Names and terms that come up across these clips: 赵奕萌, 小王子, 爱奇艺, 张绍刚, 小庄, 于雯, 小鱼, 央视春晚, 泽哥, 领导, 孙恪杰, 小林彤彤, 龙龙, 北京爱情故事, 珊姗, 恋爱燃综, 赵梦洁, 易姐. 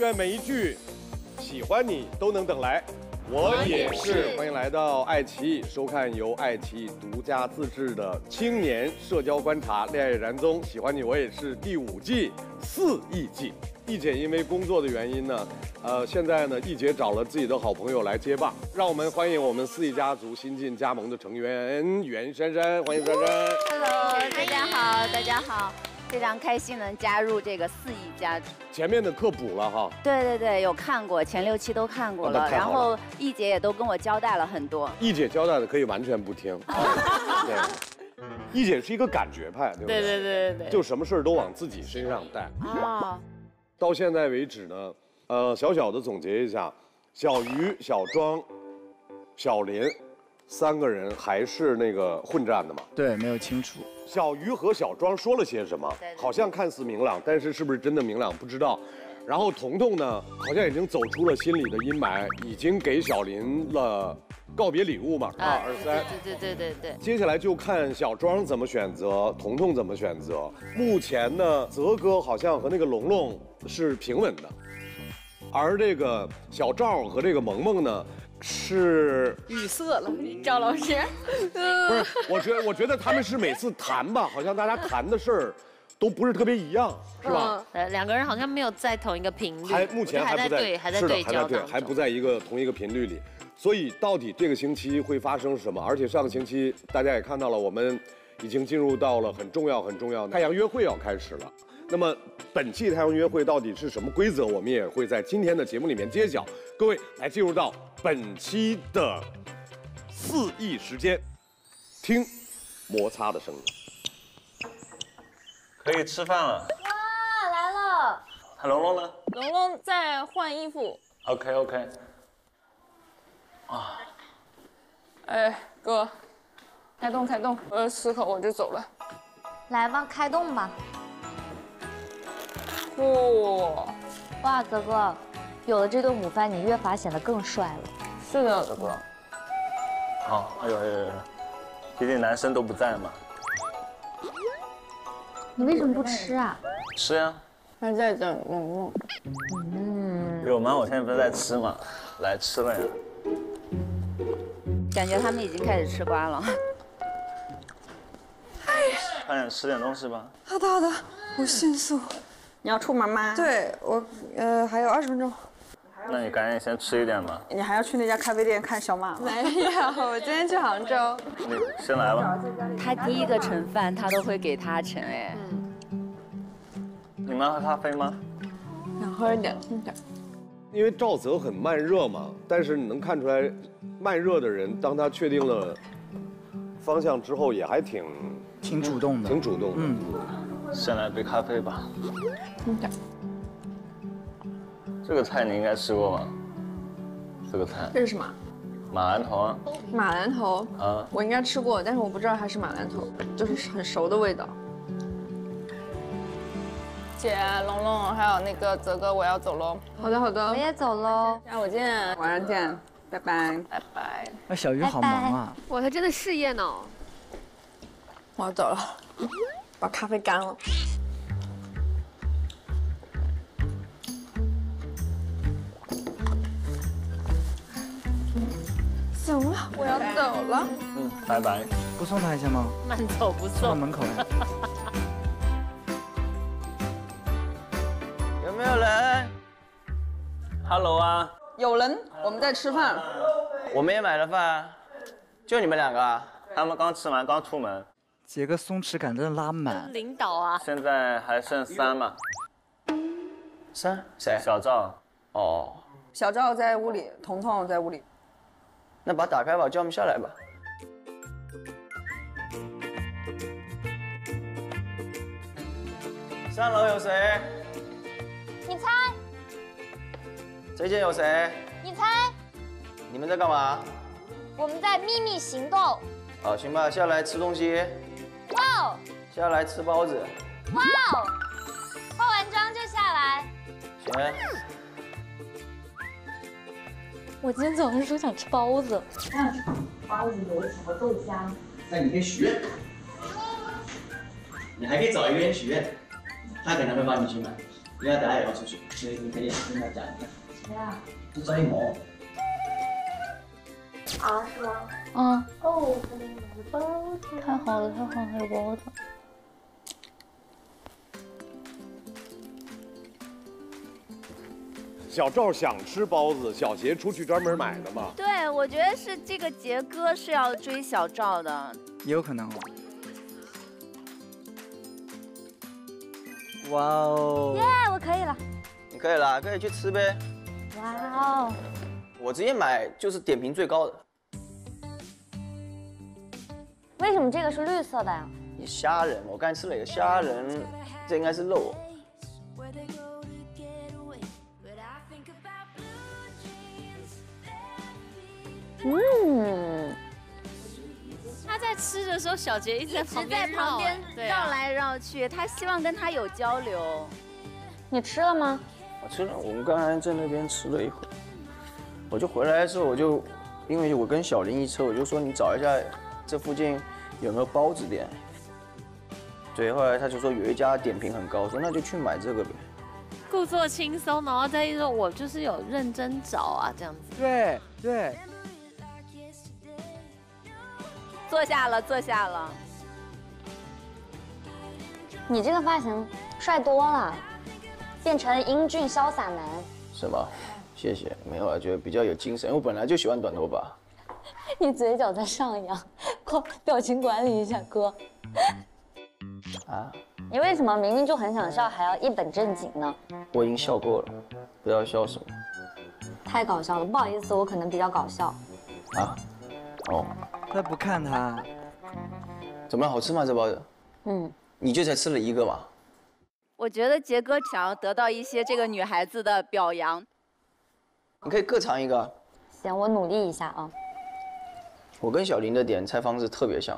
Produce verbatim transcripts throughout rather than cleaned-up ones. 愿每一句喜欢你都能等来。我也是，欢迎来到爱奇艺，收看由爱奇艺独家自制的青年社交观察《恋爱燃综》，喜欢你我也是第五季四亿季。易姐因为工作的原因呢，呃，现在呢，易姐找了自己的好朋友来接棒，让我们欢迎我们四亿家族新晋加盟的成员袁姗姗，欢迎姗姗。Hello， 大家好，大家好。 非常开心能加入这个四亿家族。前面的课补了哈。对对对，有看过，前六期都看过了。然后易姐也都跟我交代了很多。易姐交代的可以完全不听。对，易姐是一个感觉派，对不对？对对对对对。就什么事儿都往自己身上带。啊。到现在为止呢，呃，小小的总结一下，小鱼、小庄、小林三个人还是那个混战的嘛？对，没有清楚。 小鱼和小庄说了些什么？好像看似明朗，但是是不是真的明朗不知道。然后彤彤呢，好像已经走出了心里的阴霾，已经给小林了告别礼物嘛，啊，二三。对对对对对。接下来就看小庄怎么选择，彤彤怎么选择。目前呢，泽哥好像和那个龙龙是平稳的，而这个小赵和这个萌萌呢。 是语塞了，赵老师。不是，我觉得我觉得他们是每次谈吧，好像大家谈的事儿都不是特别一样，是吧？呃，两个人好像没有在同一个频率，还目前还在对，还在对焦，还不在一个同一个频率里。所以到底这个星期会发生什么？而且上个星期大家也看到了，我们已经进入到了很重要很重要的太阳约会要开始了。 那么本期太阳约会到底是什么规则，我们也会在今天的节目里面揭晓。各位来进入到本期的四亿时间，听摩擦的声音，可以吃饭了。哇，来了！啊，龙龙呢？龙龙在换衣服。OK OK。啊，哎，哥，开动开动，我吃口我就走了。来吧，开动吧。 哦，哇，哥哥，有了这顿午饭，你越发显得更帅了。是的，哥哥。好，哎呦哎呦，毕竟男生都不在嘛。你为什么不吃啊？吃呀、啊。还在等萌萌。嗯。有吗？我现在不是在吃吗？来吃了呀。感觉他们已经开始吃瓜了。哎呀，快点吃点东西吧。好的好的，我迅速。 你要出门吗？对我，呃，还有二十分钟。那你赶紧先吃一点吧。你还要去那家咖啡店看小马吗？没有，我今天去杭州。你先来吧。他第一个盛饭，他都会给他盛哎。嗯。你们要喝咖啡吗？想喝一点，喝一点。因为赵泽很慢热嘛，但是你能看出来，慢热的人，当他确定了方向之后，也还挺挺主动的，挺主动的。嗯。 先来杯咖啡吧。嗯，这个菜你应该吃过吧？这个菜。这是什么？马兰头啊。马兰头啊，我应该吃过，但是我不知道它是马兰头，就是很熟的味道。姐，龙龙，还有那个泽哥，我要走喽。好的，好的。我也走喽。下午见。晚上见。拜拜。拜拜。哎，小鱼好忙啊。哇，他真的事业脑。我要走了。 把咖啡干了。行了，我要走了。嗯，拜拜。不送他一下吗？慢走不送。到门口来。有没有人 ？Hello 啊！有人，我们在吃饭。我们也买了饭，就你们两个啊？他们刚吃完，刚出门。 姐哥松弛感真的拉满，领导啊！现在还剩三嘛？三谁？小赵。哦，小赵在屋里，彤彤在屋里。那把打开吧，叫他们下来吧。三楼有谁？你猜。这间有谁？你猜。你们在干嘛？我们在秘密行动。好，行吧，下来吃东西。 哇！ Wow, 下来吃包子。哇哦！化完妆就下来。行。我今天早上说想吃包子。那包子油条豆浆。那你可以许愿。你还可以找一个人许愿，他可能会帮你去买。因為第一日我做最最俾人先得人嘅。咩啊？所以我。啊，是嗎？嗯。哦，我的包子。太好了，太好了，有包子。 小赵想吃包子，小杰出去专门买的嘛。对，我觉得是这个杰哥是要追小赵的，也有可能哦。哇哦！耶，我可以了。你可以了，可以去吃呗。哇哦！我直接买就是点评最高的。为什么这个是绿色的呀？你虾仁，我刚才吃了一个虾仁，这应该是肉。 嗯，他在吃的时候，小杰一直在旁边绕，绕来绕去，他希望跟他有交流。你吃了吗？我吃了，我们刚才在那边吃了一会儿，我就回来之后，我就因为我跟小林一车，我就说你找一下这附近有没有包子店。对，后来他就说有一家点评很高，我说那就去买这个呗。故作轻松，然后再一说我就是有认真找啊，这样子。对对。 坐下了，坐下了。你这个发型帅多了，变成英俊潇洒男。是吗？谢谢，没有啊，觉得比较有精神。我本来就喜欢短头发。你嘴角在上扬，快表情管理一下，哥。啊？你为什么明明就很想笑，还要一本正经呢？我已经笑过了，不知道笑什么。太搞笑了，不好意思，我可能比较搞笑。啊？哦。 他不看他，怎么样？好吃吗？这包子？嗯，你就才吃了一个吧？我觉得杰哥想要得到一些这个女孩子的表扬。你可以各尝一个。行，我努力一下啊。我跟小林的点菜方式特别像，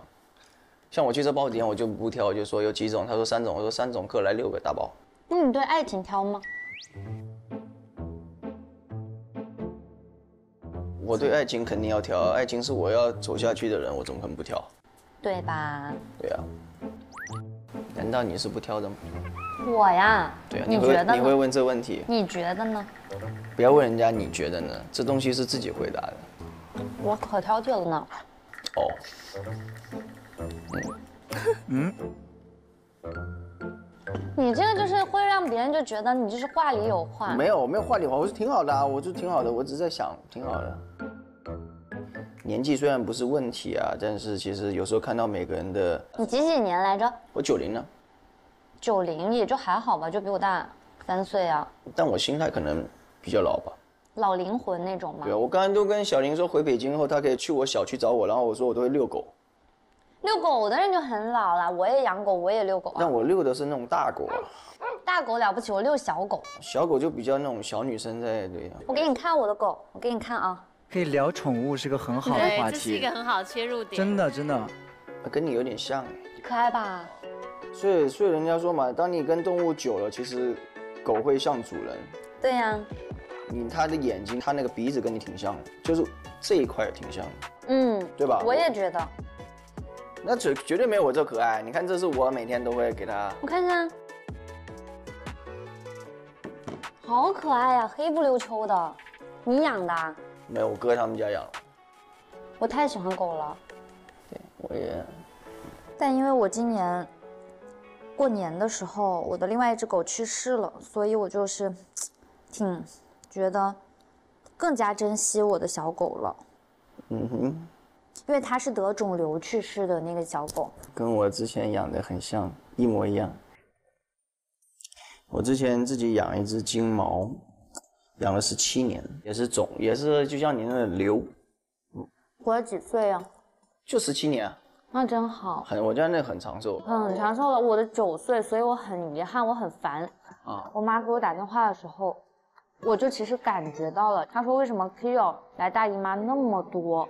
像我去这包子店，我就不挑，我就说有几种，他说三种，我说三种各来六个大包。那你对爱情挑吗？我对爱情肯定要挑，爱情是我要走下去的人，我怎么可能不挑？对吧？对呀、啊。难道你是不挑的吗？我呀。对呀、啊，你会你, 你会问这问题？你觉得呢？不要问人家你觉得呢，这东西是自己回答的。我可挑剔了呢。哦。嗯。你这个就是会让别人就觉得你就是话里有话。没有，我没有话里有话，我是挺好的啊，我就挺好的，我只是在想，挺好的。 年纪虽然不是问题啊，但是其实有时候看到每个人的。你几几年来着？我九零呢。九零也就还好吧，就比我大三岁啊。但我心态可能比较老吧。老灵魂那种吗？对啊，我刚刚都跟小林说，回北京后他可以去我小区找我，然后我说我都会遛狗。遛狗的人就很老了，我也养狗，我也遛狗啊。但我遛的是那种大狗啊。大狗了不起，我遛小狗。小狗就比较那种小女生在对呀。我给你看我的狗，我给你看啊。 可以聊宠物是个很好的话题，这是一个很好切入点。真的真的，跟你有点像，可爱吧？所以所以人家说嘛，当你跟动物久了，其实狗会像主人。对呀、啊，你它的眼睛，它那个鼻子跟你挺像的，就是这一块挺像的。嗯，对吧？我也觉得。那绝绝对没有我这可爱。你看，这是我每天都会给它。我看看，好可爱呀、啊，黑不溜秋的，你养的？ 没有，我哥他们家养了。我太喜欢狗了。对，我也。但因为我今年过年的时候，我的另外一只狗去世了，所以我就是挺觉得更加珍惜我的小狗了。嗯哼。因为它是得肿瘤去世的那个小狗，跟我之前养的很像，一模一样。我之前自己养一只金毛。 养了十七年，也是肿，也是就像您的瘤。活了几岁呀、啊？就十七年、啊。那真好。很，我家那很长寿。很长寿了，我的九岁，所以我很遗憾，我很烦。啊。我妈给我打电话的时候，我就其实感觉到了。她说为什么 Kyo 来大姨妈那么多？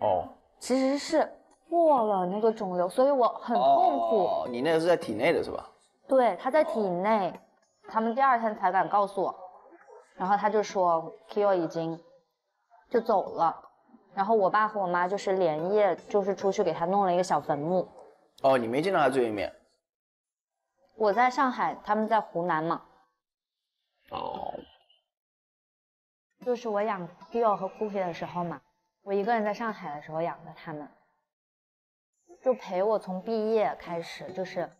哦。其实是过了那个肿瘤，所以我很痛苦。哦。你那个是在体内的是吧？对，她在体内，他们第二天才敢告诉我。 然后他就说 ，Kyo 已经就走了，然后我爸和我妈就是连夜就是出去给他弄了一个小坟墓。哦，你没见到他最后一面？我在上海，他们在湖南嘛。哦。就是我养 Gio 和 Cookie 的时候嘛，我一个人在上海的时候养的他们，就陪我从毕业开始，就是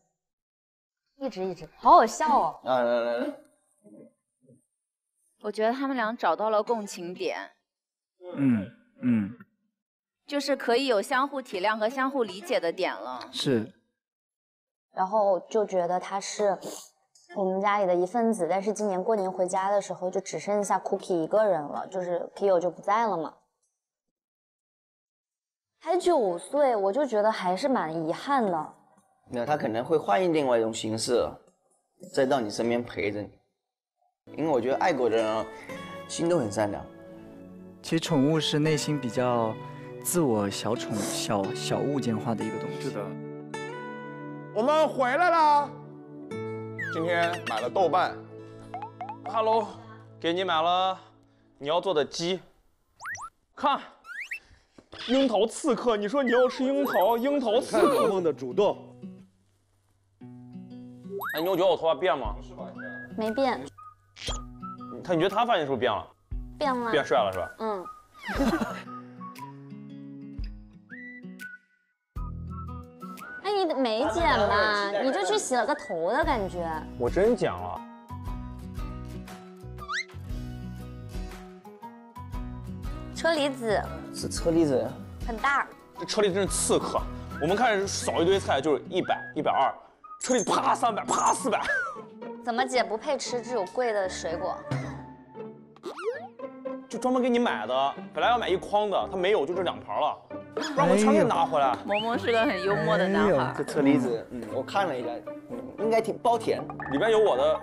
一直一直，好好笑哦。来来来来，我觉得他们俩找到了共情点。嗯嗯。嗯 就是可以有相互体谅和相互理解的点了，是。然后就觉得他是我们家里的一份子，但是今年过年回家的时候就只剩下 Cookie 一个人了，就是 Kyo 就不在了嘛。才九岁，我就觉得还是蛮遗憾的。那他可能会换另外一种形式，再到你身边陪着你，因为我觉得爱狗的人心都很善良。其实宠物是内心比较 自我小宠小小物件化的一个东西。是的，我们回来啦！今天买了豆瓣 ，Hello， 给你买了你要做的鸡。看，樱桃刺客，你说你要吃樱桃，樱桃刺客。看萌萌的主动。哎，你有觉得我头发变吗？没变。他，你觉得他发型是不是变了？变了。变帅了是吧？嗯。你没剪吧？你就去洗了个头的感觉。我真剪了。车厘子是车厘子，很大。这车厘子真是刺客。我们开始扫一堆菜，就是一百、一百二，车厘子啪三百，啪四百。怎么姐不配吃这种贵的水果？就专门给你买的，本来要买一筐的，他没有，就这两盘了。 让我们全给拿回来。萌萌是个很幽默的男孩。这车厘子，嗯，我看了一下，嗯，应该挺包甜，里边有我的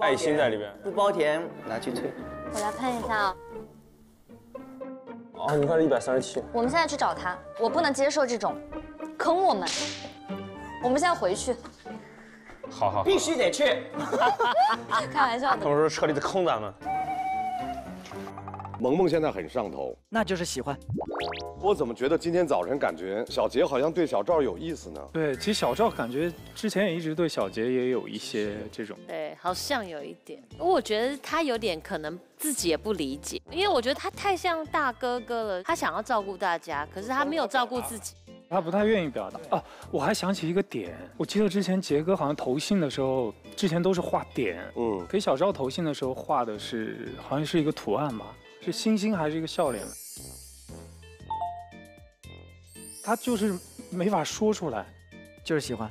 爱心在里边。不包甜，拿去退。我来看一下啊。啊，你看这一百三十七。我们现在去找他，我不能接受这种坑我们。我们现在回去。好好。必须得去。开玩笑的。他们说车厘子坑咱们。 萌萌现在很上头，那就是喜欢。我怎么觉得今天早晨感觉小杰好像对小赵有意思呢？对，其实小赵感觉之前也一直对小杰也有一些这种，对，好像有一点。我觉得他有点可能自己也不理解，因为我觉得他太像大哥哥了，他想要照顾大家，可是他没有照顾自己，他不太愿意表达。哦、啊，我还想起一个点，我记得之前杰哥好像投信的时候，之前都是画点，嗯，给小赵投信的时候画的是好像是一个图案吧。 是星星还是一个笑脸？他就是没法说出来，就是喜欢。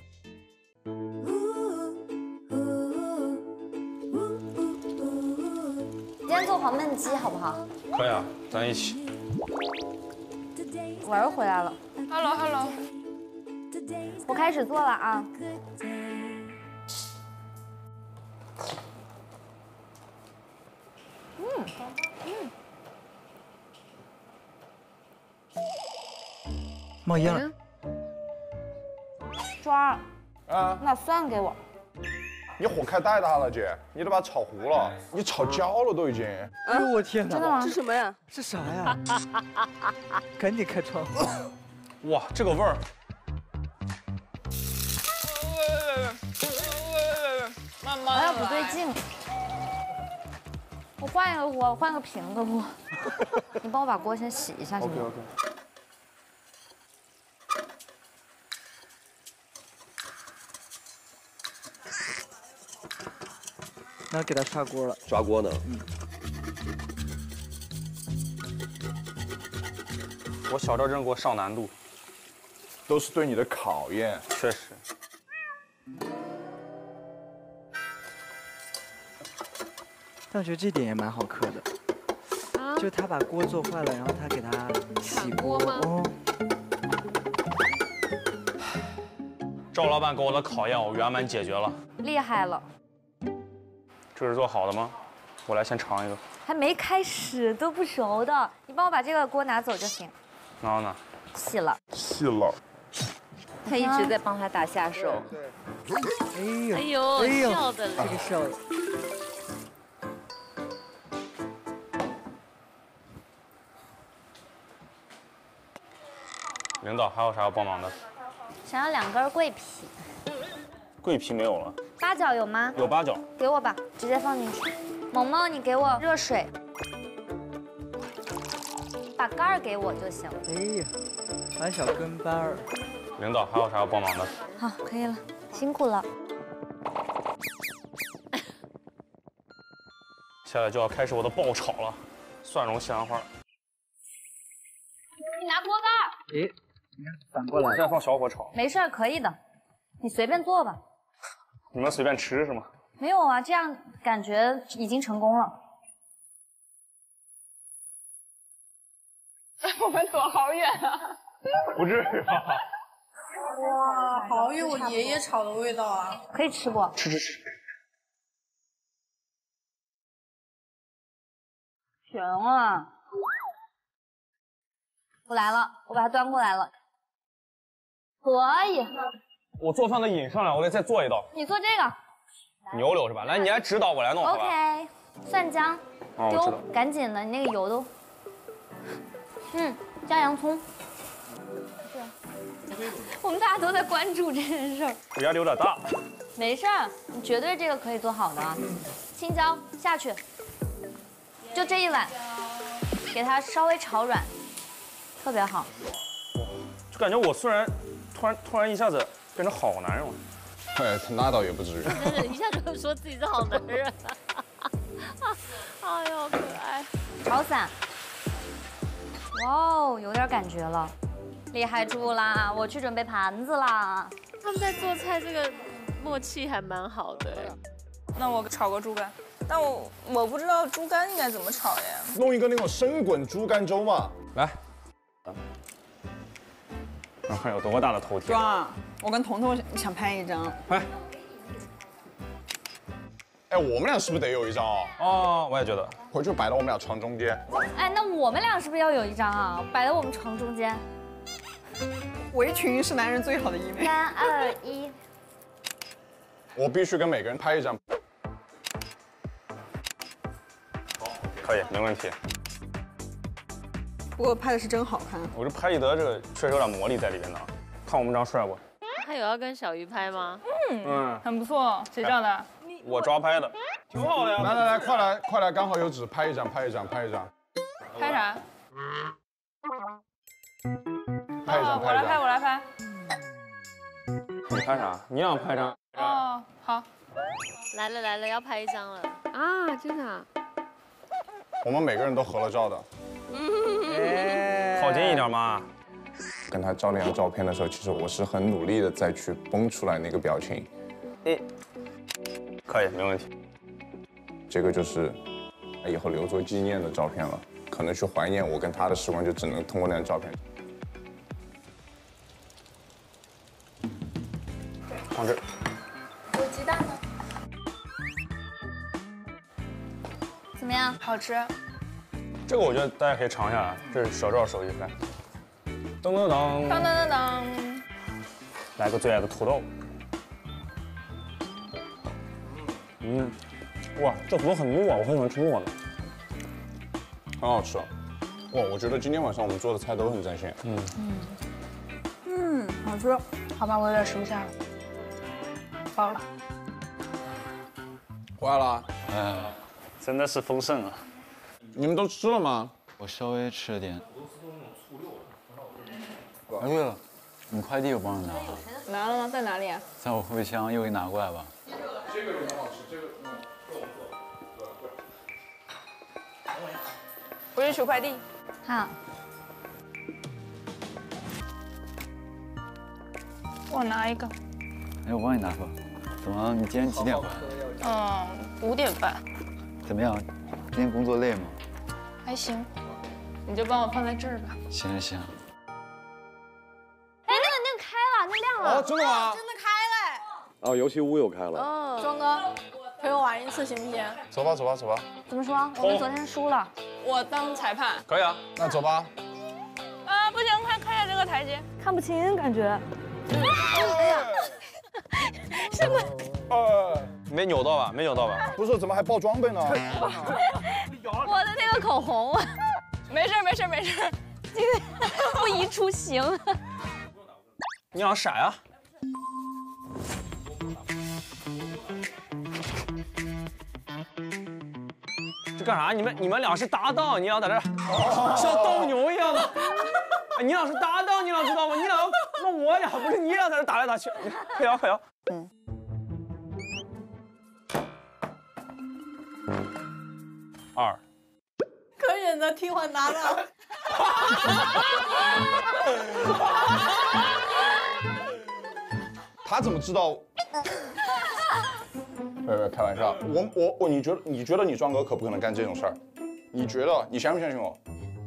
今天做黄焖鸡好不好？可以啊，咱一起。我儿子回来了。Hello Hello。我开始做了啊。 冒烟了，抓啊！那蒜给我。你火开太大了，姐，你都把它炒糊了，你炒焦了都已经。哎呦我天哪！真的吗？这什么呀？是啥呀？赶紧开窗！哇，这个味儿！慢慢来。哎呀，不对劲！我换一个锅，换个平的锅。你帮我把锅先洗一下，行吗？ 那给他刷锅了，刷锅呢？嗯。我小赵真给我上难度，都是对你的考验。确实。但我觉得这点也蛮好磕的，啊、就他把锅做坏了，然后他给他洗锅吗？哦。赵老板给我的考验，我圆满解决了。厉害了。 这是做好的吗？我来先尝一个。还没开始，都不熟的。你帮我把这个锅拿走就行。拿哪？洗了。洗了。他一直在帮他打下手。对。哎呦！哎呦！笑的了。这个笑的。领导还有啥要帮忙的？想要两根桂皮。桂皮没有了。八角有吗？有八角，给我吧，直接放进去。萌萌，你给我热水，把盖儿给我就行。哎呀，买小跟班儿。领导还有啥要帮忙的？好，可以了，辛苦了。接下来就要开始我的爆炒了，蒜蓉西兰花。你拿锅盖。哎，你看反过来。再放小火炒。没事，可以的，你随便做吧。 你们随便吃是吗？没有啊，这样感觉已经成功了。我们躲好远啊！不至于吧？哇，好有我爷爷炒的味道啊！可以吃不？吃吃吃。行啊！我来了，我把它端过来了。可以。 我做饭的瘾上来，我得再做一道。你做这个牛柳是吧？来，你来指导我来弄，好吧 ？OK， 蒜姜，丢，赶紧的，你那个油都。嗯，加洋葱。对，我们大家都在关注这件事儿。我压力有点大。没事儿，你绝对这个可以做好的啊。青椒下去，就这一碗，给它稍微炒软，特别好。就感觉我虽然突然突然一下子。 变得好男人了，哎，那倒也不至于。真是一下就说自己是好男人，哎呦，可爱。炒散，哇哦，有点感觉了，厉害住啦！我去准备盘子啦。他们在做菜这个默契还蛮好的。那我炒个猪肝，但我我不知道猪肝应该怎么炒呀。弄一个那种生滚猪肝粥嘛，来。 有多大的头贴？壮，我跟彤彤想拍一张。哎，哎，我们俩是不是得有一张啊？哦，我也觉得，回去摆到我们俩床中间。哎，那我们俩是不是要有一张啊？摆到我们床中间。围裙是男人最好的衣服。三二一。我必须跟每个人拍一张。好，可以，没问题。 不过拍的是真好看，我这拍立得这个确实有点魔力在里面呢。看我们张帅不？他有要跟小鱼拍吗？嗯嗯，很不错，谁照的？我抓拍的，挺好的呀。来来来，快来快来，刚好有纸，拍一张，拍一张，拍一张。拍啥？拍一张，我来拍，我来拍。你拍啥？你想拍张？哦，好。来了来了，要拍一张了啊！真的。我们每个人都合了照的。 靠近一点嘛！跟他照那张照片的时候，其实我是很努力的再去绷出来那个表情。嗯，可以，没问题。这个就是以后留作纪念的照片了，可能去怀念我跟他的时光，就只能通过那张照片。放这儿。有鸡蛋呢。怎么样？好吃。 这个我觉得大家可以尝一下，这是小赵手艺饭。噔噔噔噔噔噔噔，来个最爱的土豆。嗯，哇，这土豆很糯啊，我很喜欢吃糯的，很好吃。哇，我觉得今天晚上我们做的菜都很在线。嗯嗯嗯，好吃。好吧，我有点吃不下了，饱了。坏了，哎，真的是丰盛啊。 你们都吃了吗？我稍微吃了点。哎，对了，你快递有帮你拿了？拿了吗？在哪里啊？在我后备箱，又给你拿过来吧。这个有点好吃，这个嗯，这我做的，对对。我去取快递。好。我拿一个。哎，我帮你拿吧。怎么？你今天几点回来？嗯，五点半。怎么样？ 今天工作累吗？还行，你就帮我放在这儿吧。行行。哎，那个那个开了，那亮了。哦，真的吗？真的开了。哦，油漆屋又开了。嗯，庄哥，陪我玩一次行不行？走吧，走吧，走吧。怎么说？我们昨天输了。我当裁判。可以啊，那走吧。啊，不行，快开下这个台阶，看不清感觉。哎呀，什么？呃。 没扭到吧？没扭到吧？不是，怎么还爆装备呢？我的那个口红，没事没事没事，这个不宜出行。你想闪啊？干啥？你们你们俩是搭档，你俩在这像斗牛一样的。你俩是搭档，你俩知道吗？你俩那我俩不是你俩在这打来打去。快摇快摇。嗯。二。可忍的替换答案。他怎么知道？没有没有，开玩笑。我我我，你觉得你觉得你庄哥可不可能干这种事儿？你觉得你相不相信我？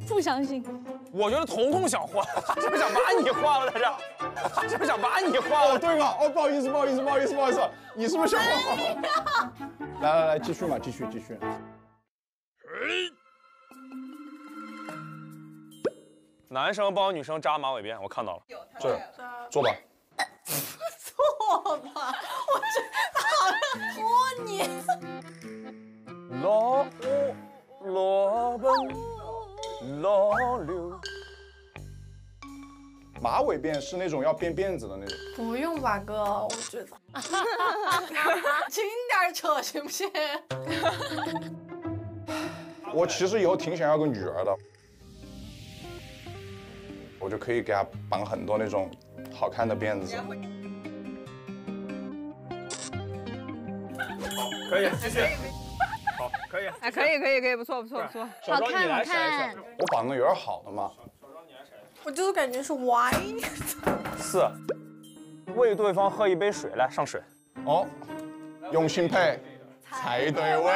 不相信。我觉得彤彤想换，是不是想把你换了在这？是不是想把你换了？对吗？哦，不好意思，不好意思，不好意思，不好意思，你是不是想换？来来来，继续嘛，继续继续。男生帮女生扎马尾辫，我看到了。有，他有。坐吧。坐吧，我这打了拖你。老五老奔老六。马尾辫是那种要编辫子的那种。不用吧，哥，我觉得。轻点扯行不行？我其实以后挺想要个女儿的，我就可以给她绑很多那种好看的辫子。可以，继续。好，可以。哎，可以，可以，可以，不错，不错，不错。好看，好看。我绑个有点好的嘛。我就是感觉是歪的。四，为对方喝一杯水，来上水。哦，用心配，才对味。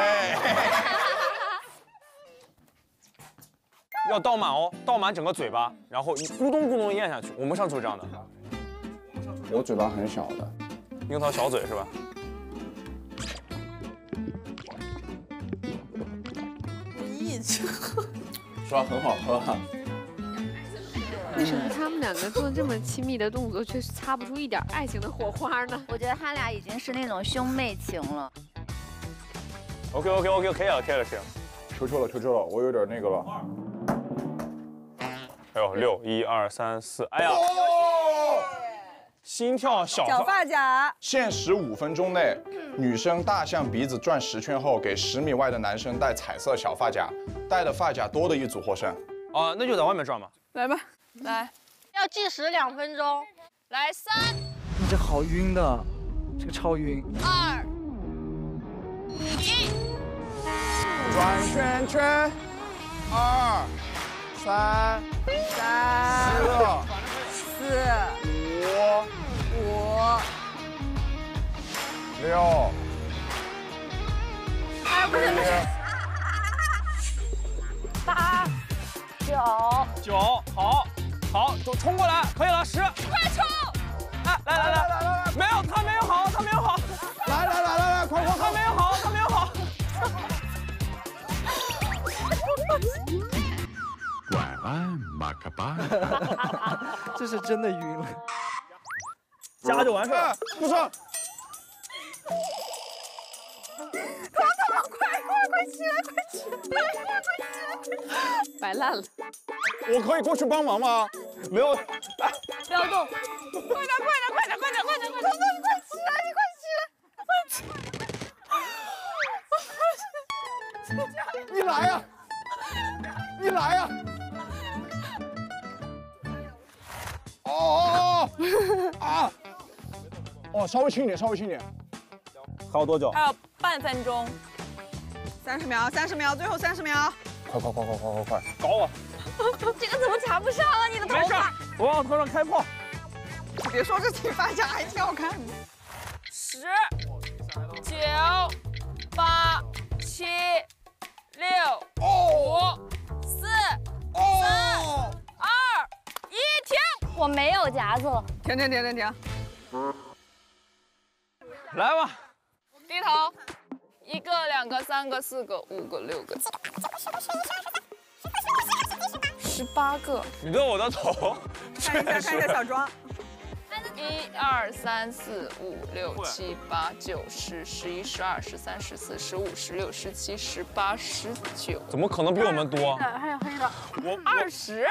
要倒满哦，倒满整个嘴巴，然后咕咚咕咚咽下去。我们上次是这样的。我嘴巴很小的，樱桃小嘴是吧？说很好喝啊！为什么他们两个做这么亲密的动作，却擦不出一点爱情的火花呢？我觉得他俩已经是那种兄妹情了。OK OK OK， 可以了，可以了，可以了。求求了，求求了，我有点那个了。哎呦，六一二三四，哎呀！心跳小发夹，限时五分钟内，女生大象鼻子转十圈后，给十米外的男生戴彩色小发夹，戴的发夹多的一组获胜。啊，那就在外面转吧。来吧，来，要计时两分钟，来三。你这好晕的，这个超晕。二，一，转圈圈，二，三，三，四，四。五五六，哎不是不是，八九九，好，好，就冲过来，可以了，十，快冲！哎，来来来来来，没有他没有好，他没有好，来来来来来，快快，他没有好，他没有好。晚安，马卡巴。这是真的晕了。加就完事儿，不上。彤彤，快快快起来，快起来，快快快起来！摆烂了。我可以过去帮忙吗？没有，来，不要动！快点，快点，快点，快点，快点！彤彤，你快起来，你快起来，快起来！你来呀！你来呀！哦哦哦！啊！哦，稍微轻一点，稍微轻一点。还有多久？还有半分钟。三十秒，三十秒，最后三十秒。快快快快快快快！搞我！这个怎么夹不上啊？你的头发？我往头上开炮。你别说这挺发夹还挺好看的。十、九、八、七、六、五、四、三、二、一，停！我没有夹子了。停停停停停！来吧，低头，一个、两个、三个、四个、五个、六个，十八个。你对我的头，看一下，看一下小庄。一二三四五六七八九十十一十二十三十四十五十六十七十八十九，怎么可能比我们多？还有黑的，我二十。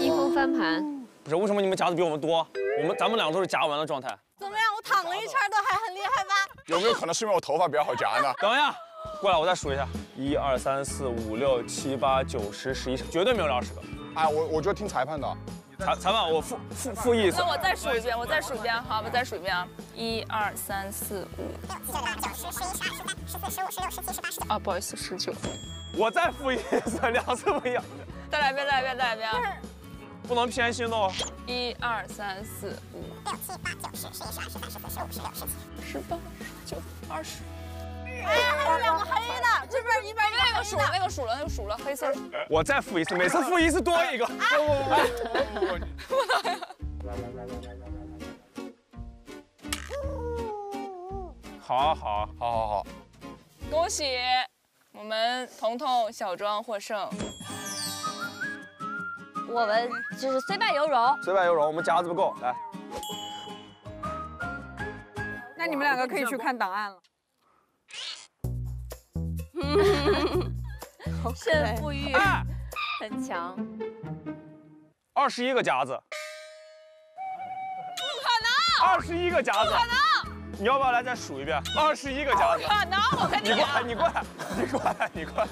逆风翻盘。不是，为什么你们夹子比我们多？我们咱们两个都是夹完的状态。怎么样？我躺了一圈都还很厉害吧？有没有可能是因为我头发比较好夹呢？等一下，过来，我再数一下，一二三四五六七八九十十一，绝对没有二十个。哎，我我觉得听裁判的。裁裁判，我复复复议一次。那我再数一遍，我再数一遍，好，我再数一遍啊。一二三四五六七八九十十一十二十三十四十五十六十七十八十九。啊，不好意思，十九。我再复议一次，两次不一样。再来一遍，再来一遍，再来一遍啊！不能偏心哦。一二三四五六七八九十十一十二十三十四十五十六十七十八十九二十。 哎，还有两个黑的，这边一边那个数了，那个数了，那个数了，黑色。我再复一次，每次复一次多一个。好好好好好，恭喜我们彤彤、小庄获胜。我们就是虽败犹荣，虽败犹荣，我们夹子不够，来。那你们两个可以去看档案了。 胜负欲很强，二十一个夹子，不可能！二十一个夹子，不可能！你要不要来再数一遍？二十一个夹子，不可能！我跟你讲，你过来，你过来，你过来，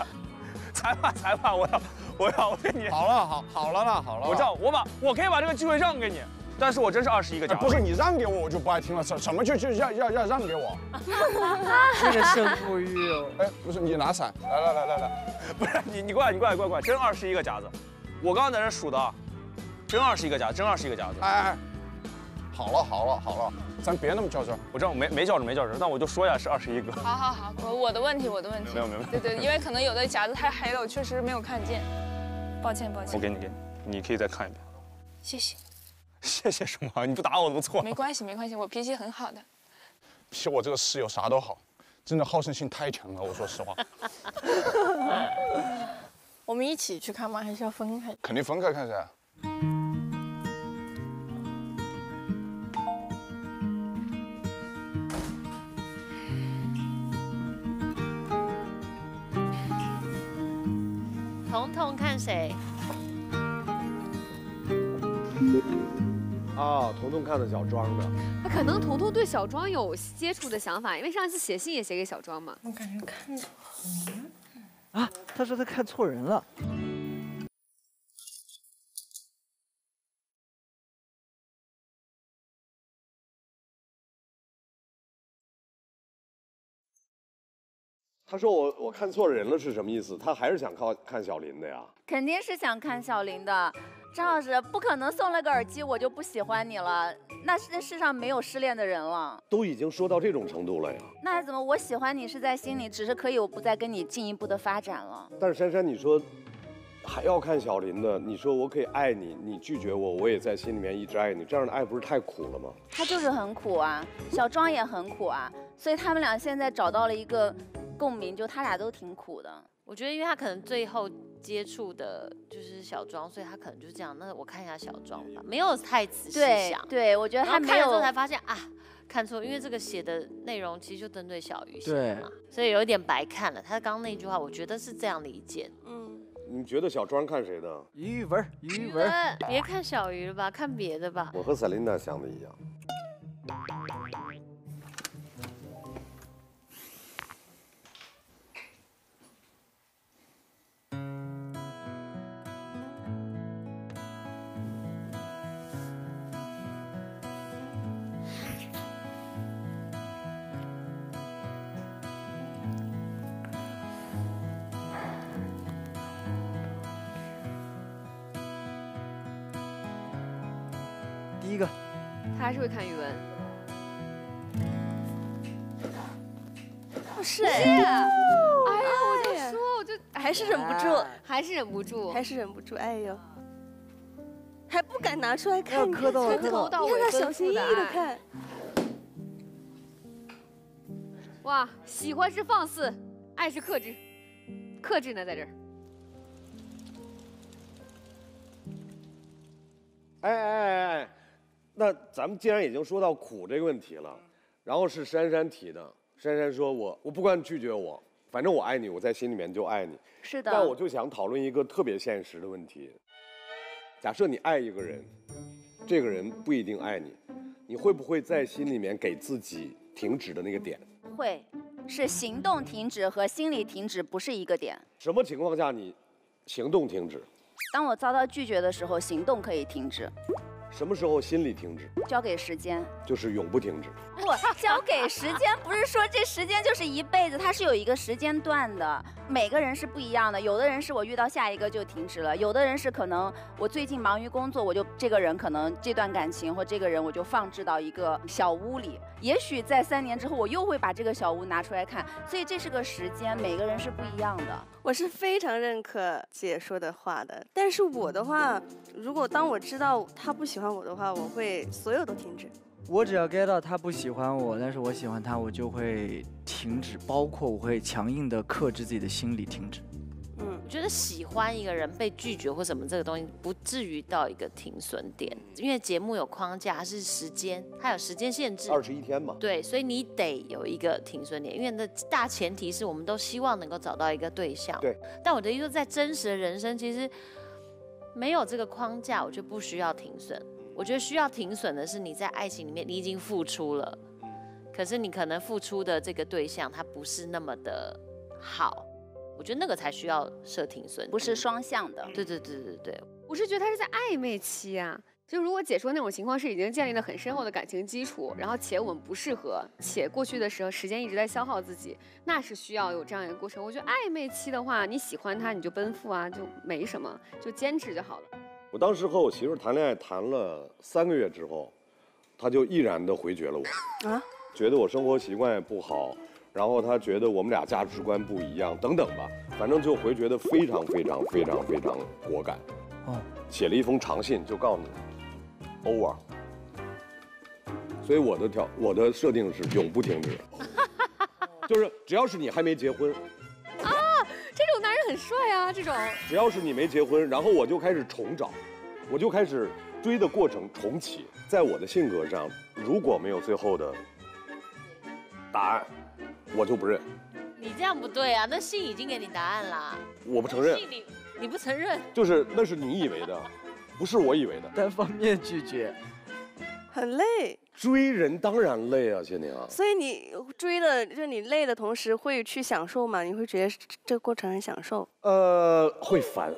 裁判，裁判，我要，我要，我给你。好了，好，好了啦，好了。我这样，我把我可以把这个机会让给你，但是我真是二十一个夹子。不是你让给我，我就不爱听了，什什么就就要要要让给我。 这个胜负欲哦！哎，不是你拿伞，来来来来来，不是你你过来你过来过来过来，真二十一个夹子，我刚刚在这数的，真二十一个夹，真二十一个夹子。哎哎，好了好了好了，咱别那么较真儿。我知道我没没较真没较真，但我就说一下是二十一个。好好好，我我的问题我的问题。没有没有。对对，因为可能有的夹子太黑了，我确实没有看见，抱歉抱歉。我给你给你，你可以再看一遍。谢谢。谢谢什么？你不打我都错了。没关系没关系，我脾气很好的。 比我这个室友啥都好，真的好胜心太强了。我说实话，我们一起去看吗？还是要分开？肯定分开看噻。彤彤看谁？啊，彤彤看的小庄的，那可能彤彤对小庄有接触的想法，因为上次写信也写给小庄嘛。我感觉看错人了。啊，他说他看错人了。他说我我看错人了是什么意思？他还是想看看小林的呀？肯定是想看小林的。 张老师不可能送了个耳机我就不喜欢你了，那世世上没有失恋的人了。都已经说到这种程度了呀，那还怎么？我喜欢你是在心里，只是可以我不再跟你进一步的发展了。但是珊珊，你说还要看小林的，你说我可以爱你，你拒绝我，我也在心里面一直爱你，这样的爱不是太苦了吗？他就是很苦啊，小庄也很苦啊，所以他们俩现在找到了一个共鸣，就他俩都挺苦的。我觉得，因为他可能最后。 接触的就是小庄，所以他可能就这样。那我看一下小庄吧，没有太仔细想。对，对我觉得他没有。看了之后才发现啊，看错，因为这个写的内容其实就针对小鱼写的嘛，所以有点白看了。他刚刚那句话，我觉得是这样理解。嗯，你觉得小庄看谁的？于文，于文，别看小鱼了吧，看别的吧。我和塞琳娜想的一样。还是会看语文，不是哎，哎呀，我就说，我就还是忍不住，还是忍不住，还是忍不住，哎呦，还不敢拿出来看，看头到尾，你看他小心翼翼的看，哇，喜欢是放肆，爱是克制，克制呢在这儿。 哎哎哎哎。 那咱们既然已经说到苦这个问题了，然后是珊珊提的，珊珊说我我不管你拒绝我，反正我爱你，我在心里面就爱你。是的。那我就想讨论一个特别现实的问题：假设你爱一个人，这个人不一定爱你，你会不会在心里面给自己停止的那个点？会，是行动停止和心理停止不是一个点。什么情况下你行动停止？当我遭到拒绝的时候，行动可以停止。什么时候心理停止？交给时间，就是永不停止。不，交给时间不是说这时间就是一辈子，它是有一个时间段的。每个人是不一样的，有的人是我遇到下一个就停止了，有的人是可能我最近忙于工作，我就这个人可能这段感情或这个人我就放置到一个小屋里，也许在三年之后我又会把这个小屋拿出来看，所以这是个时间，每个人是不一样的。我是非常认可姐说的话的，但是我的话，如果当我知道他不行。 喜欢我的话，我会所有都停止。我只要 get 到他不喜欢我，但是我喜欢他，我就会停止，包括我会强硬的克制自己的心理停止。嗯，我觉得喜欢一个人被拒绝或什么这个东西，不至于到一个停损点，因为节目有框架，它是时间，它有时间限制，二十一天嘛。对，所以你得有一个停损点，因为那大前提是我们都希望能够找到一个对象。对。但我的意思，在真实的人生，其实。 没有这个框架，我就不需要停损。我觉得需要停损的是你在爱情里面，你已经付出了，可是你可能付出的这个对象他不是那么的好，我觉得那个才需要设停损，不是双向的。对对对对对，我是觉得他是在暧昧期啊。 就如果姐说那种情况是已经建立了很深厚的感情基础，然后且我们不适合，且过去的时候时间一直在消耗自己，那是需要有这样一个过程。我觉得暧昧期的话，你喜欢他你就奔赴啊，就没什么，就坚持就好了。我当时和我媳妇谈恋爱谈了三个月之后，她就毅然的回绝了我，啊，觉得我生活习惯也不好，然后她觉得我们俩价值观不一样等等吧，反正就回绝的非常非常非常非常果敢，哦，写了一封长信就告诉你。 over， 所以我的条我的设定是永不停止，就是只要是你还没结婚，啊，这种男人很帅啊，这种只要是你没结婚，然后我就开始重找，我就开始追的过程重启，在我的性格上，如果没有最后的答案，我就不认。你这样不对啊，那信已经给你答案了，我不承认，信你你不承认，就是那是你以为的。不是我以为的，单方面拒绝，很累。追人当然累啊，谢宁啊。所以你追的，就是你累的同时会去享受吗？你会觉得这个过程很享受？呃，会烦。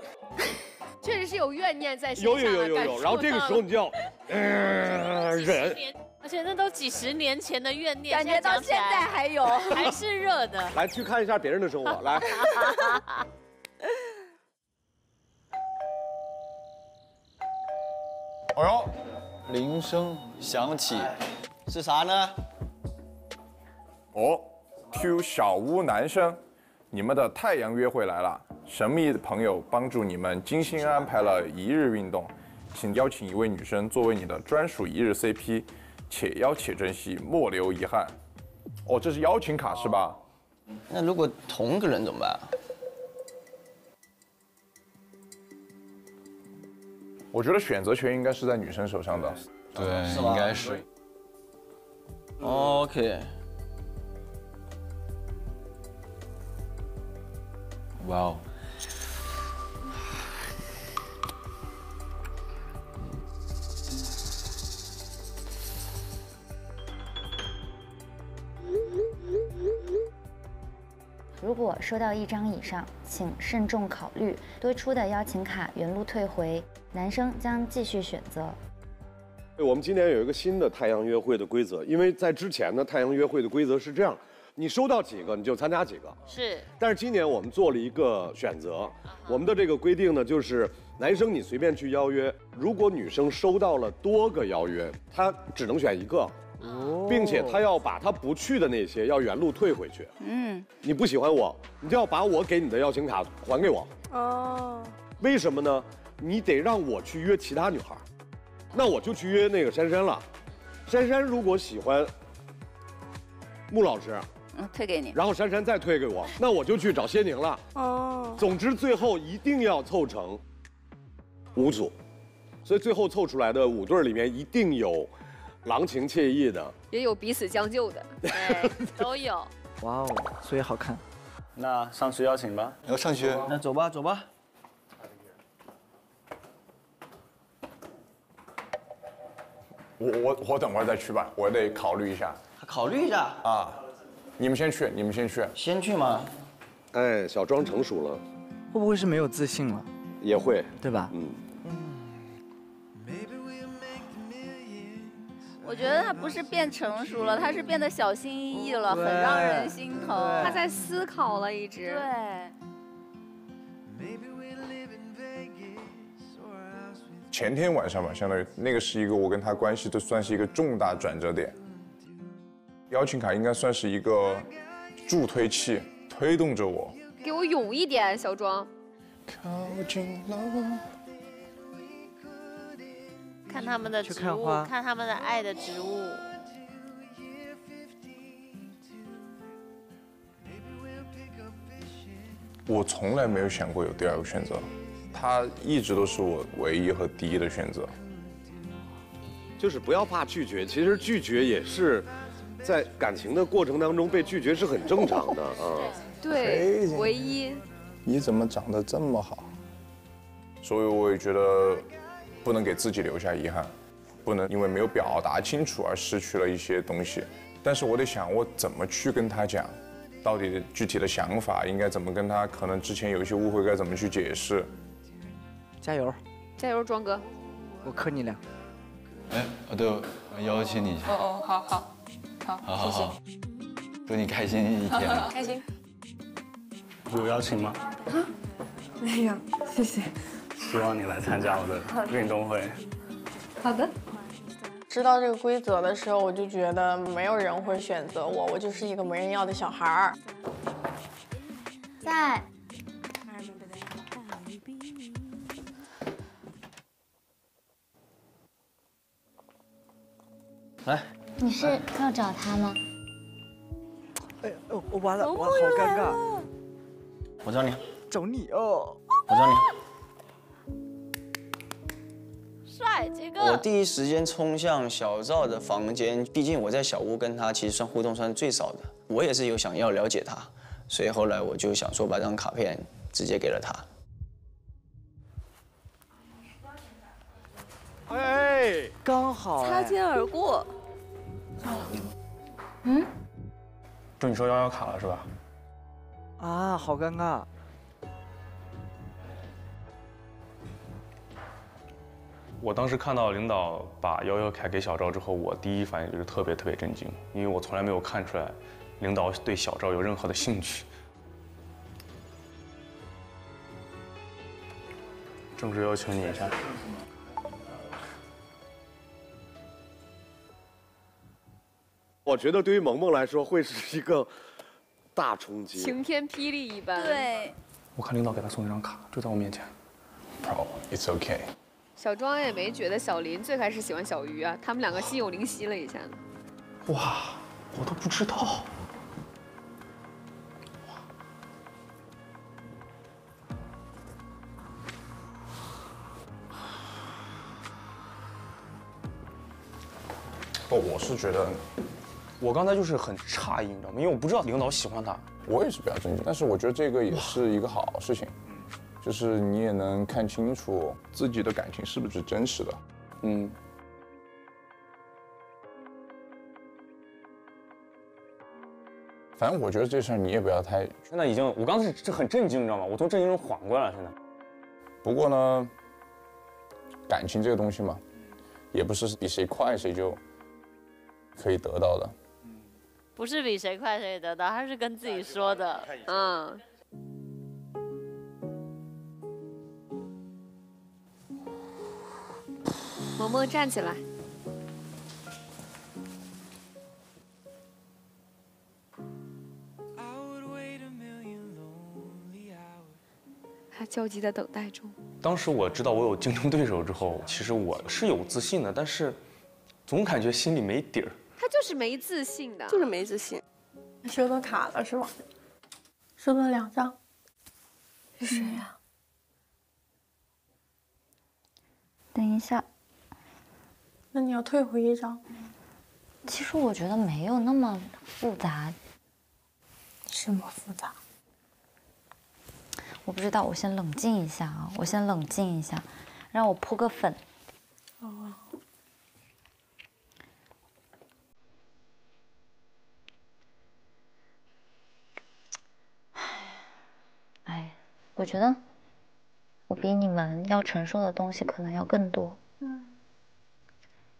确实是有怨念在身上。有有有有有，然后这个时候你就要、呃、忍。而且那都几十年前的怨念，感觉到现在还有，还是热的。来，去看一下别人的生活，来。哎呦，铃声响起，是啥呢？哦 ，Q 小屋男生，你们的太阳约会来了。神秘的朋友帮助你们精心安排了一日运动，请邀请一位女生作为你的专属一日 C P， 且邀且珍惜，莫留遗憾。哦，这是邀请卡是吧？那如果同个人怎么办？ 我觉得选择权应该是在女生手上的，对，应该是。OK。哇哦。如果收到一张以上，请慎重考虑，多出的邀请卡原路退回。 男生将继续选择。对，我们今年有一个新的太阳约会的规则，因为在之前呢，太阳约会的规则是这样：你收到几个你就参加几个。是。但是今年我们做了一个选择，我们的这个规定呢，就是男生你随便去邀约，如果女生收到了多个邀约，她只能选一个，并且她要把她不去的那些要原路退回去。嗯。你不喜欢我，你就要把我给你的邀请卡还给我。哦。为什么呢？ 你得让我去约其他女孩，那我就去约那个珊珊了。珊珊如果喜欢穆老师，嗯，退给你，然后珊珊再退给我，那我就去找谢宁了。哦，总之最后一定要凑成五组，所以最后凑出来的五对里面一定有郎情妾意的，也有彼此将就的，对，都有。哇哦，所以好看。那上去邀请吧，要上去。那走吧，走吧。 我我我等会儿再去吧，我得考虑一下。考虑一下啊，你们先去，你们先去，先去吗？哎，小庄成熟了，会不会是没有自信了？也会，对吧？嗯。 我觉得他不是变成熟了，他是变得小心翼翼了，很让人心疼。他在思考了，一直。对。前天晚上吧，相当于那个是一个我跟他关系都算是一个重大转折点。邀请卡应该算是一个助推器，推动着我。给我勇一点，小庄。靠近了我。 看他们的植物， 看, 看他们的爱的植物。我从来没有想过有第二个选择，它一直都是我唯一和第一的选择。就是不要怕拒绝，其实拒绝也是在感情的过程当中被拒绝是很正常的啊。对，唯一。你怎么长得这么好？所以我也觉得。 不能给自己留下遗憾，不能因为没有表达清楚而失去了一些东西。但是我得想，我怎么去跟他讲，到底具体的想法应该怎么跟他？可能之前有一些误会，该怎么去解释？加油，加油，庄哥，我磕你俩。哎，哦对，我邀请你一下。哦哦，好好好，好好好，谢谢。祝你开心一天。开心。有邀请吗？啊，没有，谢谢。 希望你来参加我的运动会。好的。知道这个规则的时候，我就觉得没有人会选择我，我就是一个没人要的小孩儿。在。来。你是要找他吗？哎哦，我完了，我好尴尬。我找你。找你哦。我找你。 我第一时间冲向小赵的房间，毕竟我在小屋跟他其实算互动算最少的。我也是有想要了解他，所以后来我就想说把这张卡片直接给了他。哎，刚好擦肩而过。嗯，就你说要要卡了是吧？啊，好尴尬。 我当时看到领导把幺幺卡给小赵之后，我第一反应就是特别特别震惊，因为我从来没有看出来，领导对小赵有任何的兴趣。正式邀请你一下。我觉得对于萌萌来说，会是一个大冲击，晴天霹雳一般。对。我看领导给他送一张卡，就在我面前。Bro, it's okay. 小庄也没觉得小林最开始喜欢小鱼啊，他们两个心有灵犀了一下呢。哇，我都不知道。不，我是觉得，我刚才就是很诧异，你知道吗？因为我不知道领导喜欢他。我也是比较震惊，但是我觉得这个也是一个好事情。 就是你也能看清楚自己的感情是不是真实的，嗯。反正我觉得这事儿你也不要太……现在已经，我刚才是很震惊，你知道吗？我从震惊中缓过来了。现在。不过呢，感情这个东西嘛，也不是比谁快谁就可以得到的。不是比谁快谁得到，他是跟自己说的，嗯。 萌萌站起来。他焦急的等待中。当时我知道我有竞争对手之后，其实我是有自信的，但是总感觉心里没底儿。他就是没自信的，就是没自信。收到卡了是吗？收到两张。是谁呀？等一下。 那你要退回一张。其实我觉得没有那么复杂。什么复杂？我不知道，我先冷静一下啊，我先冷静一下，让我铺个粉。哦。我觉得我比你们要承受的东西可能要更多。嗯。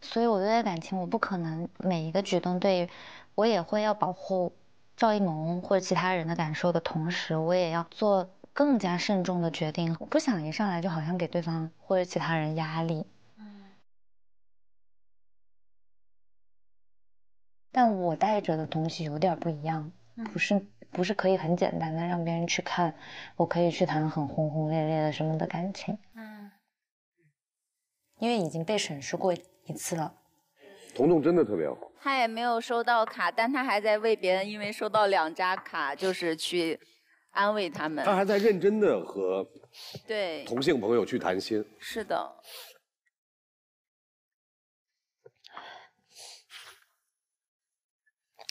所以我对待感情，我不可能每一个举动对，我也会要保护赵一萌或者其他人的感受的同时，我也要做更加慎重的决定。我不想一上来就好像给对方或者其他人压力。嗯。但我带着的东西有点不一样，嗯、不是不是可以很简单的让别人去看，我可以去谈很轰轰烈烈的什么的感情。嗯。因为已经被审视过。 一次了，彤彤真的特别好。他也没有收到卡，但他还在为别人因为收到两张卡，就是去安慰他们。他还在认真的和对同性朋友去谈心。是的。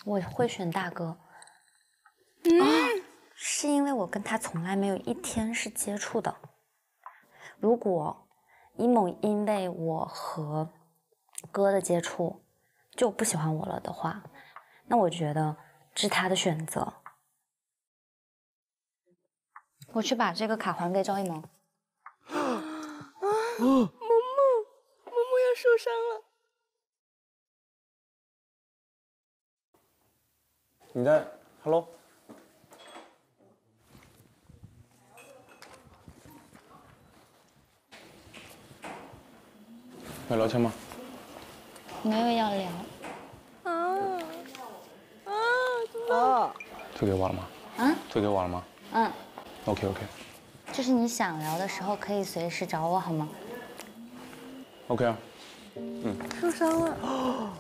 我会选大哥，嗯、啊，是因为我跟他从来没有一天是接触的。如果一某因为我和 哥的接触就不喜欢我了的话，那我觉得这是他的选择。我去把这个卡还给赵一萌。啊！萌萌，萌萌要受伤了。你在 ？Hello。要聊天吗？ 没有要聊，啊啊啊！退给我了吗？啊，退给我了吗？嗯 ，OK OK。就是你想聊的时候可以随时找我好吗 ？OK 啊，嗯。受伤了。啊！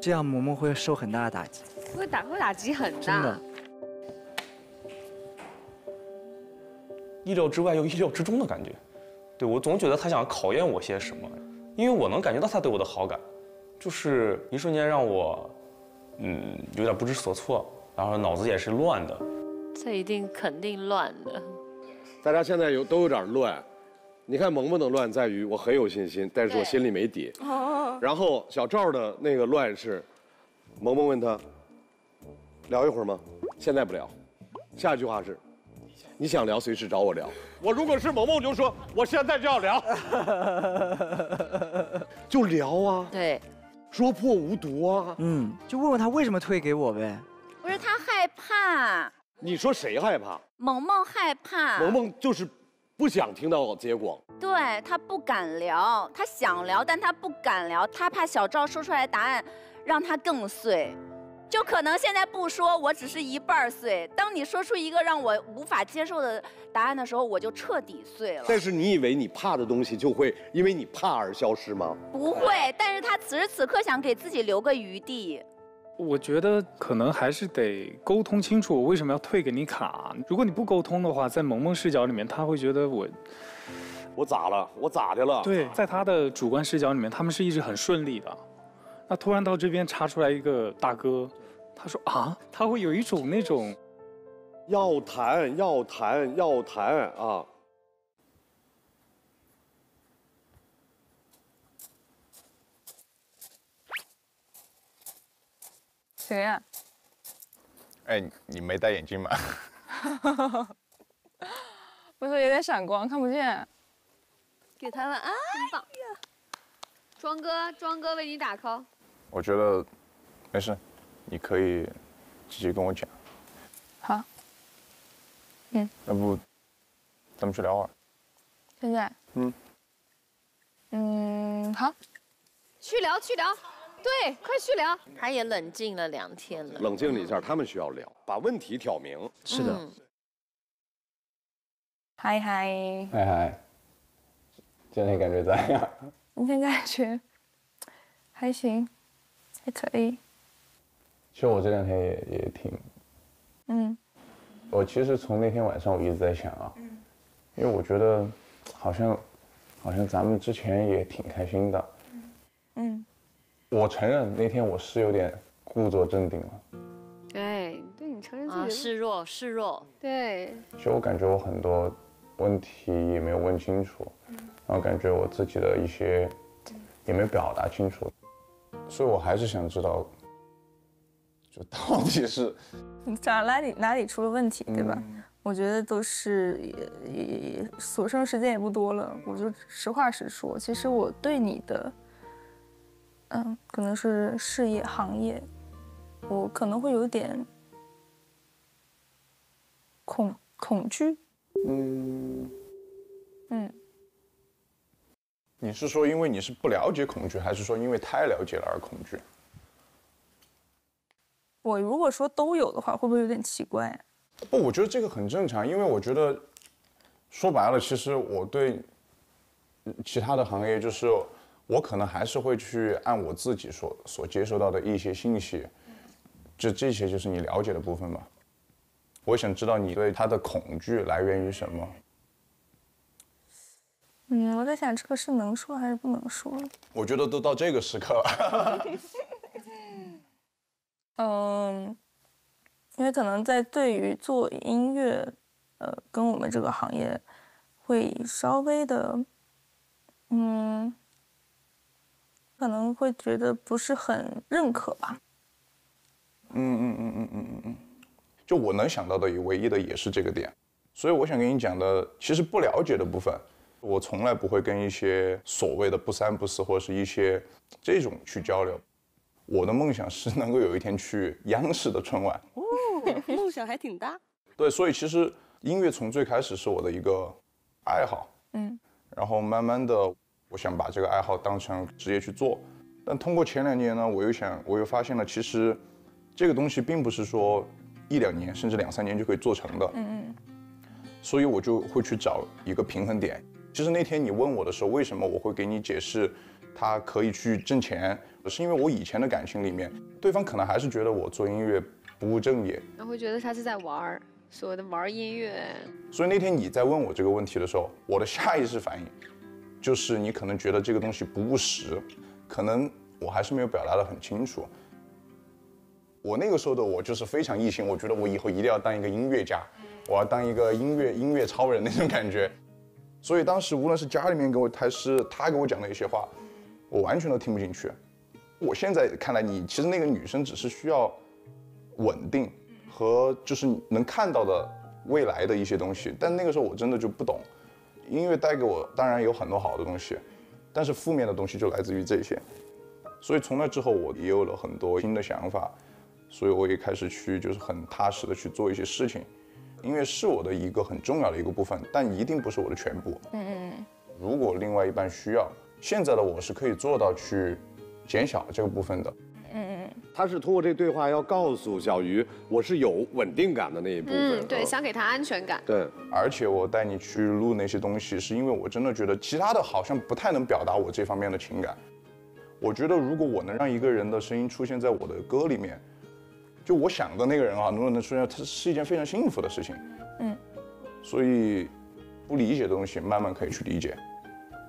这样萌萌会受很大的打击。会打会打击很大。真的。意料之外又意料之中的感觉。 对，我总觉得他想考验我些什么，因为我能感觉到他对我的好感，就是一瞬间让我，嗯，有点不知所措，然后脑子也是乱的。这一定肯定乱的。大家现在有都有点乱，你看萌萌的乱在于我很有信心，但是我心里没底。哦。然后小赵的那个乱是，萌萌问他，聊一会儿吗？现在不聊。下一句话是。 你想聊，随时找我聊。我如果是萌萌，就说我现在就要聊，就聊啊。对，说破无毒啊。嗯，就问问他为什么退给我呗。不是他害怕。你说谁害怕？萌萌害怕。萌萌就是不想听到结果。对他不敢聊，他想聊，但他不敢聊，他怕小赵说出来答案让他更碎。 就可能现在不说，我只是一半碎。当你说出一个让我无法接受的答案的时候，我就彻底碎了。但是你以为你怕的东西就会因为你怕而消失吗？不会，但是他此时此刻想给自己留个余地。我觉得可能还是得沟通清楚，我为什么要退给你卡？如果你不沟通的话，在萌萌视角里面，他会觉得我。 我咋了？我咋的了？对，在他的主观视角里面，他们是一直很顺利的。那突然到这边插出来一个大哥。 他说啊，他会有一种那种，要谈要谈要谈啊！谁呀、啊？哎，你没戴眼镜吗？不是有点闪光，看不见。给他了啊！真棒！庄哥，庄哥为你打 call。我觉得没事。 你可以直接跟我讲。好。嗯。要不，咱们去聊会儿。现在。嗯。嗯，好。去聊，去聊。对，快去聊。他也冷静了两天了。冷静了一下，他们需要聊，把问题挑明。是的。嗨嗨。嗨嗨。今天感觉咋样？今天感觉还行，还可以。 其实我这两天也也挺，嗯，我其实从那天晚上我一直在想啊，嗯，因为我觉得好像，好像咱们之前也挺开心的，嗯，嗯，我承认那天我是有点故作镇定了，对，对你承认自己示弱示弱，对，其实我感觉我很多问题也没有问清楚，嗯，然后感觉我自己的一些也没表达清楚，所以我还是想知道。就到底是找哪里哪里出了问题，对吧？嗯、我觉得都是也也所剩时间也不多了，我就实话实说。其实我对你的，嗯，可能是事业行业，我可能会有点恐恐惧。嗯嗯。你是说因为你是不了解恐惧，还是说因为太了解了而恐惧？我如果说都有的话，会不会有点奇怪啊？不，我觉得这个很正常，因为我觉得说白了，其实我对其他的行业，就是我可能还是会去按我自己所所接收到的一些信息，就这些就是你了解的部分嘛。我想知道你对它的恐惧来源于什么。嗯，我在想这个是能说还是不能说？我觉得都到这个时刻了。嗯，因为可能在对于做音乐，呃，跟我们这个行业，会稍微的，嗯，可能会觉得不是很认可吧。嗯嗯嗯嗯嗯嗯嗯，就我能想到的唯一的也是这个点，所以我想跟你讲的，其实不了解的部分。我从来不会跟一些所谓的不三不四或是一些这种去交流。我的梦想是能够有一天去央视的春晚。哦，梦想还挺大。对，所以其实音乐从最开始是我的一个爱好，嗯，然后慢慢的我想把这个爱好当成职业去做，但通过前两年呢，我又想，我又发现了，其实这个东西并不是说一两年甚至两三年就可以做成的，嗯嗯，所以我就会去找一个平衡点。其实那天你问我的时候，为什么我会给你解释，他可以去挣钱，是因为我以前的感情里面，对方可能还是觉得我做音乐不务正业，然后觉得他是在玩，是我的玩音乐。所以那天你在问我这个问题的时候，我的下意识反应，就是你可能觉得这个东西不务实，可能我还是没有表达得很清楚。我那个时候的我就是非常异性，我觉得我以后一定要当一个音乐家，我要当一个音乐音乐超人那种感觉。所以当时无论是家里面给我，还是他给我讲的一些话，我完全都听不进去。我现在看来，你其实那个女生只是需要稳定和就是能看到的未来的一些东西，但那个时候我真的就不懂。音乐带给我当然有很多好的东西，但是负面的东西就来自于这些。所以从那之后，我也有了很多新的想法，所以我也开始去就是很踏实的去做一些事情。音乐是我的一个很重要的一个部分，但一定不是我的全部。嗯嗯嗯。如果另外一半需要，现在的我是可以做到去减小这个部分的。嗯嗯。他是通过这个对话要告诉小鱼，我是有稳定感的那一部分。嗯，对，想给他安全感。对，而且我带你去录那些东西，是因为我真的觉得其他的好像不太能表达我这方面的情感。我觉得如果我能让一个人的声音出现在我的歌里面。就我想的那个人啊，如果能出现，他是一件非常幸福的事情。嗯，所以不理解的东西慢慢可以去理解，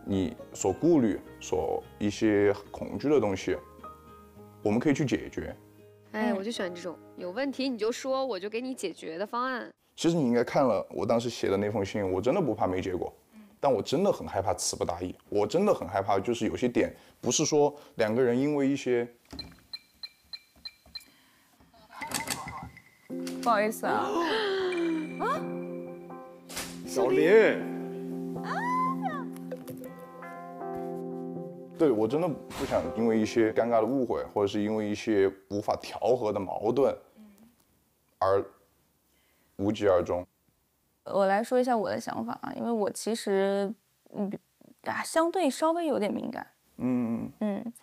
你所顾虑、所一些恐惧的东西，我们可以去解决。哎，我就喜欢这种有问题你就说，我就给你解决的方案。其实你应该看了我当时写的那封信，我真的不怕没结果，但我真的很害怕词不达意，我真的很害怕，就是有些点不是说两个人因为一些。不好意思啊，啊，小林，啊，对我真的不想因为一些尴尬的误会，或者是因为一些无法调和的矛盾，而无疾而终。我来说一下我的想法啊，因为我其实嗯啊相对稍微有点敏感，嗯嗯。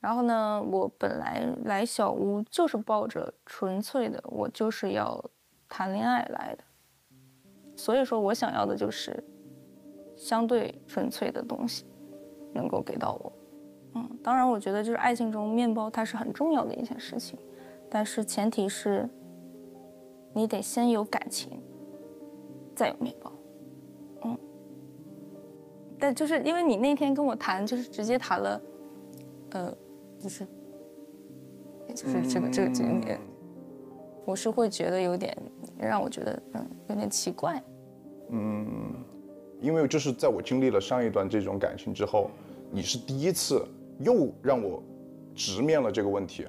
然后呢，我本来来小屋就是抱着纯粹的，我就是要谈恋爱来的，所以说我想要的就是相对纯粹的东西，能够给到我。嗯，当然我觉得就是爱情中面包它是很重要的一件事情，但是前提是你得先有感情，再有面包。嗯，但就是因为你那天跟我谈，就是直接谈了，呃。就是，就是这个这个这个点，我是会觉得有点让我觉得嗯有点奇怪。嗯，因为就是在我经历了上一段这种感情之后，你是第一次又让我直面了这个问题，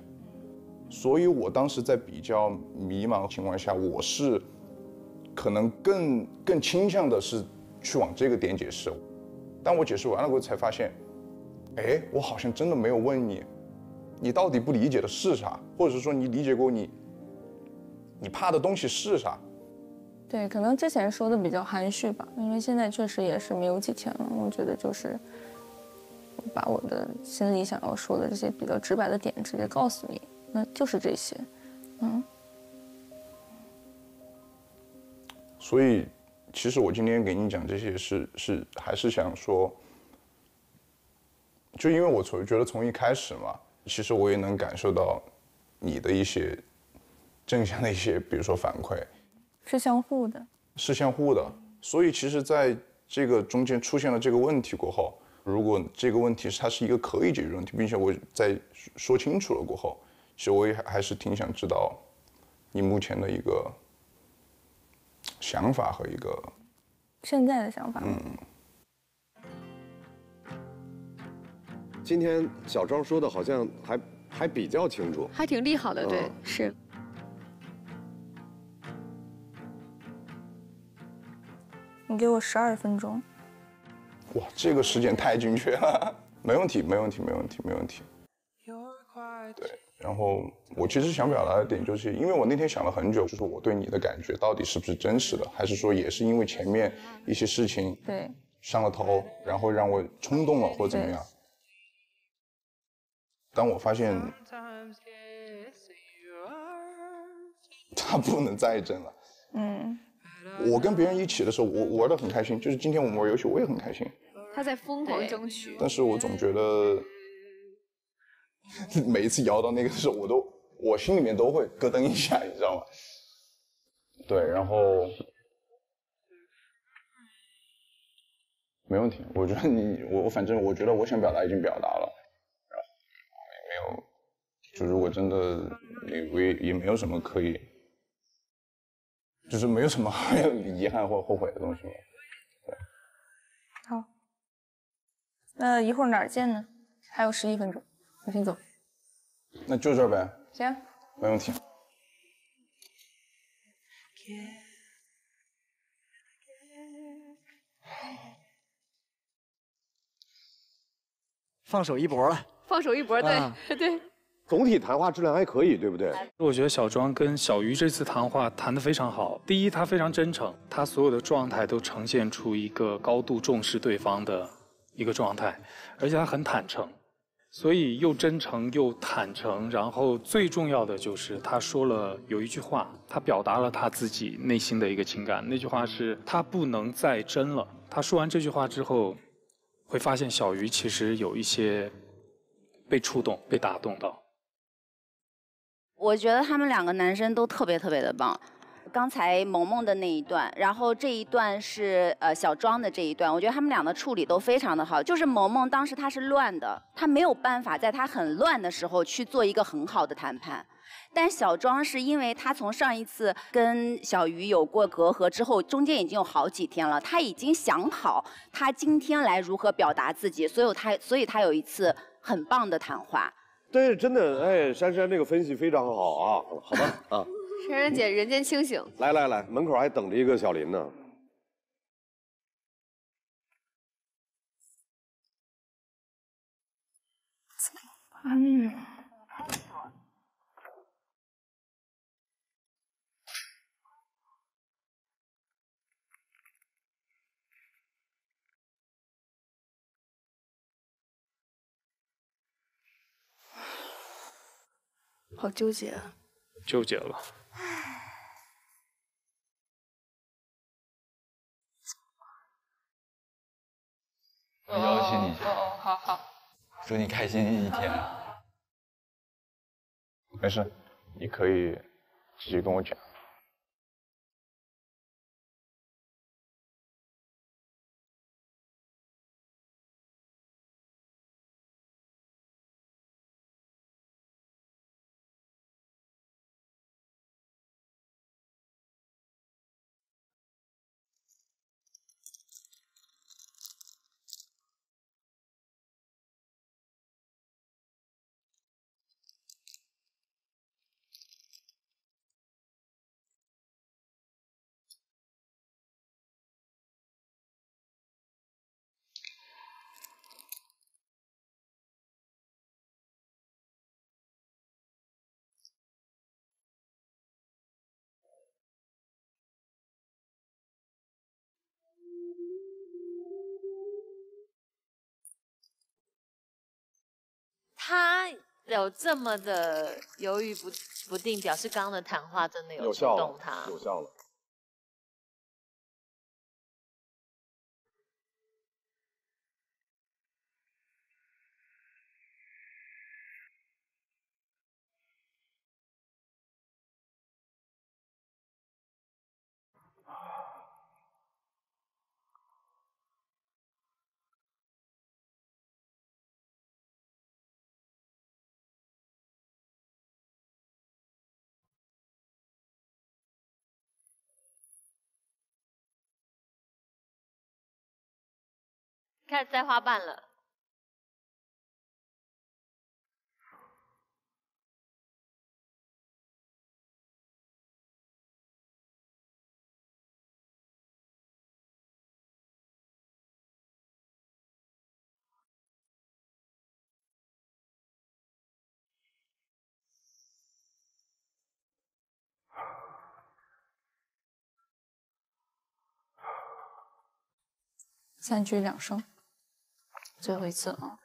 所以我当时在比较迷茫的情况下，我是可能更更倾向的是去往这个点解释。当我解释完了过后，才发现，哎，我好像真的没有问你，你到底不理解的是啥，或者是说你理解过你，你怕的东西是啥？对，可能之前说的比较含蓄吧，因为现在确实也是没有几天了，我觉得就是把我的心里想要说的这些比较直白的点直接告诉你。 那就是这些，嗯。所以，其实我今天给你讲这些是是还是想说，就因为我从觉得从一开始嘛，其实我也能感受到你的一些正向的一些，比如说反馈，是相互的，是相互的。所以，其实在这个中间出现了这个问题过后，如果这个问题它是一个可以解决的问题，并且我在说清楚了过后。 其实我也还是挺想知道你目前的一个想法和一个现在的想法。嗯。今天小庄说的好像还还比较清楚，还挺利好的，对，嗯、是。你给我十二分钟。哇，这个时间太精确了，没问题，没问题，没问题，没问题。对。 然后我其实想表达的点就是，因为我那天想了很久，就是我对你的感觉到底是不是真实的，还是说也是因为前面一些事情对上了头，然后让我冲动了或者怎么样？当我发现它不能再真了，嗯，我跟别人一起的时候，我玩得很开心，就是今天我们玩游戏我也很开心。他在疯狂争取，但是我总觉得。 每一次摇到那个的时候，我都我心里面都会咯噔一下，你知道吗？对，然后没问题，我觉得你我我反正我觉得我想表达已经表达了，然后也没有，就如果真的也我也也没有什么可以，就是没有什么还有遗憾或后悔的东西嘛。对，好，那一会儿哪儿见呢？还有十一分钟。 我先走，那就这儿呗。行，没问题。放手一搏了。放手一搏，对、啊、对。总体谈话质量还可以，对不对？我觉得小庄跟小鱼这次谈话谈得非常好。第一，他非常真诚，他所有的状态都呈现出一个高度重视对方的一个状态，而且他很坦诚。 所以又真诚又坦诚，然后最重要的就是他说了有一句话，他表达了他自己内心的一个情感。那句话是他不能再真了。他说完这句话之后，会发现小鱼其实有一些被触动、被打动到。我觉得他们两个男生都特别特别的棒。 刚才萌萌的那一段，然后这一段是呃小庄的这一段，我觉得他们俩的处理都非常的好。就是萌萌当时她是乱的，她没有办法在她很乱的时候去做一个很好的谈判。但小庄是因为她从上一次跟小鱼有过隔阂之后，中间已经有好几天了，她已经想好她今天来如何表达自己，所以她所以她有一次很棒的谈话。对，真的，哎，珊珊这个分析非常好啊，好吧啊。珊珊姐，人间清醒。来来来，门口还等着一个小林呢。怎么办呢？好纠结啊。纠结了。 我邀请你去。哦哦，好好。祝你开心一天。没事，你可以直接跟我讲。他有这么的犹豫不不定，表示刚刚的谈话真的有触动他，有效了。开始摘花瓣了，三局两胜。 最后一次啊！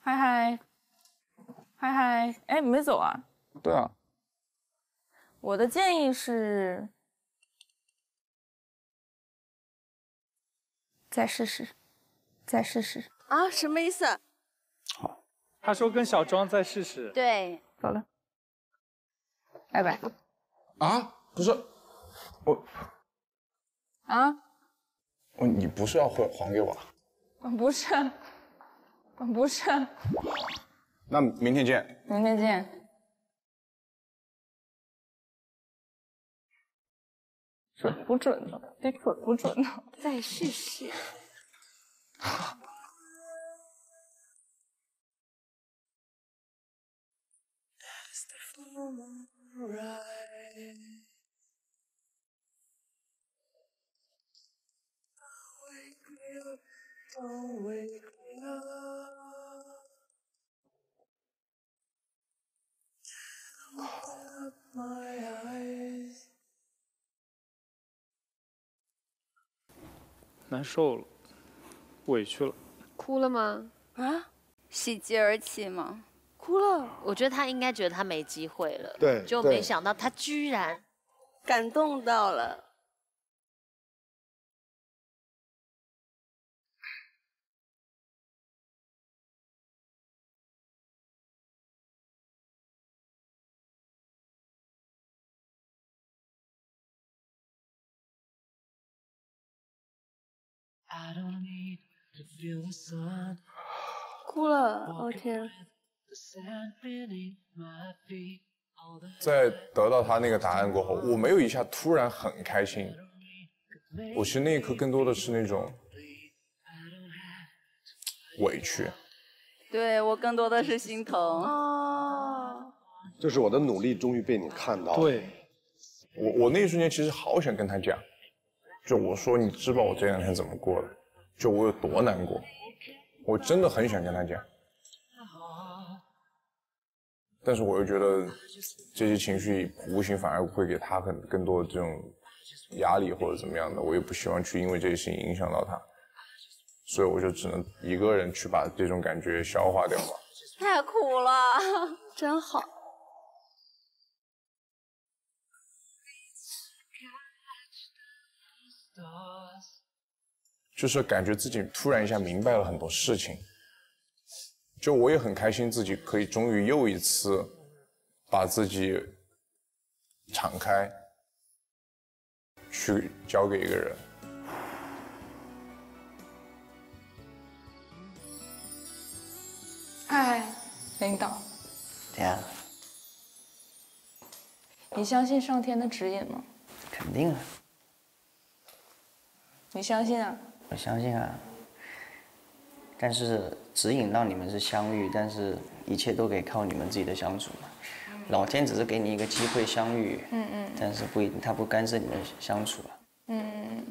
嗨嗨，嗨嗨，哎，你没走啊？对啊。我的建议是，再试试，再试试啊？什么意思？好，他说跟小庄再试试。对，走了，拜拜。啊？不是，我啊？我你不是要还还给我啊？ 不是，不是。那明天见。明天见。准不准呢？这准不准呢？再试试。Don't wake me up. Open up my eyes. 难受了，委屈了。哭了吗？啊？喜极而泣吗？哭了。我觉得他应该觉得他没机会了。对。就没想到他居然感动到了。 哭了，我天！在得到他那个答案过后，我没有一下突然很开心，我其实那一刻更多的是那种委屈。对我更多的是心疼。哦，就是我的努力终于被你看到了。对，我我那一瞬间其实好想跟他讲。 就我说，你知道我这两天怎么过的，就我有多难过，我真的很想跟他讲，但是我又觉得这些情绪无形反而会给他很更多的这种压力或者怎么样的，我也不希望去因为这些事情影响到他，所以我就只能一个人去把这种感觉消化掉吧。太苦了，真好。 就是感觉自己突然一下明白了很多事情，就我也很开心自己可以终于又一次把自己敞开，去交给一个人。嗨，领导。对啊。你相信上天的指引吗？肯定啊。你相信啊？我相信啊。但是指引到你们是相遇，但是一切都得靠你们自己的相处嘛。老天只是给你一个机会相遇，嗯嗯，但是不一定，他不干涉你们相处啊。嗯。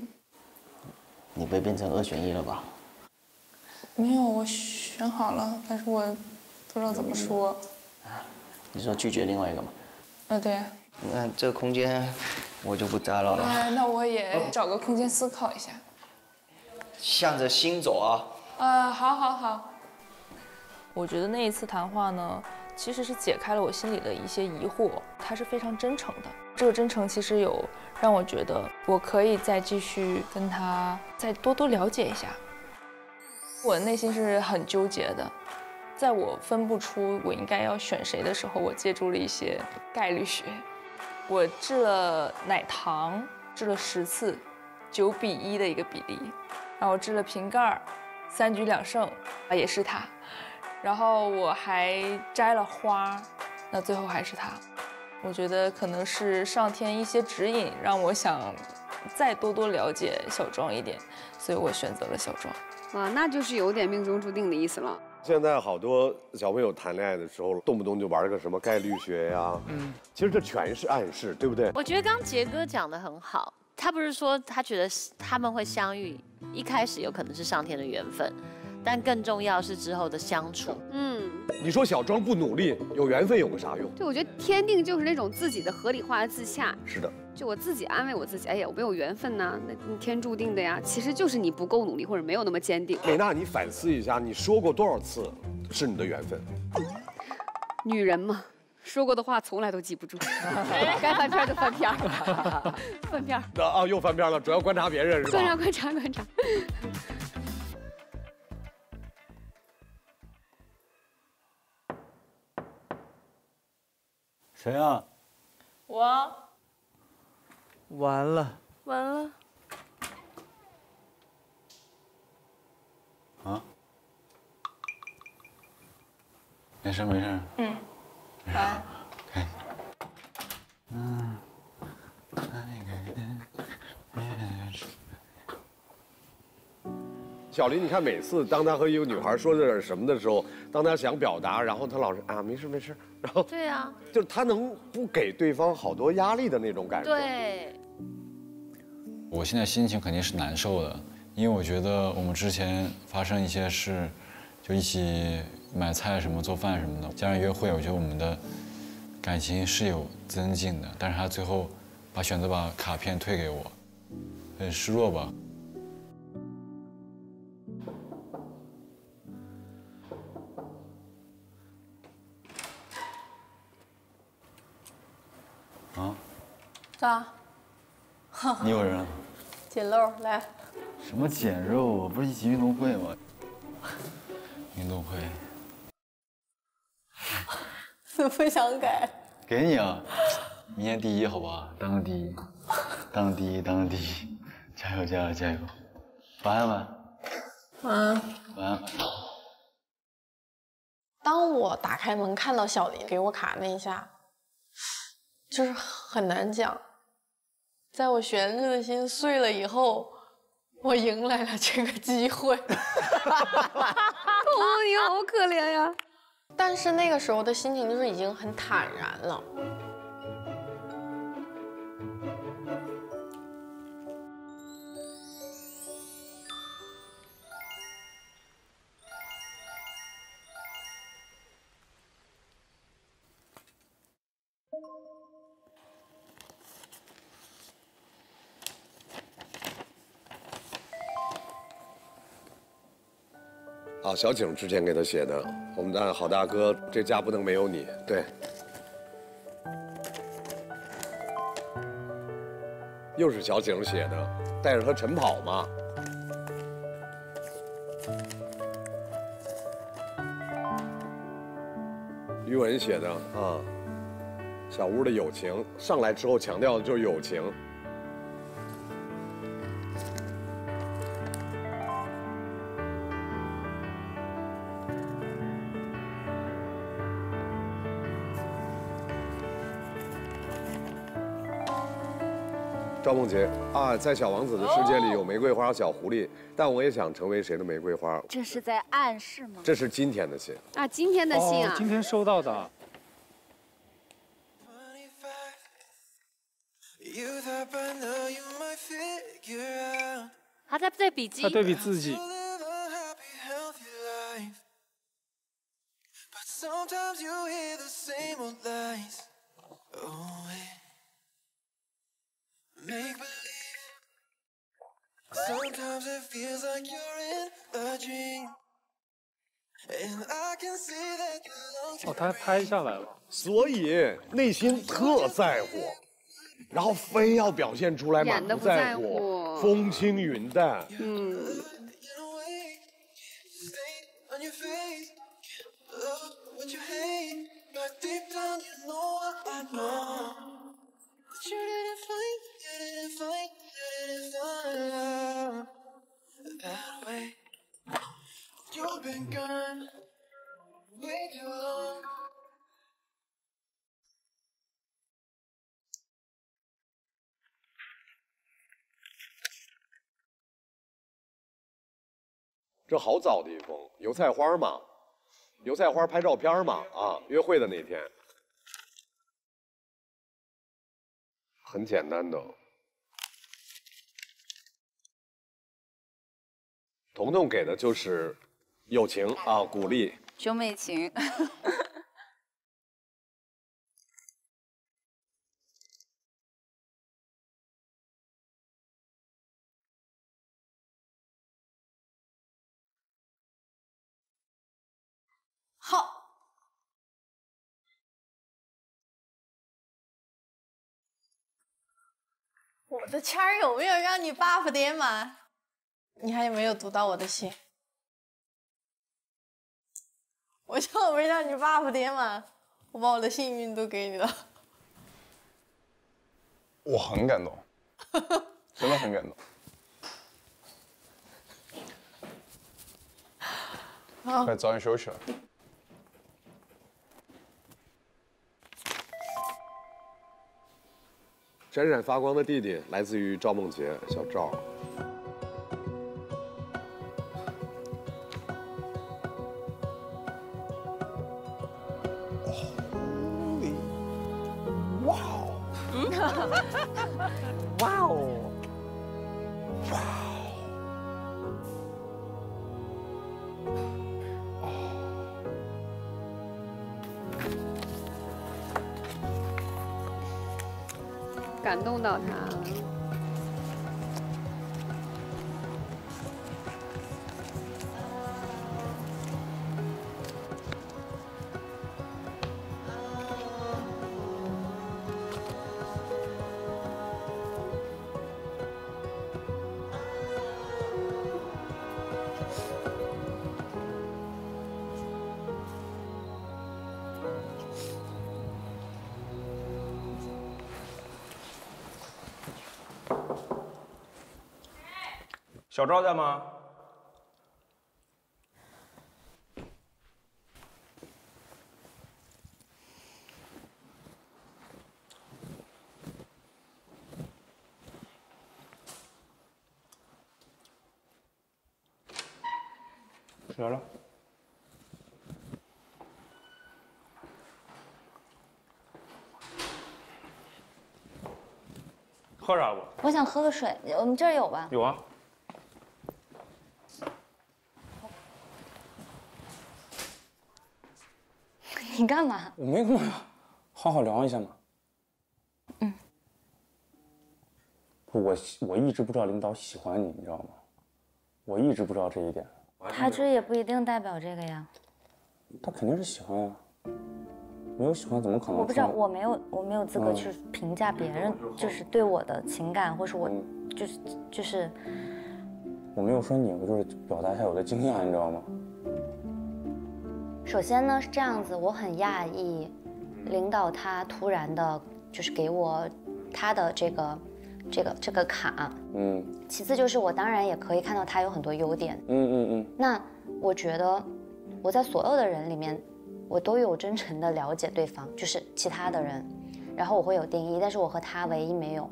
你被变成二选一了吧？没有，我选好了，但是我不知道怎么说。啊，你说拒绝另外一个吗？啊，对啊。那这个空间我就不打扰了。啊，那我也找个空间思考一下。向着心走啊。啊，好好好。我觉得那一次谈话呢，其实是解开了我心里的一些疑惑，它是非常真诚的。这个真诚其实有让我觉得我可以再继续跟他再多多了解一下。我内心是很纠结的，在我分不出我应该要选谁的时候，我借助了一些概率学。我治了奶糖，治了十次，九比一的一个比例。然后治了瓶盖，三局两胜，也是他。然后我还摘了花，那最后还是他。我觉得可能是上天一些指引，让我想再多多了解小庄一点，所以我选择了小庄。啊，那就是有点命中注定的意思了。现在好多小朋友谈恋爱的时候，动不动就玩个什么概率学呀、啊，嗯，其实这全是暗示，对不对？我觉得刚杰哥讲得很好，他不是说他觉得他们会相遇，一开始有可能是上天的缘分，但更重要是之后的相处。嗯，你说小庄不努力，有缘分有个啥用？对，我觉得天定就是那种自己的合理化自洽。是的。就我自己安慰我自己，哎呀，我没有缘分呐，那你天注定的呀。其实就是你不够努力，或者没有那么坚定。美娜，你反思一下，你说过多少次是你的缘分？女人嘛，说过的话从来都记不住，该翻篇就翻篇，翻篇。啊啊，又翻篇了，主要观察别人是吧？观察观察观察。谁啊？我。完了，完了！啊？没事没事。嗯。没事。开。嗯。小林，你看每次当他和一个女孩说点什么的时候，当他想表达，然后他老是啊没事没事，然后对啊，就是他能不给对方好多压力的那种感觉。对。我现在心情肯定是难受的，因为我觉得我们之前发生一些事，就一起买菜什么、做饭什么的，加上约会，我觉得我们的感情是有增进的。但是他最后把选择把卡片退给我，很失落吧。啊？咋？你有人了？捡漏来。什么捡肉？我不是一起运动会吗？运动会。怎么想改？给你啊！明年第一，好吧？当个第一，当个第一，当个第一！加油，加油，加油！晚安，晚安。晚安。晚安。当我打开门看到小林给我卡那一下，就是很难讲。在我悬着的心碎了以后，我迎来了这个机会。哦，你好可怜呀！但是那个时候的心情就是已经很坦然了。啊，小景之前给他写的，我们的好大哥，这家不能没有你。对，又是小景写的，带着他晨跑嘛。于文写的啊，小屋的友情，上来之后强调的就是友情。赵梦洁啊，在《小王子》的世界里有玫瑰花、小狐狸，但我也想成为谁的玫瑰花？这是在暗示吗？这是今天的信啊，今天的信啊，今天收到的。 他在对比自己，他对比自己。哦，他还拍下来了，所以内心特在乎。 然后非要表现出来满不在乎，风轻云淡。嗯。这好早的一封油菜花嘛，油菜花拍照片嘛啊，约会的那天，很简单的。彤彤给的就是友情啊，鼓励兄妹情。我的签儿有没有让你 buff 点满？你还有没有读到我的信？我就没让你 buff 点满，我把我的幸运都给你了。我很感动，真的很感动。快早点休息了。 闪闪发光的弟弟来自于赵梦洁，小赵。Holy， 哇哦！哇哦！哇哦！哦！ 感动到他了。小赵在吗？来了。喝啥不？我想喝个水，我们这儿有吧？有啊。 你干嘛？我没干嘛呀，好好聊一下嘛。嗯。我我一直不知道领导喜欢你，你知道吗？我一直不知道这一点。他这也不一定代表这个呀。他肯定是喜欢呀、啊，没有喜欢怎么可能？我不知道，我没有我没有资格去评价别人，嗯、就是对我的情感，或是我、嗯、就是就是。我没有说你，我就是表达一下我的惊讶，你知道吗？ 首先呢是这样子，我很讶异，领导他突然的，就是给我他的这个，这个这个卡，嗯。其次就是我当然也可以看到他有很多优点，嗯嗯嗯。那我觉得我在所有的人里面，我都有真诚的了解对方，就是其他的人，然后我会有定义，但是我和他唯一没有，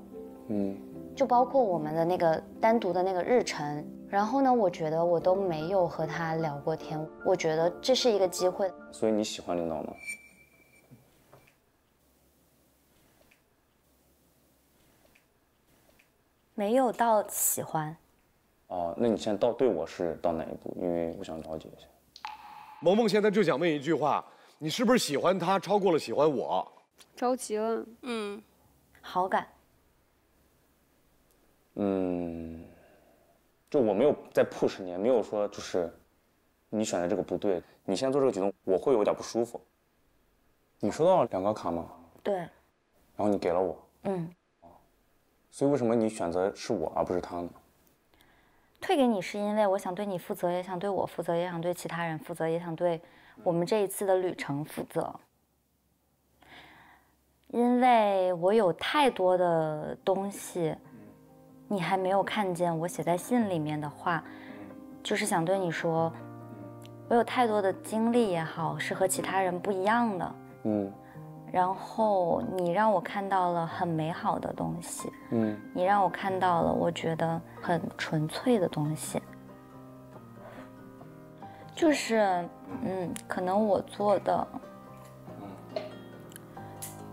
嗯。就包括我们的那个单独的那个日程。然后呢，我觉得我都没有和他聊过天，我觉得这是一个机会。所以你喜欢领导吗？没有到喜欢。哦，那你现在到对我是到哪一步？因为我想了解一下。萌萌现在就想问一句话：你是不是喜欢他超过了喜欢我？着急了，嗯，好感。 嗯，就我没有在 push 你，没有说就是你选的这个不对，你现在做这个举动，我会有点不舒服。你收到了两个卡吗？对。然后你给了我。嗯。所以为什么你选择是我而不是他呢？退给你是因为我想对你负责，也想对我负责，也想对其他人负责，也想对我们这一次的旅程负责。 因为我有太多的东西，你还没有看见我写在信里面的话，就是想对你说，我有太多的经历也好，是和其他人不一样的。嗯。然后你让我看到了很美好的东西。嗯。你让我看到了我觉得很纯粹的东西。就是，嗯，可能我做的。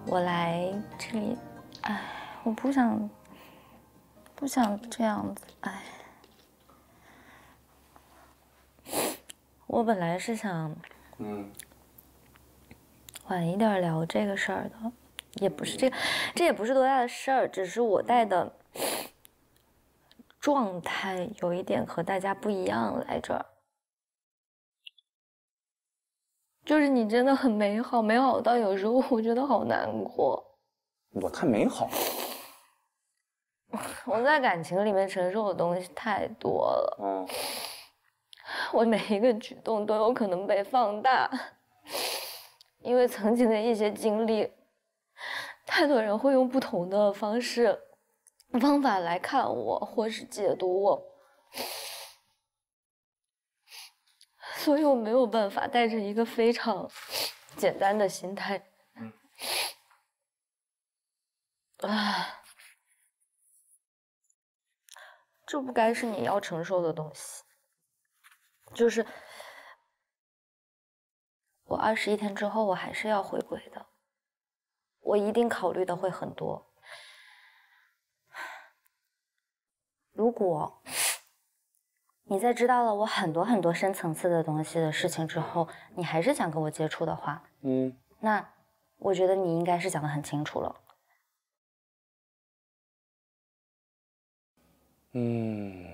我来这里，哎，我不想，不想这样子，哎。我本来是想，嗯，晚一点聊这个事儿的，也不是这，这也不是多大的事儿，只是我带的状态有一点和大家不一样来这儿。 就是你真的很美好，美好到有时候我觉得好难过。我太美好了，我在感情里面承受的东西太多了。嗯，我每一个举动都有可能被放大，因为曾经的一些经历，太多人会用不同的方式、方法来看我，或是解读我。 所以我没有办法带着一个非常简单的心态，啊，这不该是你要承受的东西。就是我二十一天之后，我还是要回归的，我一定考虑的会很多。如果。 你在知道了我很多很多深层次的东西的事情之后，你还是想跟我接触的话，嗯，那我觉得你应该是讲得很清楚了。嗯，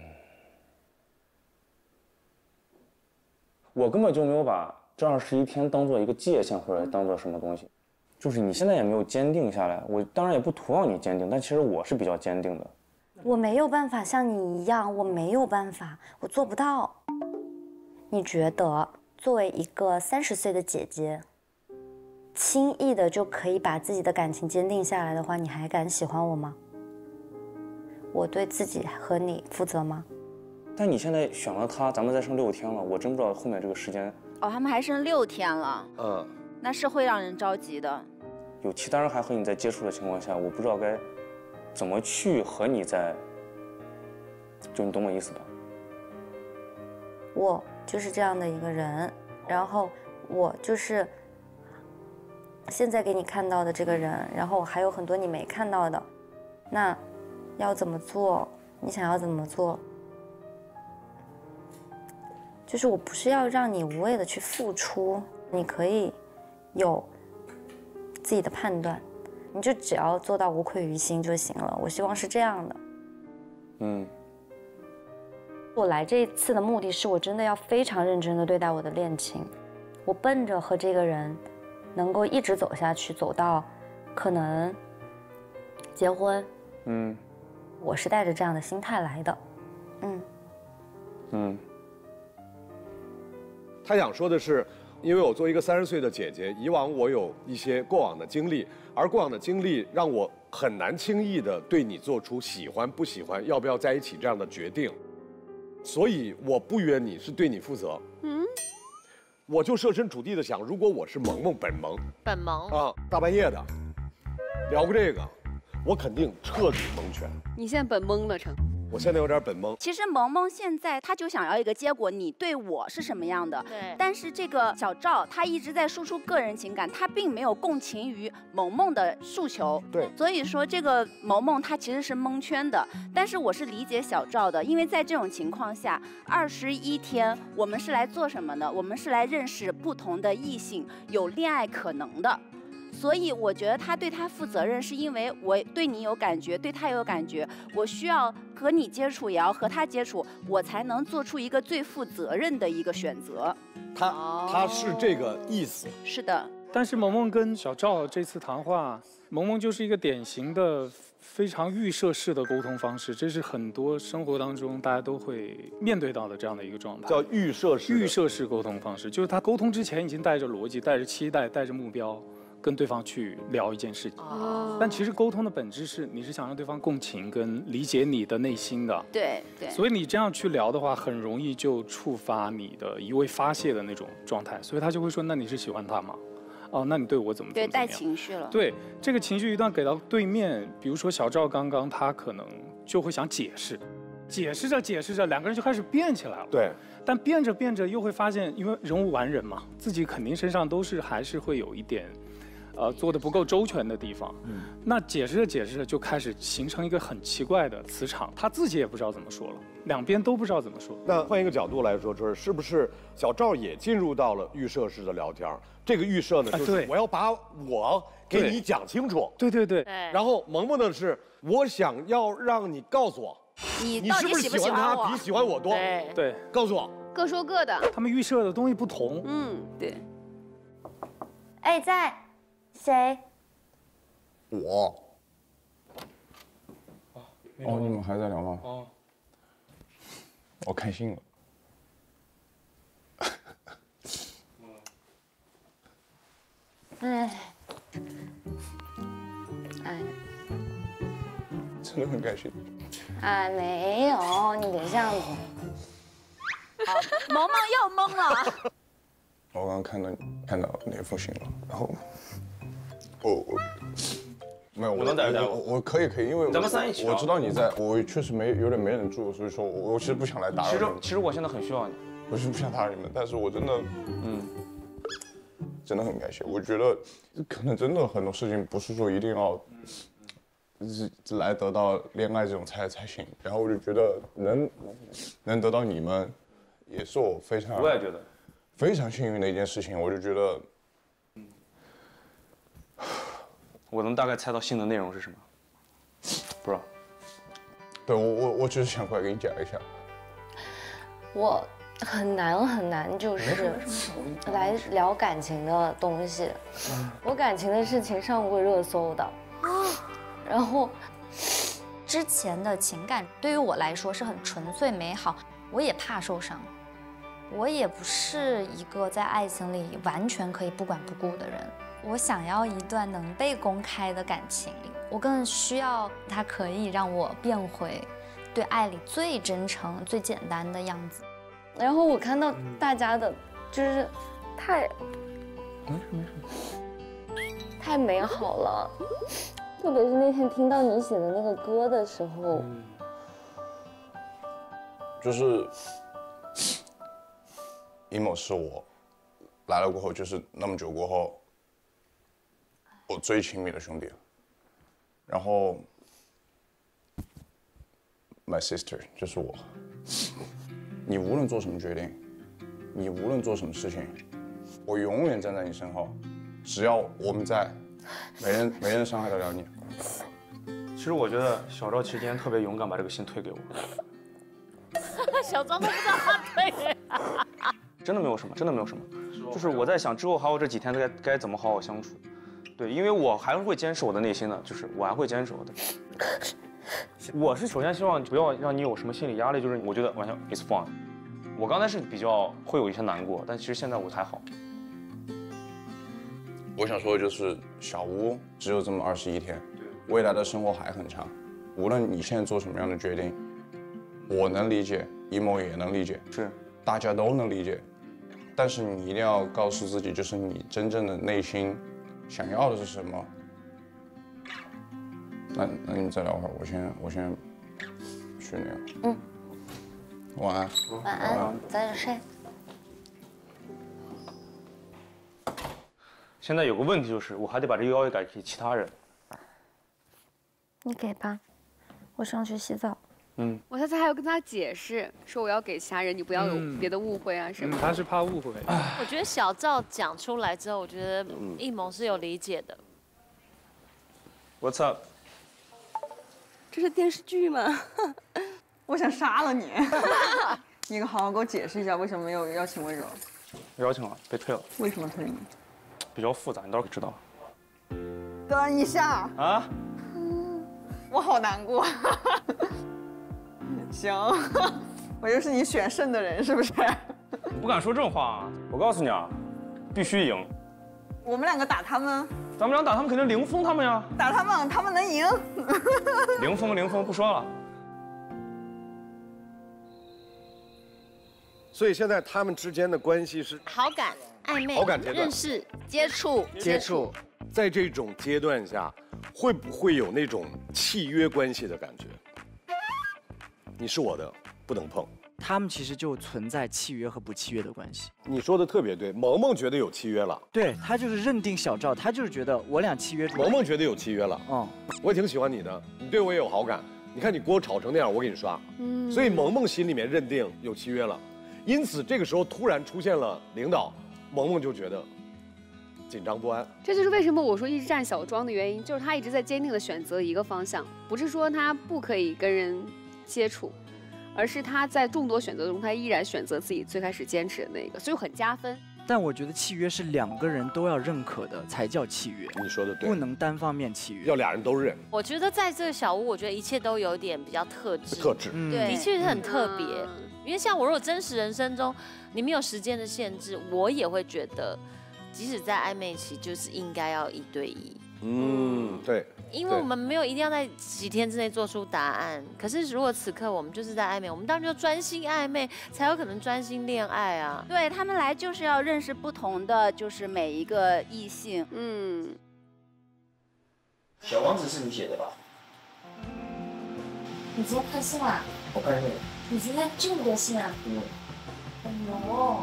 我根本就没有把这二十一天当做一个界限或者当做什么东西，就是你现在也没有坚定下来。我当然也不图望你坚定，但其实我是比较坚定的。 我没有办法像你一样，我没有办法，我做不到。你觉得作为一个三十岁的姐姐，轻易的就可以把自己的感情坚定下来的话，你还敢喜欢我吗？我对自己和你负责吗？但你现在选了他，咱们再剩六天了，我真不知道后面这个时间。哦，他们还剩六天了。嗯，那是会让人着急的。有其他人还和你在接触的情况下，我不知道该。 怎么去和你在？就你懂我意思吧？我就是这样的一个人，然后我就是现在给你看到的这个人，然后我还有很多你没看到的。那要怎么做？你想要怎么做？就是我不是要让你无谓的去付出，你可以有自己的判断。 你就只要做到无愧于心就行了。我希望是这样的。嗯，我来这一次的目的是我真的要非常认真的对待我的恋情，我奔着和这个人能够一直走下去，走到可能结婚。嗯，我是带着这样的心态来的。嗯，嗯。他想说的是。 因为我作为一个三十岁的姐姐，以往我有一些过往的经历，而过往的经历让我很难轻易的对你做出喜欢不喜欢、要不要在一起这样的决定，所以我不约你是对你负责。嗯，我就设身处地的想，如果我是萌萌本萌，本萌啊，大半夜的聊过这个，我肯定彻底蒙圈。你现在本懵了，成。我现在有点本懵。其实萌萌现在他就想要一个结果，你对我是什么样的？对。但是这个小赵他一直在输出个人情感，他并没有共情于萌萌的诉求。对。所以说这个萌萌他其实是蒙圈的，但是我是理解小赵的，因为在这种情况下，二十一天我们是来做什么呢？我们是来认识不同的异性，有恋爱可能的。 所以我觉得他对他负责任，是因为我对你有感觉，对他有感觉，我需要和你接触，也要和他接触，我才能做出一个最负责任的一个选择。他、oh. 他是这个意思。是的。但是萌萌跟小赵这次谈话，萌萌就是一个典型的非常预设式的沟通方式，这是很多生活当中大家都会面对到的这样的一个状态。叫预设式。预设式沟通方式，就是他沟通之前已经带着逻辑、带着期待、带着目标。 跟对方去聊一件事情，哦、但其实沟通的本质是，你是想让对方共情跟理解你的内心的。对对。对所以你这样去聊的话，很容易就触发你的一味发泄的那种状态，所以他就会说：“那你是喜欢他吗？哦，那你对我怎么怎么怎么样？”对，带情绪了。对，这个情绪一旦给到对面，比如说小赵刚刚他可能就会想解释，解释着解释着，两个人就开始辩起来了。对。 但变着变着又会发现，因为人无完人嘛，自己肯定身上都是还是会有一点，呃，做的不够周全的地方。嗯，那解释着解释着就开始形成一个很奇怪的磁场，他自己也不知道怎么说了，两边都不知道怎么说。那换一个角度来说，就是是不是小赵也进入到了预设式的聊天？这个预设呢，就是我要把我给你讲清楚。对对对。然后萌萌的是，我想要让你告诉我。 你到底喜不喜欢他？比喜欢我多。对，对告诉我。各说各的。他们预设的东西不同。嗯，对。哎，在谁？我。哦，你们还在聊吗？哦。我开心了。哎。哎。真的很开心。 哎，没有，你别这样子。萌萌又懵了。我刚刚看到看到你复信了，然后我我没有，我能等一下，我可以可以，因为咱们三一起。我知道你在，我确实没有点没忍住，所以说我我其实不想来打扰你们。其实其实我现在很需要你，我是不想打扰你们，但是我真的嗯，真的很感谢。我觉得可能真的很多事情不是说一定要。 来得到恋爱这种才才行，然后我就觉得能能得到你们，也是我非常我也觉得非常幸运的一件事情。我就觉得，嗯，我能大概猜到信的内容是什么，不知道。对我我我只是想过来给你讲一下。我很难很难就是来聊感情的东西，我感情的事情上过热搜的。 然后，之前的情感对于我来说是很纯粹美好，我也怕受伤，我也不是一个在爱情里完全可以不管不顾的人。我想要一段能被公开的感情，我更需要它可以让我变回对爱里最真诚、最简单的样子。然后我看到大家的，就是太，没事没事，太美好了。 特别是那天听到你写的那个歌的时候，嗯、就是emo是我来了过后，就是那么久过后，我最亲密的兄弟了。然后 ，my sister 就是我。你无论做什么决定，你无论做什么事情，我永远站在你身后，只要我们在。 没人没人伤害得了你。其实我觉得小赵其实今天特别勇敢，把这个信推给我。小赵都不知道他推给他。真的没有什么，真的没有什么，就是我在想之后还有这几天该该怎么好好相处。对，因为我还会坚守我的内心的，就是我还会坚守的。我是首先希望不要让你有什么心理压力，就是我觉得完全 it's fine。我刚才是比较会有一些难过，但其实现在我还好。 我想说的就是，小屋只有这么二十一天，未来的生活还很长。无论你现在做什么样的决定，我能理解，一萌也能理解，是大家都能理解。但是你一定要告诉自己，就是你真正的内心想要的是什么。那那你们再聊会儿，我先我先去那个。嗯。晚安。晚安，早点睡。现在有个问题就是，我还得把这个邀约改给其他人。你给吧，我上去洗澡。 嗯，我下次还要跟他解释，说我要给其他人，你不要有别的误会啊什么。他是怕误会。我觉得小赵讲出来之后，我觉得一萌是有理解的。What's up？ 这是电视剧吗？我想杀了你！你好好给我解释一下，为什么没有邀请温柔？邀请了，被退了。为什么退你？比较复杂，你到时候知道。等一下啊！我好难过。行，我就是你选剩的人，是不是？不敢说这话、啊。我告诉你啊，必须赢。我们两个打他们，咱们俩打他们肯定零封他们呀。打他们，他们能赢。零封零封不说了。所以现在他们之间的关系是好感、暧昧、好感阶段、认识、接触、接触。在这种阶段下，会不会有那种契约关系的感觉？ 你是我的，不能碰。他们其实就存在契约和不契约的关系。你说的特别对，萌萌觉得有契约了，对他就是认定小赵，他就是觉得我俩契约。萌萌觉得有契约了，嗯，我也挺喜欢你的，你对我也有好感。你看你锅炒成那样，我给你刷，嗯，所以萌萌心里面认定有契约了，因此这个时候突然出现了领导，萌萌就觉得紧张不安。这就是为什么我说一直站小庄的原因，就是他一直在坚定的选择一个方向，不是说他不可以跟人 接触，而是他在众多选择中，他依然选择自己最开始坚持的那个，所以很加分。但我觉得契约是两个人都要认可的才叫契约。你说的对，不能单方面契约，要俩人都认。我觉得在这个小屋，我觉得一切都有点比较特质，特质，嗯、对，的确是很特别。嗯、因为像我如果真实人生中，你没有时间的限制，我也会觉得，即使在暧昧期，就是应该要一对一。 嗯，对，因为我们没有一定要在几天之内做出答案。可是如果此刻我们就是在暧昧，我们当然就专心暧昧，才有可能专心恋爱啊。对他们来就是要认识不同的，就是每一个异性。嗯，小王子是你写的吧？你今天看信啦？我看信。你今天这么多信啊？嗯。哎呦，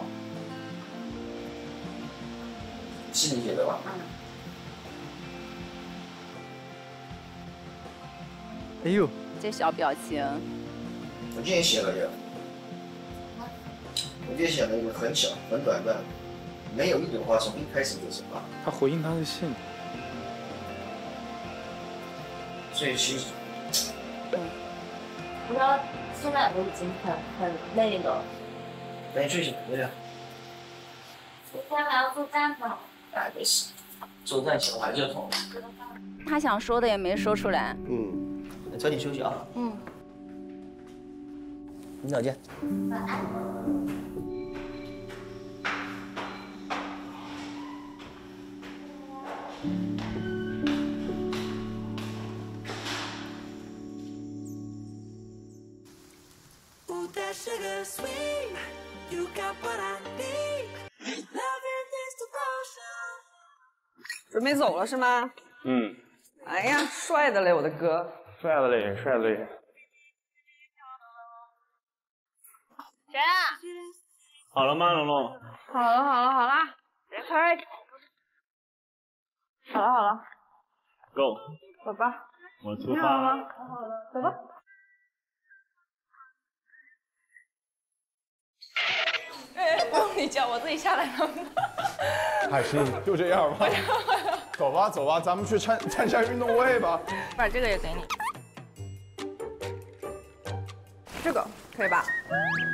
是你写的吧？嗯。 哎呦，这小表情！我今天写了一个，我今天写了一个很小、很短的，没有一朵花从一开始就是花。他回应他的信，所以其实，嗯，你知道现在我已经很很那个了。没睡醒对呀。我待会还要做蛋糕。啊，没事，做蛋小孩就疼。他想说的也没说出来。嗯。 早点休息啊！嗯，明早见。晚安。准备走了是吗？嗯。哎呀，帅的嘞，我的哥！ 帅的嘞，帅的嘞！谁啊？好了吗，龙龙？好了，好了，好了，快点！好了，好了 ，Go！ 走吧，我出发了。好了，走吧。哎，不用你叫，我自己下来了。海西，就这样吧。走吧，走吧，咱们去参参加运动会吧。把这个也给你。 这个可以吧？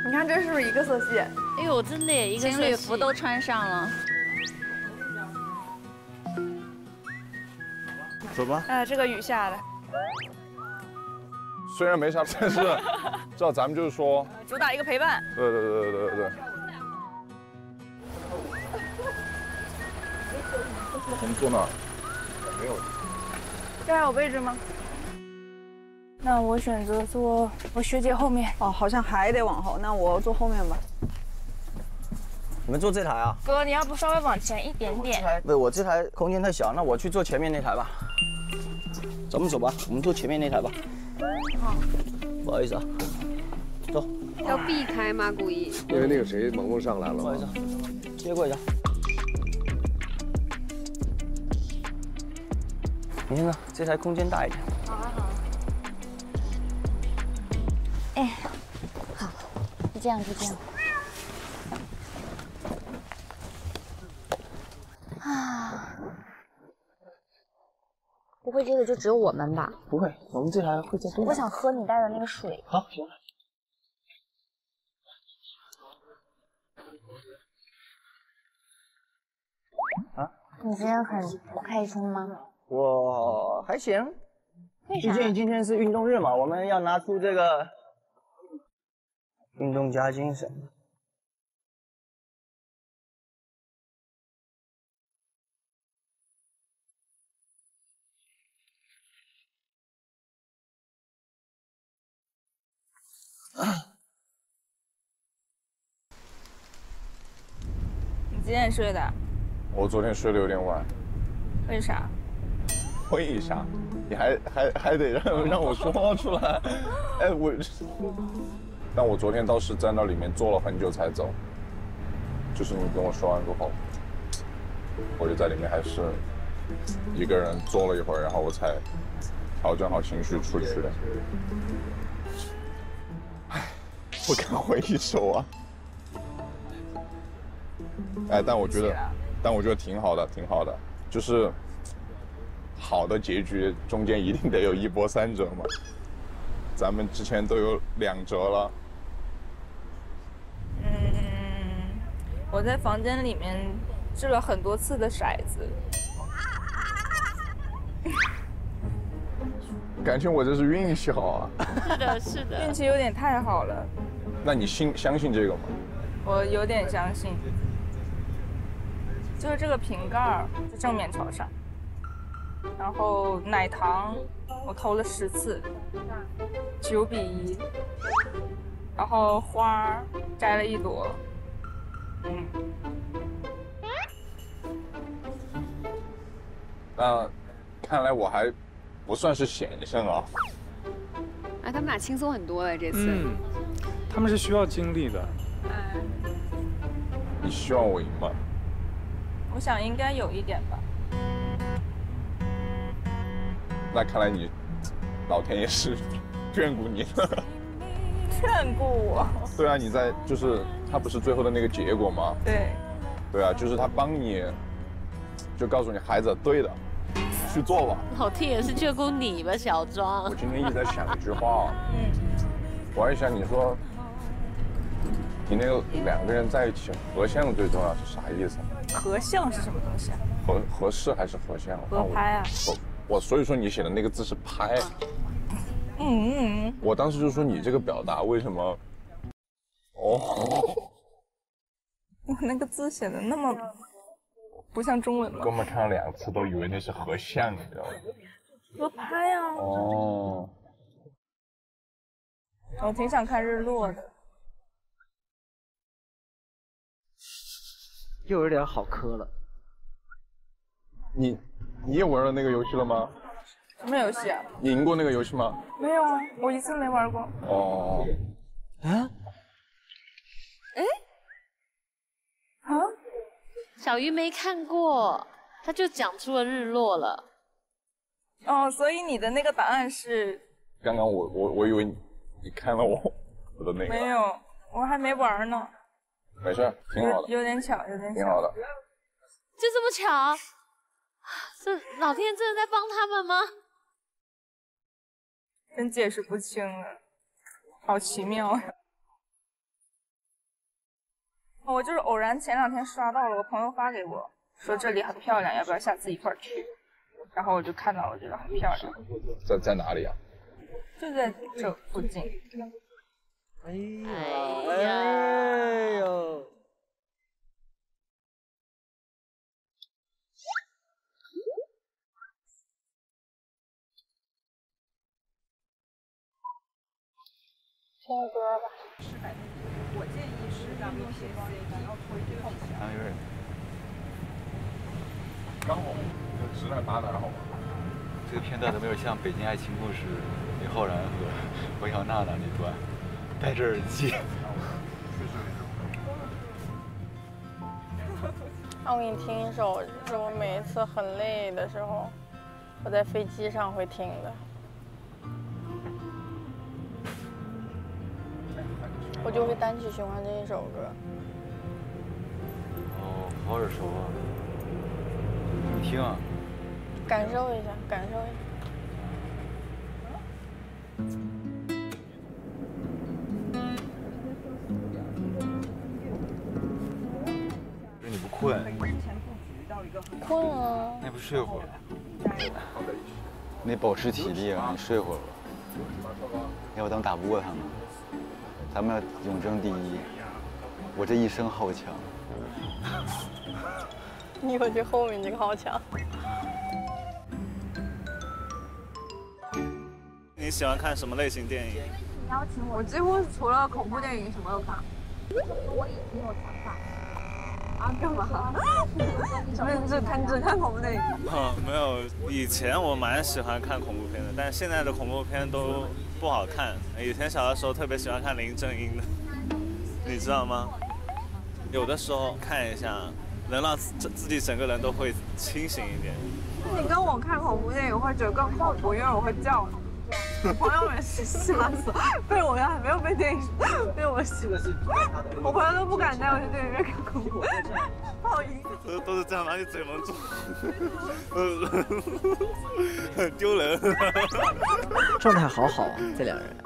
你看这是不是一个色系？哎呦，真的，一个情侣服都穿上了。走吧。哎，这个雨下的。虽然没啥，但是知道咱们就是说，主打一个陪伴。对对对对对对。我们坐哪儿？没有。这还有位置吗？ 那我选择坐我学姐后面哦，好像还得往后。那我坐后面吧。你们坐这台啊？哥，你要不稍微往前一点点？对，我这台空间太小，那我去坐前面那台吧。咱们走吧，我们坐前面那台吧。好。不好意思啊，走。要避开吗？故意？因为那个谁，萌萌上来了。不好意思，接过一下。你看看，这台空间大一点。好啊，好啊。哎，好，就这样，就这样。 不会这个就只有我们吧？不会，我们这台会再多。我想喝你带的那个水。好，行。啊？你今天很不开心吗？我还行。为啥？毕竟今天是运动日嘛，我们要拿出这个运动家精神。 你几点睡的？我昨天睡得有点晚。为啥？为啥？你还还还得让让我说出来？哎，我，但我昨天倒是站到里面坐了很久才走。就是你跟我说完过后，我就在里面还是一个人坐了一会儿，然后我才调整好情绪出去的。 不敢回首啊！哎，但我觉得，但我觉得挺好的，挺好的。就是好的结局中间一定得有一波三折嘛。咱们之前都有两折了。嗯，我在房间里面掷了很多次的骰子。感觉我这是运气好啊！是的，是的，运气有点太好了。 那你信相信这个吗？我有点相信，就是这个瓶盖就正面朝上，然后奶糖我投了十次，九比一，然后花摘了一朵，嗯，那看来我还不算是险胜啊。哎，他们俩轻松很多哎，这次。嗯 他们是需要经历的。嗯，你希望我赢吗？我想应该有一点吧。那看来你，老天也是眷顾你了。眷顾我？对啊，你在就是他不是最后的那个结果吗？对。对啊，就是他帮你，就告诉你孩子对的，去做吧。老天也是眷顾你吧，小庄。我今天一直在想一句话。嗯。我还想你说。 你那个两个人在一起合相最重要是啥意思？合相是什么东西啊？合合适还是合相？合拍啊！我我所以说你写的那个字是拍。嗯嗯。我当时就说你这个表达为什么？哦。我那个字写的那么不像中文吗？哥们看了两次都以为那是合相，你知道吗？合拍啊！哦。我挺想看日落的。 又有点好磕了。你，你也玩了那个游戏了吗？什么游戏啊？你赢过那个游戏吗？没有啊，我一次没玩过。哦。啊？哎？啊？小鱼没看过，他就讲出了日落了。哦，所以你的那个答案是？刚刚我我我以为 你, 你看了我我的那个。没有，我还没玩呢。 没事，挺好的。有, 有点巧，有点巧。挺好的。就这么巧？这老天真的在帮他们吗？真解释不清了，好奇妙呀！我就是偶然前两天刷到了，我朋友发给我说这里很漂亮，要不要下次一块去？然后我就看到了，我觉得很漂亮。在在哪里啊？就在这附近。 哎呀！哎呦！听个歌吧。我建议是咱们先然后推荐一下。啊，有点。刚好，有直男八的，然后。这个片段都没有像《北京爱情故事》李浩然和黄晓娜娜那段戴着耳机。那我给你听一首，是我每一次很累的时候，我在飞机上会听的。我就会单曲循环这一首歌。哦，好耳熟啊！你听啊。 感受一下，感受一下。那你不困？困啊。那不睡会儿？那保持体力啊，你睡会儿吧。要不咱们打不过他们，咱们要永争第一。我这一生好强。你有这后面这个好强。 你喜欢看什么类型电影？邀请我，我几乎除了恐怖电影什么都看。我已经有想法。啊，干嘛？认真看，只看恐怖电影。哦，没有，以前我蛮喜欢看恐怖片的，但现在的恐怖片都不好看。以前小的时候特别喜欢看林正英的，你知道吗？有的时候看一下，能让自自己整个人都会清醒一点。那你跟我看恐怖电影会觉得更恐怖，因为我会叫你。 朋友们洗洗了死，被我还没有被电影被我洗了，我朋友都不敢带我去电影院看恐怖，好阴都都是这样拿你嘴蒙住，很丢人。状态好好啊，这两人，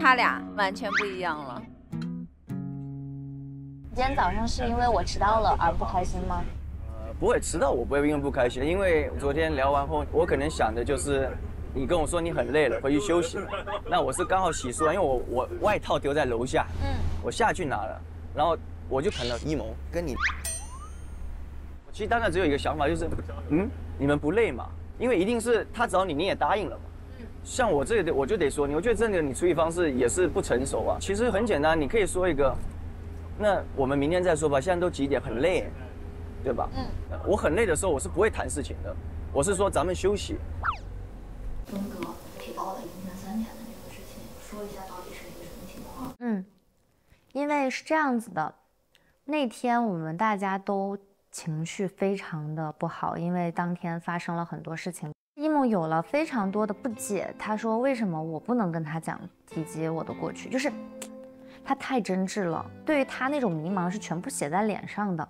他俩完全不一样了。今天早上是因为我迟到了而不开心吗？ 不会迟到，我不会因为不开心，因为昨天聊完后，我可能想的就是，你跟我说你很累了，回去休息。那我是刚好洗漱，因为我我外套丢在楼下，嗯，我下去拿了，然后我就看到一萌跟你，我其实当时只有一个想法，就是，嗯，你们不累嘛？因为一定是他找你，你也答应了嘛。嗯，像我这里我就得说你，我觉得这个你处理方式也是不成熟啊。其实很简单，你可以说一个，那我们明天再说吧，现在都几点，很累。 对吧？嗯，我很累的时候，我是不会谈事情的。我是说，咱们休息。东哥提到了凌晨三点的这个事情，说一下到底是一个什么情况？嗯，因为是这样子的，那天我们大家都情绪非常的不好，因为当天发生了很多事情。一梦有了非常多的不解，他说为什么我不能跟他讲提及我的过去？就是他太真挚了，对于他那种迷茫是全部写在脸上的。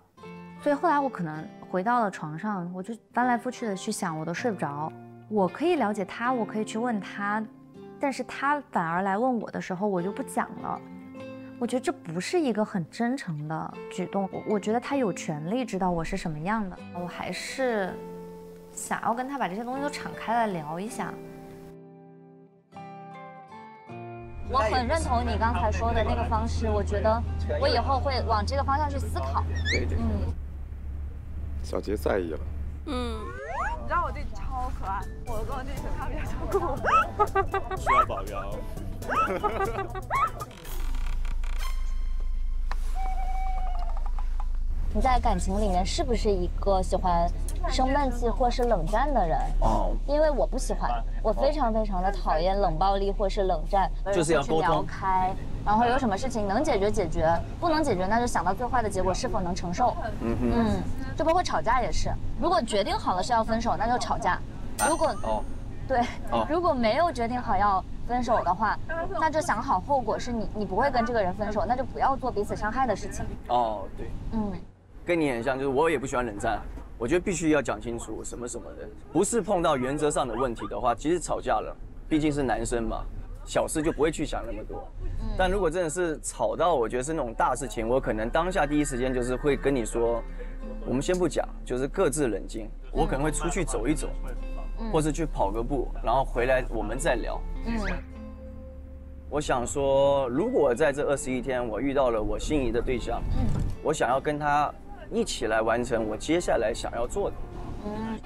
所以后来我可能回到了床上，我就翻来覆去的去想，我都睡不着。我可以了解他，我可以去问他，但是他反而来问我的时候，我就不讲了。我觉得这不是一个很真诚的举动。我我觉得他有权利知道我是什么样的。我还是想要跟他把这些东西都敞开来聊一下。我很认同你刚才说的那个方式，我觉得我以后会往这个方向去思考。对对，嗯。 小杰在意了，嗯，你知道我弟超可爱，我跟我弟一起看比较照顾我，需要保镖。你在感情里面是不是一个喜欢生闷气或是冷战的人？哦，因为我不喜欢，我非常非常的讨厌冷暴力或是冷战，就是要沟通开。 然后有什么事情能解决解决，不能解决那就想到最坏的结果是否能承受。嗯哼，嗯，就包括吵架也是，如果决定好了是要分手，那就吵架；如果，哦，对，哦，如果没有决定好要分手的话，那就想好后果是你你不会跟这个人分手，那就不要做彼此伤害的事情。哦，对，嗯，跟你很像，就是我也不喜欢冷战，我觉得必须要讲清楚什么什么的，不是碰到原则上的问题的话，其实吵架了，毕竟是男生嘛。 小事就不会去想那么多，但如果真的是吵到我觉得是那种大事情，我可能当下第一时间就是会跟你说，我们先不讲，就是各自冷静。我可能会出去走一走，或是去跑个步，然后回来我们再聊。嗯，我想说，如果在这二十一天我遇到了我心仪的对象，我想要跟他一起来完成我接下来想要做的。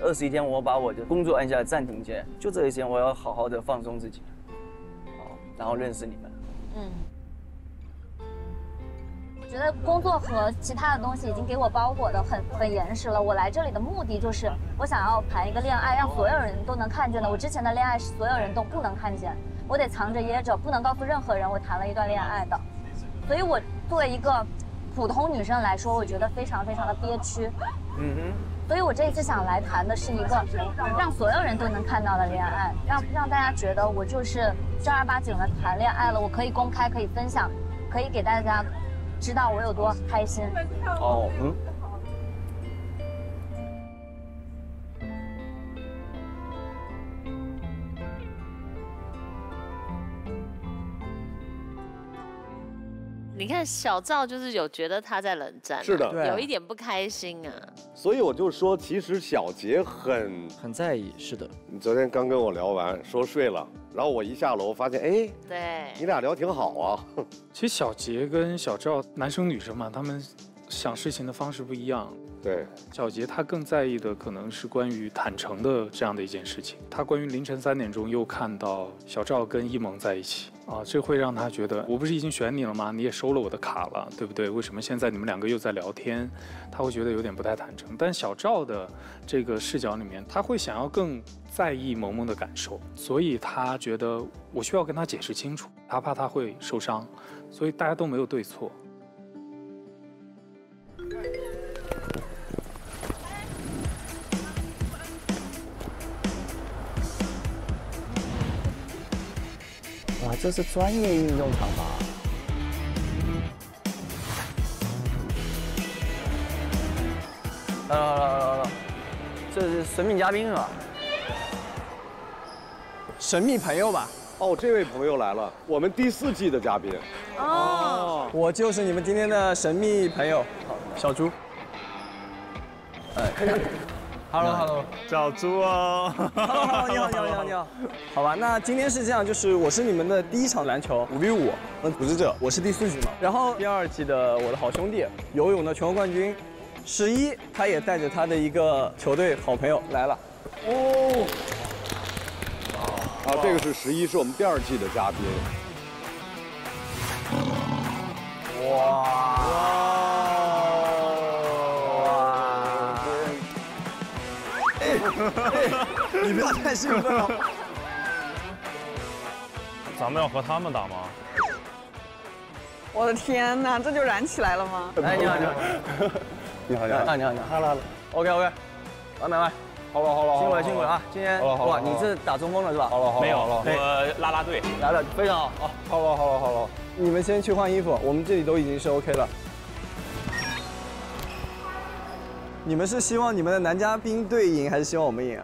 二十一天我把我的工作按下暂停键，就这一天我要好好的放松自己。 然后认识你们，嗯，觉得工作和其他的东西已经给我包裹的很很严实了。我来这里的目的就是，我想要谈一个恋爱，让所有人都能看见的。我之前的恋爱是所有人都不能看见，我得藏着掖着，不能告诉任何人我谈了一段恋爱的。所以我作为一个普通女生来说，我觉得非常非常的憋屈。嗯哼。所以我这一次想来谈的是一个让所有人都能看到的恋爱，让让大家觉得我就是正儿八经的谈恋爱了，我可以公开，可以分享，可以给大家知道我有多开心。哦，嗯。你看小赵就是有觉得他在冷战，是的，有一点不开心啊。所以我就说，其实小杰很很在意，是的。你昨天刚跟我聊完，说睡了，然后我一下楼发现，哎，对，你俩聊挺好啊。其实小杰跟小赵，男生女生嘛，他们想事情的方式不一样。对，小杰他更在意的可能是关于坦诚的这样的一件事情。他关于凌晨三点钟又看到小赵跟一萌在一起。 啊，这会让他觉得我不是已经选你了吗？你也收了我的卡了，对不对？为什么现在你们两个又在聊天？他会觉得有点不太坦诚。但小赵的这个视角里面，他会想要更在意萌萌的感受，所以他觉得我需要跟他解释清楚，他怕他会受伤，所以大家都没有对错。哇，这是专业运动场吧？来了来了来了，这是神秘嘉宾是吧？神秘朋友吧？哦，这位朋友来了，我们第四季的嘉宾。哦，我就是你们今天的神秘朋友，小猪。哎，看看。 Hello Hello， 小猪哦。Hello Hello， 你好你好你好你好。好吧，那今天是这样，就是我是你们的第一场篮球五 V 五，那不是这，我是第四局嘛。然后第二季的我的好兄弟，游泳的全国冠军，十一，他也带着他的一个球队好朋友来了。哦。啊，这个是十一，是我们第二季的嘉宾。哇。 你不要太兴奋了。咱们要和他们打吗？我的天哪，这就燃起来了吗？哎，你好，你好，你好，你好，你好，你好，好了好了 ，OK OK， 完美完，好了好了，辛苦了辛苦了啊！今天哇，你是打中锋了是吧？好了好了，没有了，我拉拉队来了，非常好，好了好了好了，你们先去换衣服，我们这里都已经是 OK 了。 你们是希望你们的男嘉宾队赢，还是希望我们赢啊？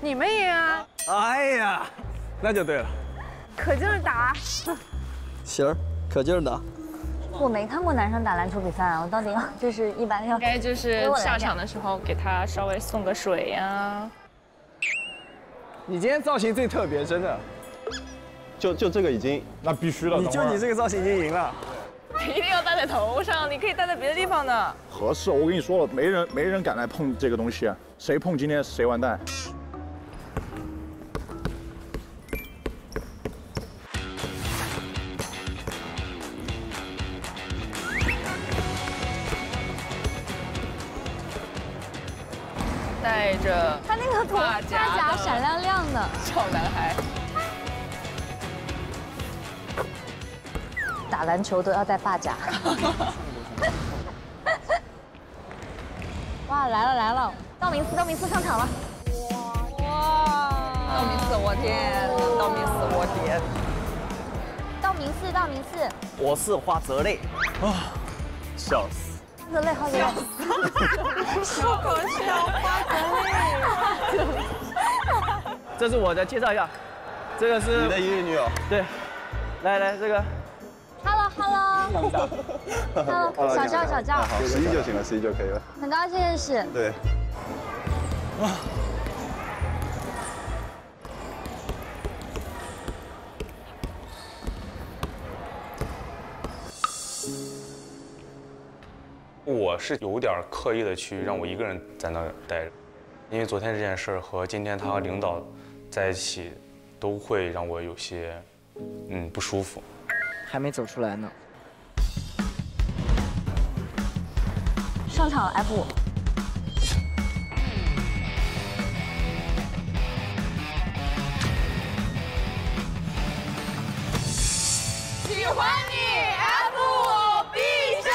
你们赢啊！哎呀，那就对了，可劲儿打！行，可劲儿打！我没看过男生打篮球比赛啊，我到底要就是一般要应该就是下场的时候给他稍微送个水呀。你今天造型最特别，真的。就就这个已经，那必须了。你就你这个造型已经赢了。 一定要戴在头上，你可以戴在别的地方的。合适，我跟你说了，没人没人敢来碰这个东西，谁碰今天谁完蛋。戴着他那个头发夹闪亮亮的，小男孩。 打篮球都要带发夹。哇，来了来了，道明寺道明寺上场了。哇哇，道明寺我天，道明寺我天，道明寺道明寺。我是花泽类啊，笑死。花泽类好厉害。笑搞笑，花泽类。这是我的，介绍一下，这个是你的英语女友。对，来来这个。 Hello， 小赵，小赵，十一就行了，十一就可以了。很高兴认识。对。哇。我是有点刻意的去让我一个人在那待着，因为昨天这件事和今天他和领导在一起，都会让我有些嗯不舒服。还没走出来呢。上场 F 五。喜欢你 ，F 五必胜。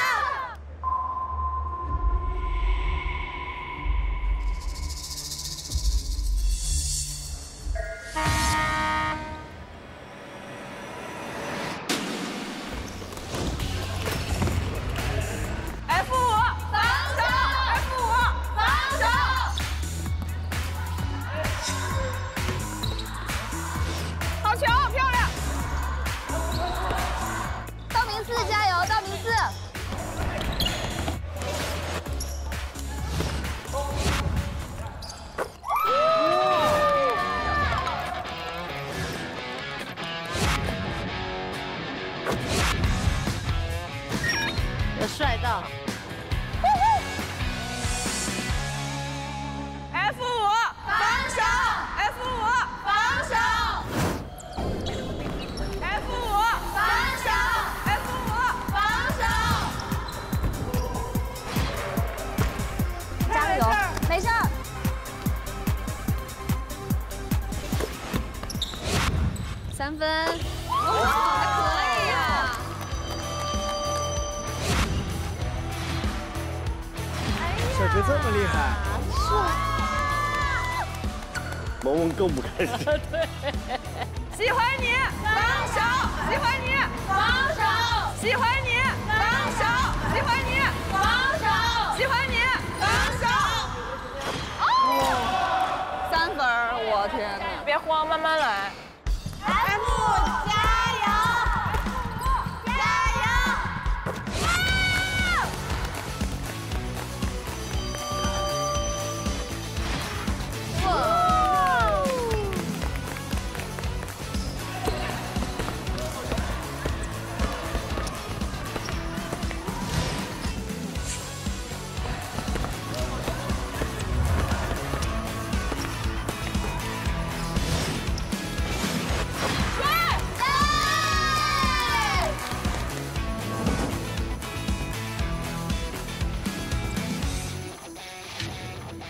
有帅到 ！F 五防守 ，F 五防守 ，F 五防守 ，F 五防守，加油，没事儿。 三分，哦，还可以啊！小学这么厉害，是啊。萌萌更不开心。对，喜欢你，防守；喜欢你，防守；喜欢你，防守；喜欢你，防守；喜欢你，防守。哦，三分，我天哪！别慌，慢慢来。 F 五加油 ！F 五加油！哇！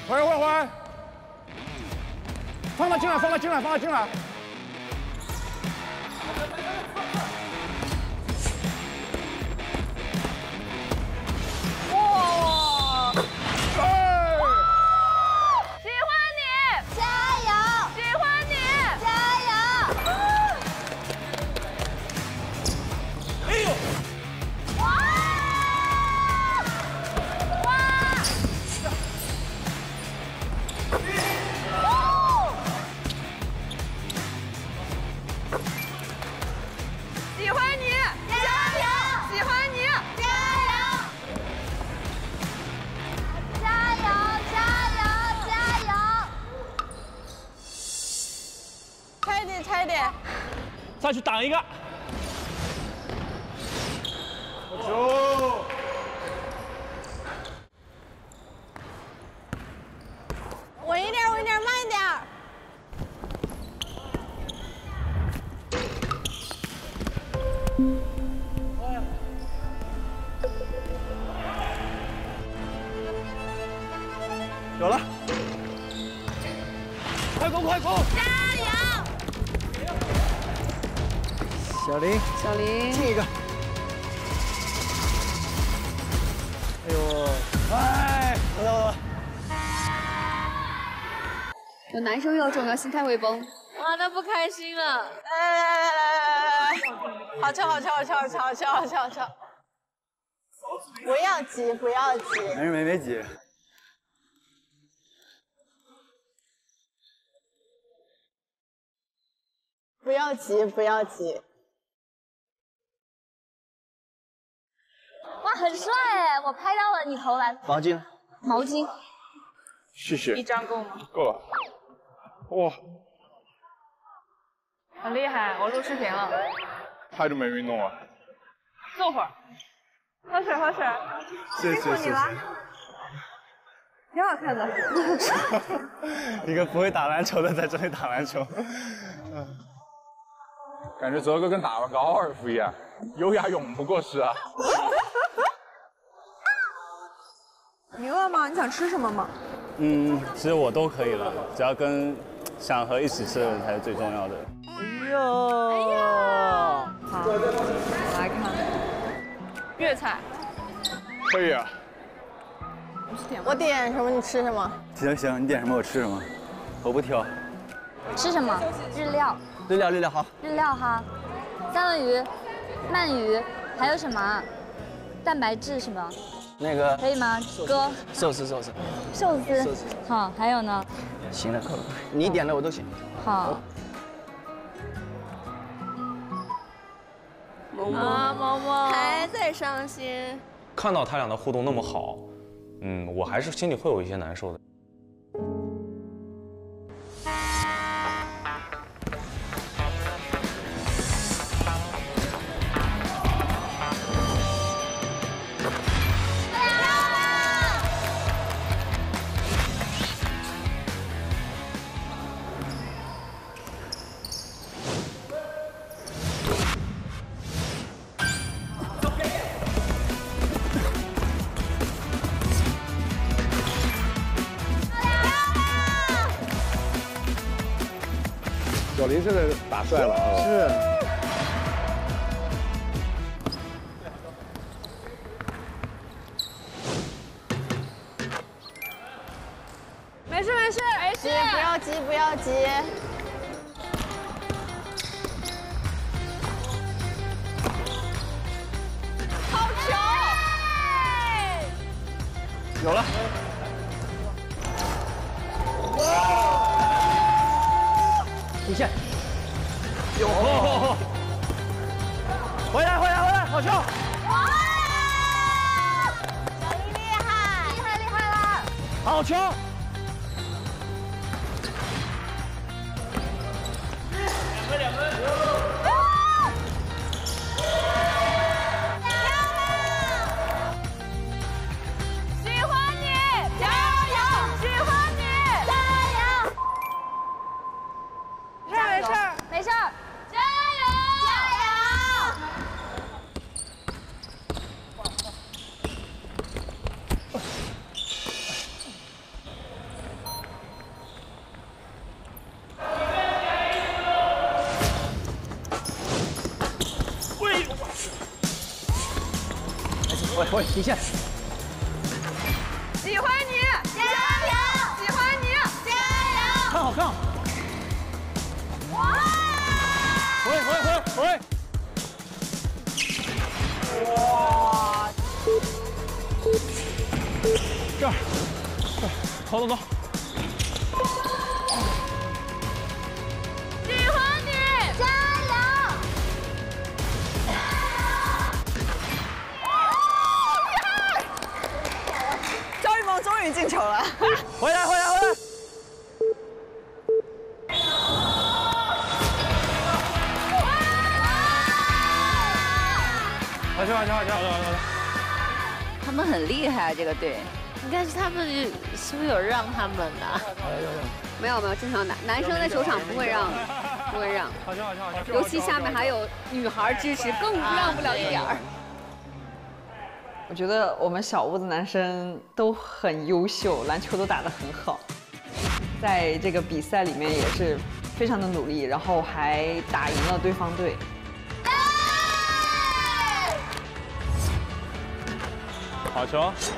回回回！放他进来，放他进来，放他进来！哇！哎！喜欢你，加油！喜欢你，加油！哎呦！哇！ 快点，再去挡一个。稳一点，稳一点，慢一点。有了，快攻，快攻！ 小林，小林，进一个！哎呦，哎，得了得了！有男生有种，要心态会崩。哇，那不开心了！来来来来来来来，好球好球好球好球好球好球好球！不要急，不要急。没事没没急。 不要急，不要急。哇，很帅哎！我拍到了你投篮。毛巾。毛巾。试试。一张够吗？够了。哇。很厉害，我录视频了。太久没运动了。坐会儿。喝水，喝水。谢谢谢谢。挺好看的。一个不会打篮球的在这里打篮球。嗯。 感觉泽哥跟打了个高尔夫一样，优雅永不过时啊！你饿吗？你想吃什么吗？嗯，其实我都可以了，只要跟想和一起吃的人才是最重要的。哎呦，哎呦，好，我来看粤菜，可以啊。 我点什么你吃什么？行行，你点什么我吃什么，我不挑。吃什么？日料。日料日料好。日料哈，三文鱼、鳗鱼，还有什么？蛋白质什么？那个可以吗，哥？寿司寿司。寿司。寿司。好，还有呢？行了，够了，你点的我都行。好。毛毛毛毛还在伤心。看到他俩的互动那么好。 嗯，我还是心里会有一些难受的。小林现在打帅了啊！是。没事没事没事，不要急不要急。好球！有了。 底线，有，回来回来回来，好球！哇，小林厉害，厉害厉害了，好球！两分两分，漂亮！喜欢你，加油！喜欢你，加油！ 没事儿，没事儿，加油！加油！喂！喂喂，底线！喜欢你，加油！喜欢你，加油！看好看好。 回回回回！哇！这儿，走走走！喜欢你，加油！厉害！张雨萌终于进球了！回来回来回来！ 好球！好球！好球！好球！好球！他们很厉害，这个队。但是他们是不是有让他们的？没有没有，正常打。男生在球场不会让，不会让。好球！好球！好球！尤其下面还有女孩支持，更让不了一点儿。我觉得我们小屋子男生都很优秀，篮球都打得很好，在这个比赛里面也是非常的努力，然后还打赢了对方队。 好球！十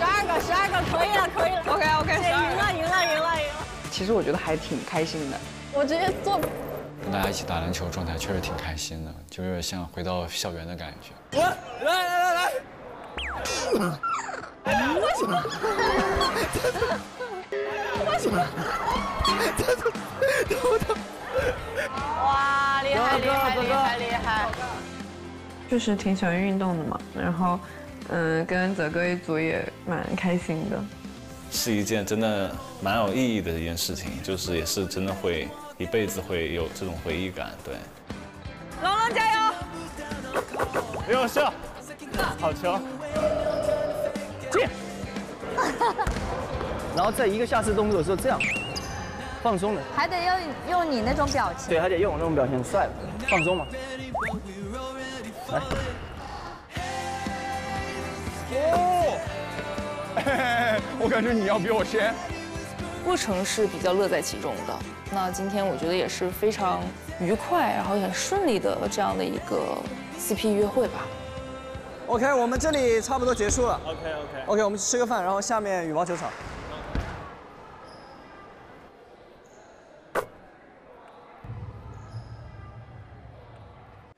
二个，十二个，可以了，可以了。OK OK， 赢了，赢了，赢了，赢了。其实我觉得还挺开心的。我直接做。跟大家一起打篮球，状态确实挺开心的，就有点像回到校园的感觉。来来来来来！为什么？为什么？这这等等。哇，厉害厉害厉害厉害！确实挺喜欢运动的嘛，然后。 嗯，跟泽哥一组也蛮开心的，是一件真的蛮有意义的一件事情，就是也是真的会一辈子会有这种回忆感。对，龙龙加油！优秀，好球！进。然后在一个下次动作的时候这样放松了，还得用用你那种表情。对，还得用我那种表情，帅，放松嘛。来。 哦，哎，我感觉你要比我先。过程是比较乐在其中的。那今天我觉得也是非常愉快，然后也很顺利的这样的一个 C P 约会吧。OK， 我们这里差不多结束了。OK OK OK， 我们去吃个饭，然后下面羽毛球场。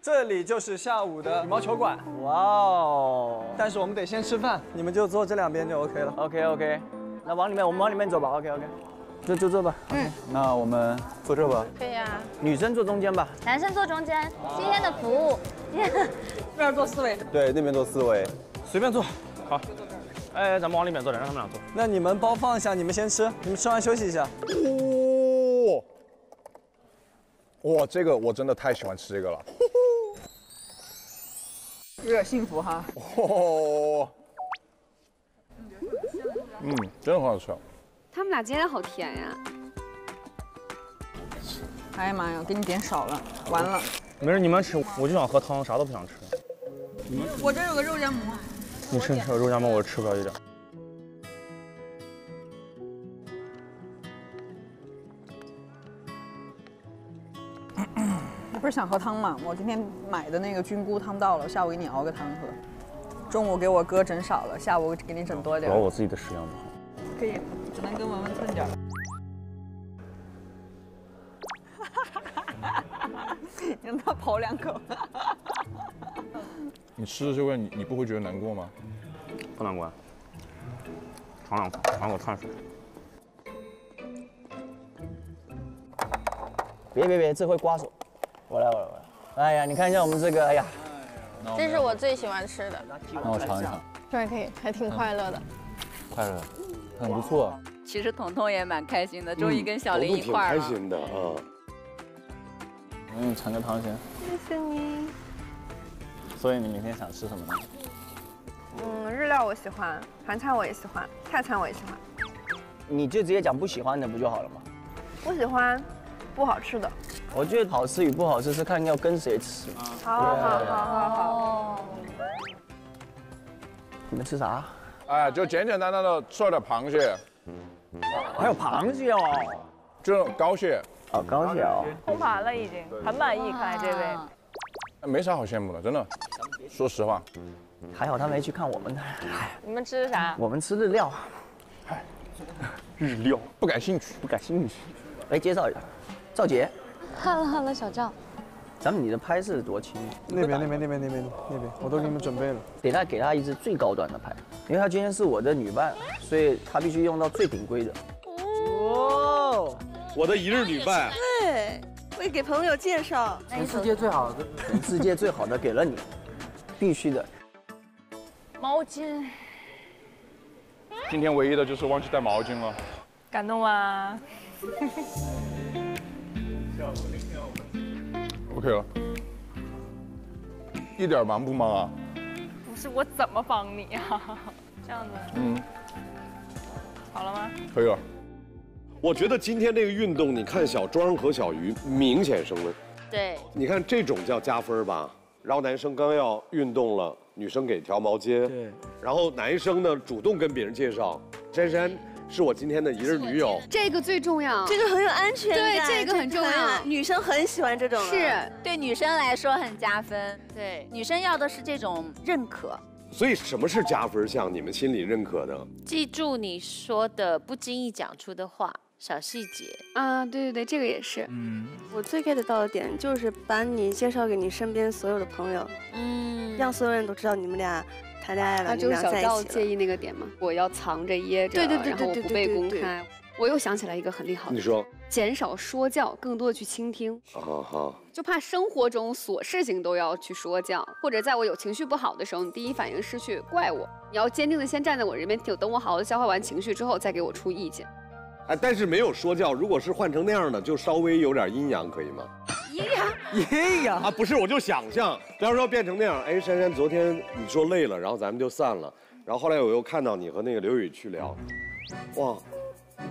这里就是下午的羽毛球馆，哇哦！但是我们得先吃饭，你们就坐这两边就 OK 了。OK OK， 那往里面，我们往里面走吧。OK OK， 就就坐吧。嗯，那我们坐这吧。对呀，女生坐中间吧，男生坐中间。今天的服务，这儿坐四位，对，那边坐四位，随便坐。好，哎，咱们往里面坐点，让他们俩坐。那你们包放下，你们先吃，你们吃完休息一下。哦，哇，这个我真的太喜欢吃这个了。 有点幸福哈！哦，嗯，真的很好吃。他们俩今天好甜呀！哎呀妈呀，我给你点少了，完了。没事，你们吃，我就想喝汤，啥都不想吃。你们，我这有个肉夹馍。你吃，你吃，有肉夹馍我吃不了一点。不是想喝汤吗？我今天买的那个菌菇汤到了，下午给你熬个汤喝。中午给我哥整少了，下午给你整多点。主要我自己的食量不好。可以，只能跟文文蹭点。让他跑两口。你吃的这味，你你不会觉得难过吗？不难过。尝两口，尝口碳水。别别别，这会刮手。 我来，我来，我来！哎呀，你看一下我们这个，哎呀，这是我最喜欢吃的。那我尝一尝，这还可以，还挺快乐的。快乐，很不错。其实彤彤也蛮开心的，终于跟小林一块儿了。挺开心的啊。嗯，尝个汤先。谢谢你。所以你明天想吃什么呢？嗯，日料我喜欢，韩餐我也喜欢，泰餐我也喜欢。你就直接讲不喜欢的不就好了吗？不喜欢，不好吃的。 我觉得好吃与不好吃是看要跟谁吃。好好好好好。你们吃啥？哎，就简简单单的吃点螃蟹。还有螃蟹哦，这膏蟹。哦，膏蟹哦。空盘了已经，很满意，看来这位。没啥好羡慕的，真的。说实话，还好他没去看我们的。你们吃的啥？我们吃日料。日料不感兴趣，不感兴趣。来介绍一下，赵杰。 看了看了，小赵，咱们你的拍摄多轻？那边那边那边那边那边，我都给你们准备了。给他给他一支最高端的拍，因为他今天是我的女伴，所以他必须用到最顶规的。哦，我的一日女伴。对，我也给朋友介绍。全世界最好的，全世界最好的给了你，必须的。毛巾。今天唯一的就是忘记带毛巾了。感动啊！OK 了，一点忙不忙啊？不是，我怎么帮你啊？这样子，嗯，好了吗？可以了。我觉得今天这个运动，你看小庄和小鱼明显升温。对，你看这种叫加分吧。然后男生刚要运动了，女生给条毛巾。对。然后男生呢，主动跟别人介绍，珊珊。 是我今天的一日女友，这个最重要，这个很有安全感，对，这个很重要，女生很喜欢这种，是对女生来说很加分，对，女生要的是这种认可。所以什么是加分项？你们心里认可的？记住你说的不经意讲出的话，小细节啊，对对对，这个也是。嗯，我最 get 到的点就是把你介绍给你身边所有的朋友，嗯，让所有人都知道你们俩。 谈恋爱了，就是小赵介意那个点吗？我要藏着掖着，对对对对对，然后不被公开。我又想起来一个很厉害的，你说，减少说教，更多的去倾听。好好，就怕生活中琐事情都要去说教，或者在我有情绪不好的时候，你第一反应是去怪我。你要坚定的先站在我这边，等我好好的消化完情绪之后，再给我出意见。哎，但是没有说教，如果是换成那样的，就稍微有点阴阳，可以吗？ 阴阳，阴阳啊！不是，我就想象，比方说变成那样。哎，珊珊，昨天你说累了，然后咱们就散了。然后后来我又看到你和那个刘宇去聊，哇，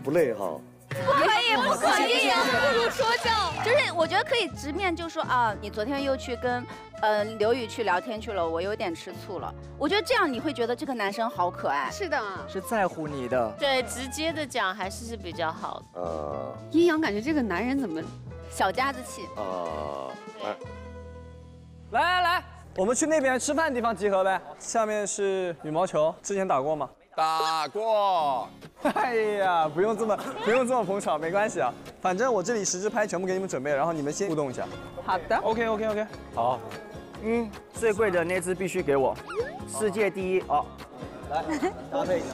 不累哈，不可以，不可以呀！不如说教，就是我觉得可以直面，就说啊，你昨天又去跟呃刘宇去聊天去了，我有点吃醋了。我觉得这样你会觉得这个男生好可爱。是的，是在乎你的。对，直接的讲还是是比较好的。呃，阴阳感觉这个男人怎么小家子气？呃，来来来，我们去那边吃饭的地方集合呗。下面是羽毛球，之前打过吗？ 打过，哎呀，不用这么不用这么捧场，没关系啊。反正我这里十支拍全部给你们准备了，然后你们先互动一下。好的 ，OK OK OK， 好，嗯，最贵的那支必须给我，世界第一哦。来，搭配一下。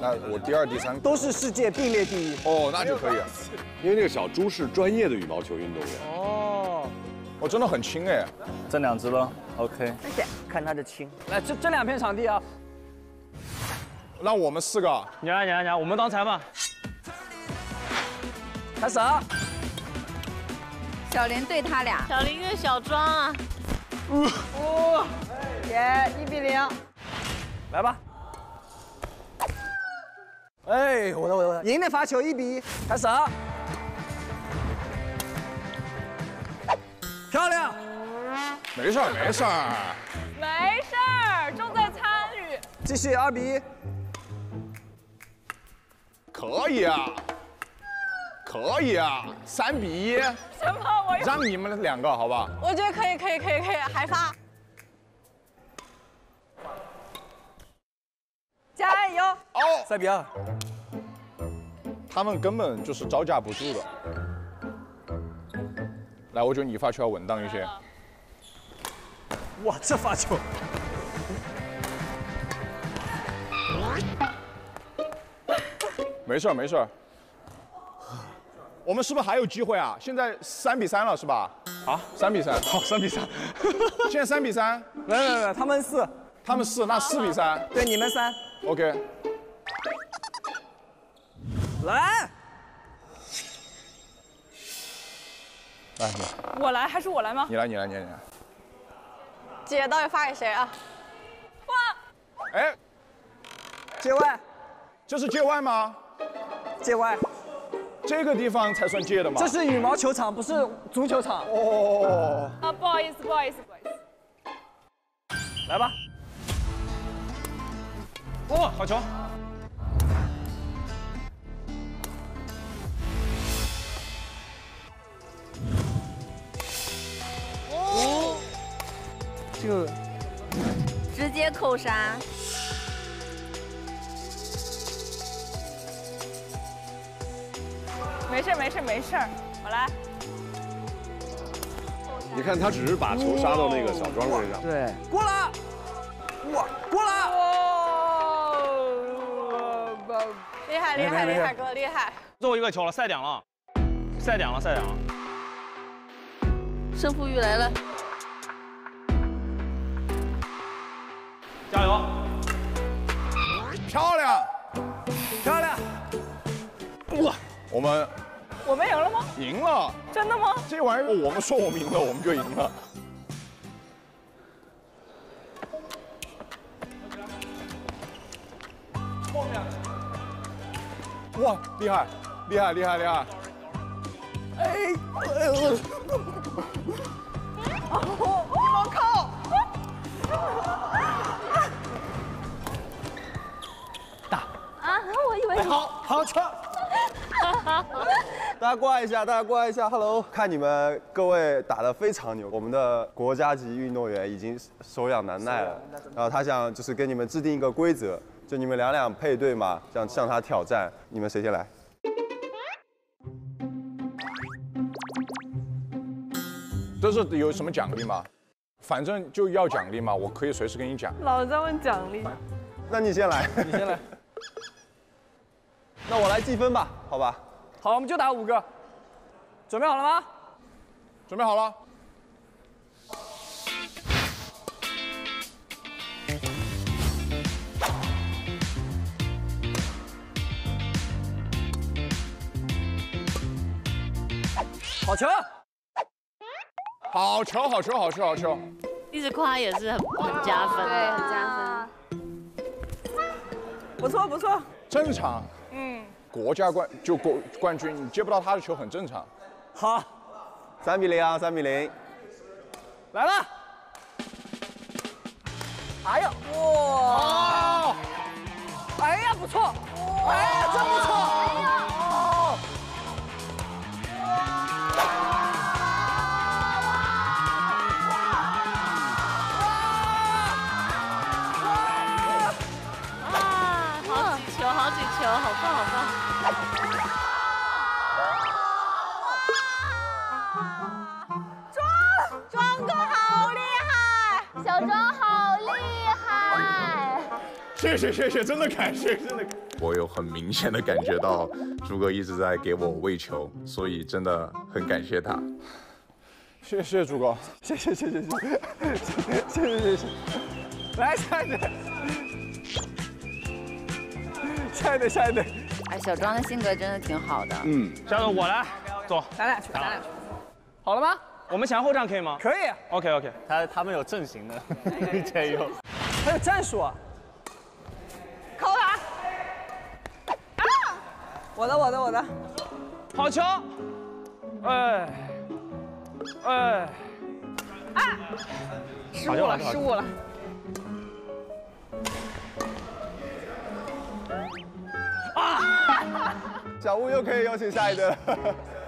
那我第二、第三都是世界并列第一哦，那就可以了，因为那个小猪是专业的羽毛球运动员。哦，我真的很轻哎，这两支了 ，OK。谢谢，看他的轻。来，这这两片场地啊。 那我们四个，你来，你来，你来，我们当裁判。开始啊！小林对他俩，小林对小庄啊。哦，耶，一比零。来吧。哎，我的，我的，我的，赢的罚球一比一。开始啊！漂亮。没事儿，没事儿。没事儿，重在参与。继续，二比一。 可以啊，可以啊，三比一。什么？我让你们两个，好不好？我觉得可以，可以，可以，可以，还发。加油！哦，三比二。他们根本就是招架不住的。来，我觉得你发球要稳当一些。哇，这发球！ 没事儿，没事儿。我们是不是还有机会啊？现在三比三了，是吧？啊，三比三，好，三比三。现在三比三，来来来，他们四，他们四，那四比三，对，你们三。OK。来，来，我来还是我来吗？你来，你来，你来，你来。姐到底发给谁啊？哇！哎，界外，这是界外吗？ 界外，这个地方才算界的吗？这是羽毛球场，不是足球场。哦。啊，不好意思，不好意思，不好意思。来吧。哦，好球！哦。就直接扣杀。 没事没事没事，我来。你看他只是把球杀到那个小庄身上。对，过了，哇，过了，厉害厉害厉害哥厉害！最后一个球了，赛点了，赛点了赛点了，胜负欲来了，加油！漂亮，漂亮，哇！ 我们，我们赢了吗？赢了，真的吗？这玩意儿，我们说我们赢了，我们就赢了。后面，哇，厉害，厉害，厉害，厉害！哎，哎呦，你们靠！打啊！我以为好好球。 大家挂一下，大家挂一下 ，Hello！ 看你们各位打得非常牛，我们的国家级运动员已经手痒难耐了。然后他想就是给你们制定一个规则，就你们两两配对嘛，这样向他挑战。你们谁先来？这是有什么奖励吗？反正就要奖励嘛，我可以随时跟你讲。老在问奖励。那你先来，你先来。 那我来计分吧，好吧。好，我们就打五个。准备好了吗？准备好了。好球！好球！好球！好球！好球！一直夸也是很很加分的，对，很加分。不错不错，正常。 嗯，国家冠就国冠军，你接不到他的球很正常。好，三比零啊，三比零，来了！哎呀，哇！哎呀，不错！哎呀，真不错！哎呀！ 好棒，好棒！庄庄哥好厉害，小庄好厉害！谢谢谢谢，真的感谢，真的。我有很明显的感觉到，朱哥一直在给我喂球，所以真的很感谢他。谢谢朱哥，谢谢谢谢谢谢谢谢谢。来，下一队。 下一队，下一队。哎，小庄的性格真的挺好的。嗯，下面我来，走，咱俩去，咱俩去。好了吗？我们前后站可以吗？可以。OK OK， 他他们有阵型的，加油。还有战术啊。扣他。啊！我的，我的，我的。好球！哎，哎，啊！失误了，失误了。 小吴又可以邀请下一队了，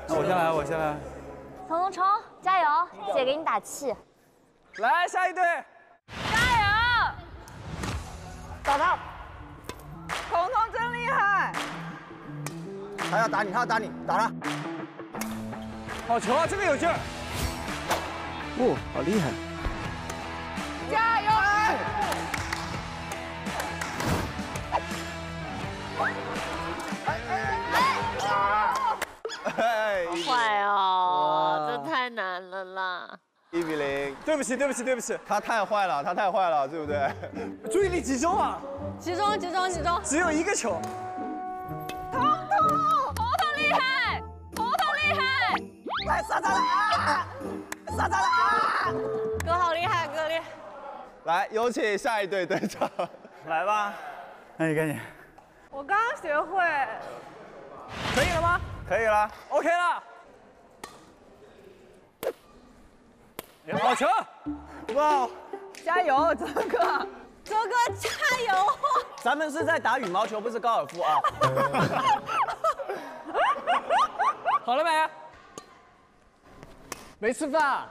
那我先来，我先来。从容冲，加油，姐给你打气。来，下一队，加油！打他！彤彤真厉害！他要打你，他要打你，打他！好球啊，这个有劲儿！哦，好厉害！加油！哎哎！ 哎，坏哦，这太难了啦！一比零，对不起，对不起，对不起，他太坏了，他太坏了，对不对？注意力集中啊！集中，集中，集中！只有一个球。彤彤，彤彤厉害，彤彤厉害！快杀他啦！杀他啦！哥好厉害，哥厉害！来，有请下一队队长，来吧，那你赶紧。我刚学会。 可以了吗？可以了 ，OK 了。好球！哇，加油，周哥！周哥加油！咱们是在打羽毛球，不是高尔夫啊。好了没？没吃饭。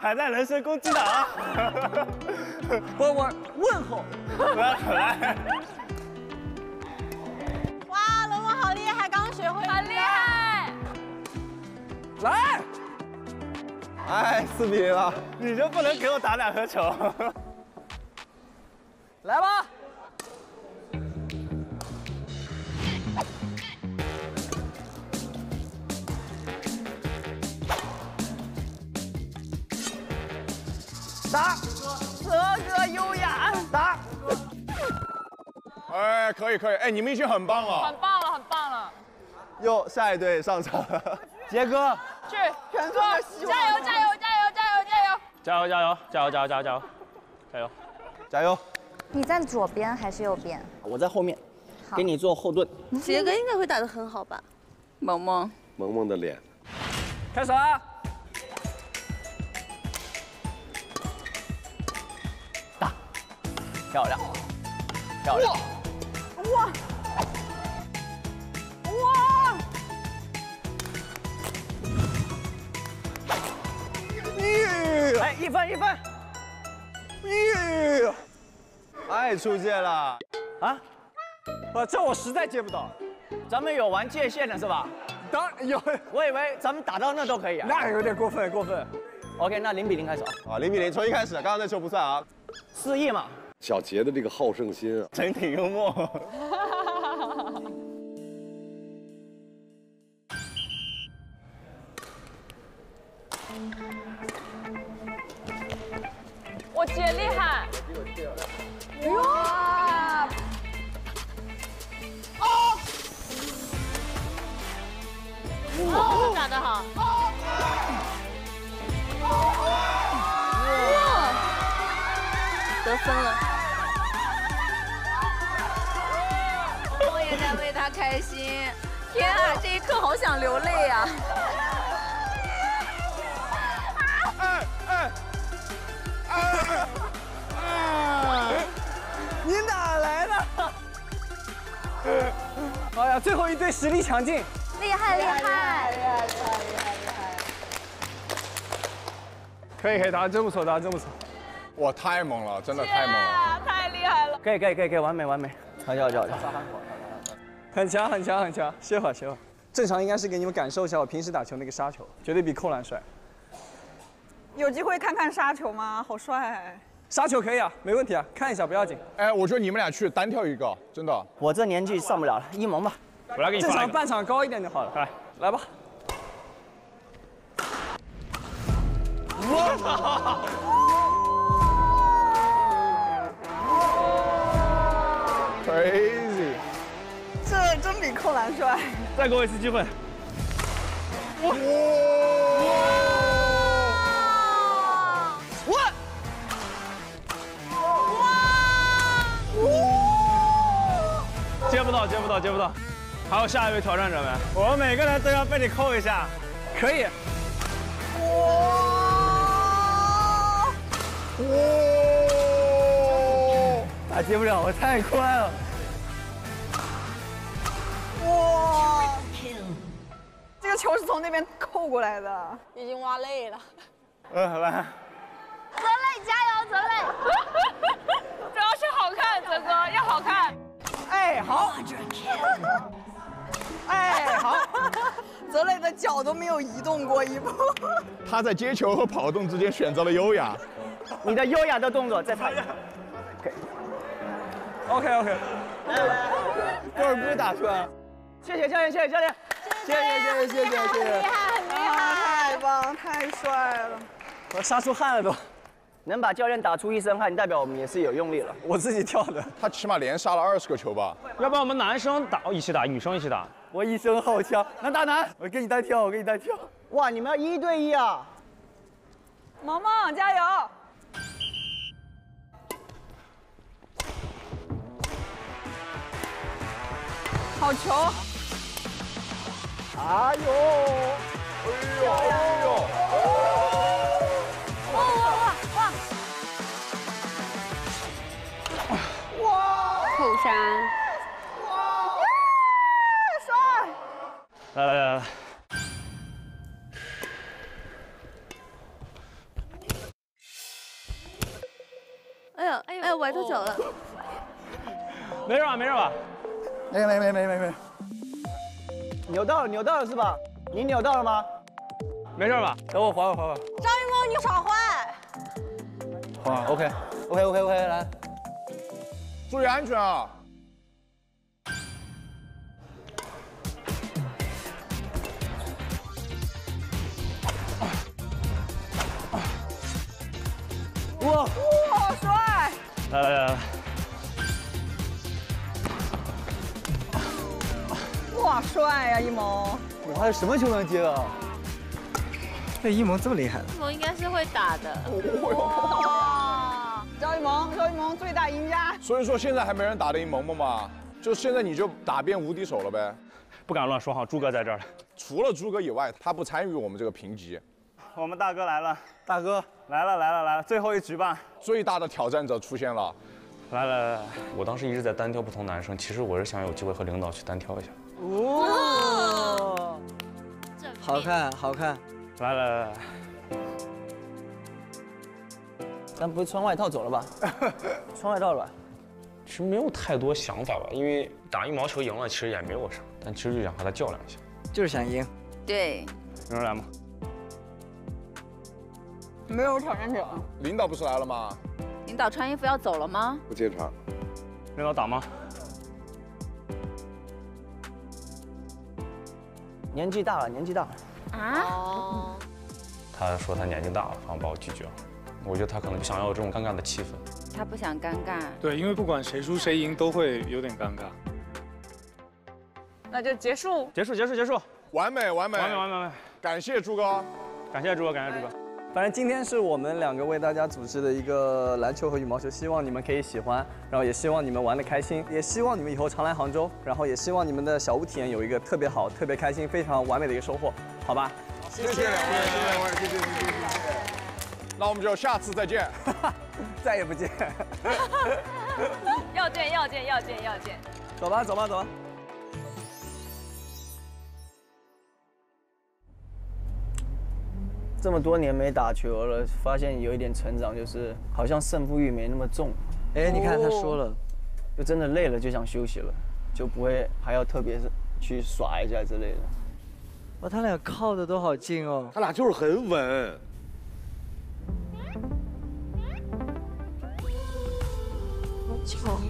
还在人身攻击呢啊！我我问候。来来。 好厉害，刚学会，好厉害！来，哎，四比零了，你就不能给我打两颗球？来吧，打，泽哥优雅，打。 哎，可以可以，哎，你们已经很棒了，很棒了，很棒了。又下一队上场了，杰哥，去，全中国希望，加油加油加油加油加油加油加油加油加油加油加油！你在左边还是右边？我在后面，给你做后盾。杰哥应该会打得很好吧？萌萌，萌萌的脸，开始啊！打，漂亮，漂亮。 哇哇！耶！哎，一分一分！耶！太出界了啊！啊，这我实在接不到。咱们有玩界限的是吧？当然有。我以为咱们打到那都可以啊。那有点过分，过分。OK， 那零比零开始啊。啊，零比零，从一开始，刚刚那球不算啊。四亿嘛。 小杰的这个好胜心啊，真挺幽默。我姐厉害。哇！哦！哦，打得好。哇！得分了。 哇！他开心。天啊，这一刻好想流泪啊！哎哎哎！哎，你哪来的？哎呀，最后一队实力强劲，厉害厉害厉害厉害厉害厉害！可以可以，答得真不错，答得真不错。 哇，太猛了，真的太猛了，太厉害了！可以可以可以可以，完美完美，好家伙，好家伙，很强很强很强，歇会歇会。正常应该是给你们感受一下我平时打球那个杀球，绝对比扣篮帅。有机会看看杀球吗？好帅！杀球可以啊，没问题啊，看一下不要紧。哎，我觉得你们俩去单挑一个，真的。我这年纪上不了了，一萌吧。我来给你。正常半场高一点就好了。来来吧。我操！ crazy， 这真比扣篮帅。再给我一次机会。哇！哇！哇！接不到，接不到，接不到。还有下一位挑战者们，我们每个人都要被你扣一下。可以。哇！哇！ 啊，接不了，我太快了！哇，这个球是从那边扣过来的，已经挖累了。嗯，来，泽磊加油，泽磊！主要是好看，泽哥要好看。哎，好！哎，好！泽磊的脚都没有移动过一步。他在接球和跑动之间选择了优雅。你的优雅的动作再踩一下。 OK OK， 波尔布打出来了，谢谢教练，谢谢教练，谢谢谢谢谢谢谢谢，厉害很厉害，太棒太帅了，我杀出汗了都，能把教练打出一身汗，代表我们也是有用力了。我自己跳的，他起码连杀了二十个球吧？要不然我们男生打一起打，女生一起打。我一身好枪，男打男，我跟你单挑，我跟你单挑。哇，你们要一对一啊！萌萌加油！ 好球！哎呦！哎呦！哎呦！哇哇哇！哇！扣杀！哇！帅！来来来来！哎呦哎呦！哎，崴到脚了。没事吧？没事吧？ 没没没没没没，扭到了扭到了是吧？你扭到了吗？没事吧？等我缓缓缓缓。张艺谋，你耍坏！缓 ，OK OK OK OK， 来，注意安全啊！哇哇，帅！来来来来。 哇，帅呀，一萌！我还有什么球能接啊？那一萌这么厉害？一萌应该是会打的。哇！赵一萌，赵一萌最大赢家。所以说现在还没人打得赢萌萌嘛？就现在你就打遍无敌手了呗？不敢乱说哈，朱哥在这儿了。除了朱哥以外，他不参与我们这个评级。我们大哥来了，大哥来了来了来了，最后一局吧！最大的挑战者出现了。来来来来，我当时一直在单挑不同男生，其实我是想有机会和领导去单挑一下。 哦，好看，好看！来来来来，咱不会穿外套走了吧？穿外套了吧？其实没有太多想法吧，因为打羽毛球赢了，其实也没有啥，但其实就想和他较量一下，就是想赢。对，有人来吗？没有挑战者。领导不是来了吗？领导穿衣服要走了吗？不接茬。领导打吗？ 年纪大了，年纪大了啊！他说他年纪大了，然后把我拒绝了。我觉得他可能不想要这种尴尬的气氛。他不想尴尬。对，因为不管谁输谁赢都会有点尴尬。那就结束，结束，结束，结束，完美，完美，完美，完美，完美！感谢朱哥，感谢朱哥，感谢朱哥。反正今天是我们两个为大家组织的一个篮球和羽毛球，希望你们可以喜欢，然后也希望你们玩得开心，也希望你们以后常来杭州，然后也希望你们的小屋体验有一个特别好、特别开心、非常完美的一个收获，好吧？谢谢两位，谢谢两位，谢谢谢谢谢谢。那我们就下次再见，再也不见。要见要见要见要见。走吧走吧走吧。 这么多年没打球了，发现有一点成长，就是好像胜负欲没那么重。哎，你看他说了，就真的累了就想休息了，就不会还要特别是去耍一下之类的。哇，他俩靠的都好近哦。他俩就是很稳。好巧。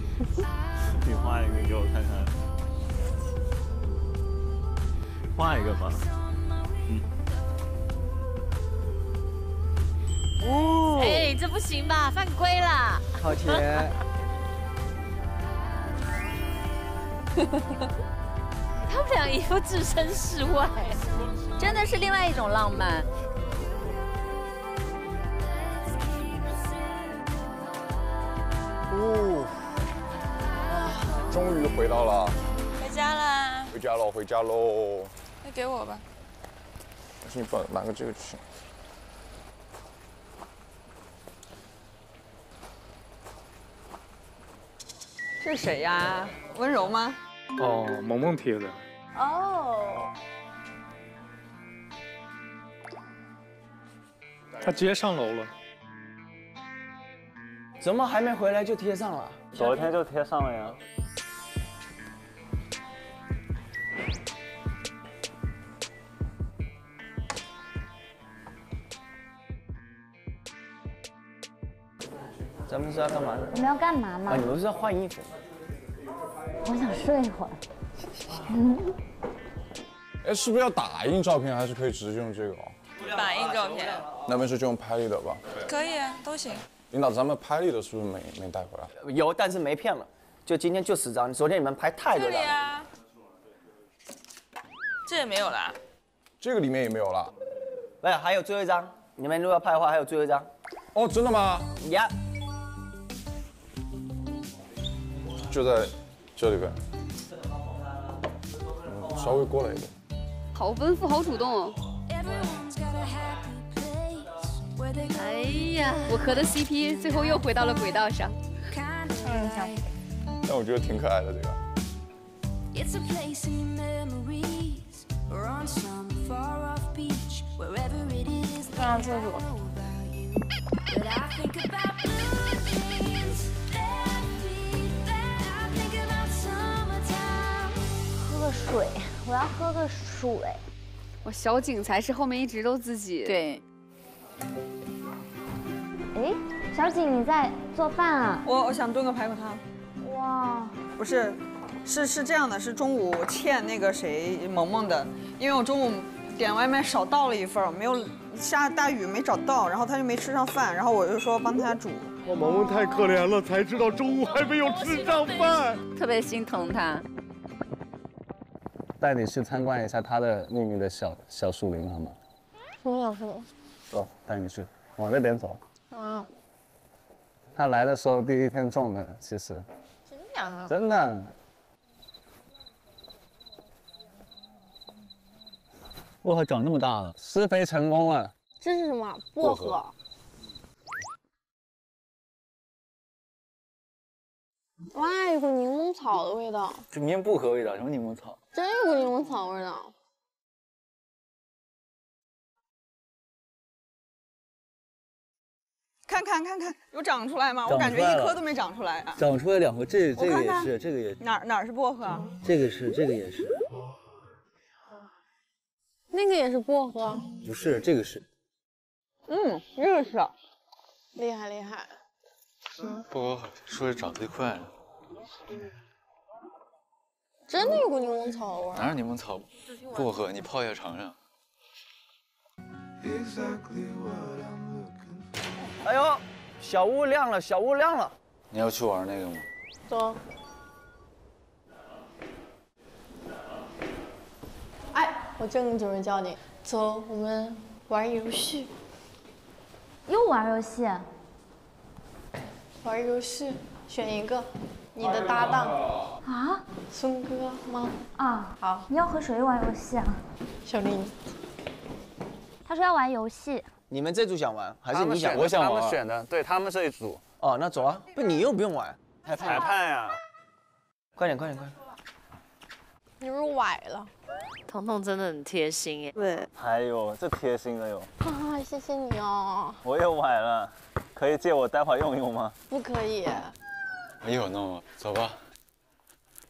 你画一个给我看看。画一个吧。嗯。 哦，哎，这不行吧，犯规了！好甜。他们俩一副置身事外，真的是另外一种浪漫。哦，终于回到了。回家啦！回家喽，回家喽。那给我吧。你把拿个这个吃。 是谁呀？温柔吗？哦，萌萌贴的。哦。他直接上楼了。怎么还没回来就贴上了？昨天就贴上了呀。咱们是要干嘛呢？我们要干嘛吗？啊，你们是要换衣服。 我想睡一会儿。哎，是不是要打印照片，还是可以直接用这个？打印照片。那边是就用拍立得吧？可以啊，都行。领导，咱们拍立得是不是没没带回来？有，但是没片了。就今天就十张，昨天你们拍太多了。对呀。这也没有啦。这个里面也没有啦。哎呀，还有最后一张，你们如果要拍的话，还有最后一张。哦，真的吗？呀。就在。 这里边，嗯，稍微过来一点。好奔赴，好主动哦。哎呀，我和的 C P 最后又回到了轨道上。嗯，但我觉得挺可爱的这个。非常自主。 喝水，我要喝个水。我小景才是后面一直都自己对。哎，小景你在做饭啊？我我想炖个排骨汤。哇，不是，是是这样的，是中午欠那个谁萌萌的，因为我中午点外卖少到了一份，没有下大雨没找到，然后他就没吃上饭，然后我就说帮他煮。哇，萌萌太可怜了，才知道中午还没有吃上饭，特别心疼他。 带你去参观一下他的秘密的小小树林，好吗？什么小树林？走，带你去，往那边走。啊！他来的时候第一天种的，其实。真的啊？真的。薄荷长那么大了，施肥成功了。这是什么？薄荷。哇，有股柠檬草的味道。这明明薄荷味道，什么柠檬草？ 真有股柠檬草味呢。看看看看，有长出来吗？我感觉一颗都没长出来啊。长出来两颗，这这个也是，这个也哪哪儿是薄荷？这个是，这个也是。那个也是薄荷？不是，这个是。嗯，这个是。厉害厉害。薄荷说是长最快的。 真的有股柠檬草味、啊，哪有柠檬草？薄荷，你泡一下尝尝。哎呦，小屋亮了，小屋亮了。你要去玩那个吗？走。哎，我正准备叫你，走，我们玩游戏。玩游戏？玩游戏，选一个，你的搭档啊？松哥吗？啊，好，你要和谁玩游戏啊？小林，他说要玩游戏。你们这组想玩还是你想？我想玩。他们选的，对他们这一组。哦，那走啊！不，你又不用玩。裁判，裁判呀！快点，快点，快点！你入崴了。 彤彤真的很贴心哎，对，哎呦，这贴心的哟！啊，谢谢你哦。我又崴了，可以借我待会用用吗？不可以。没有那么，走吧。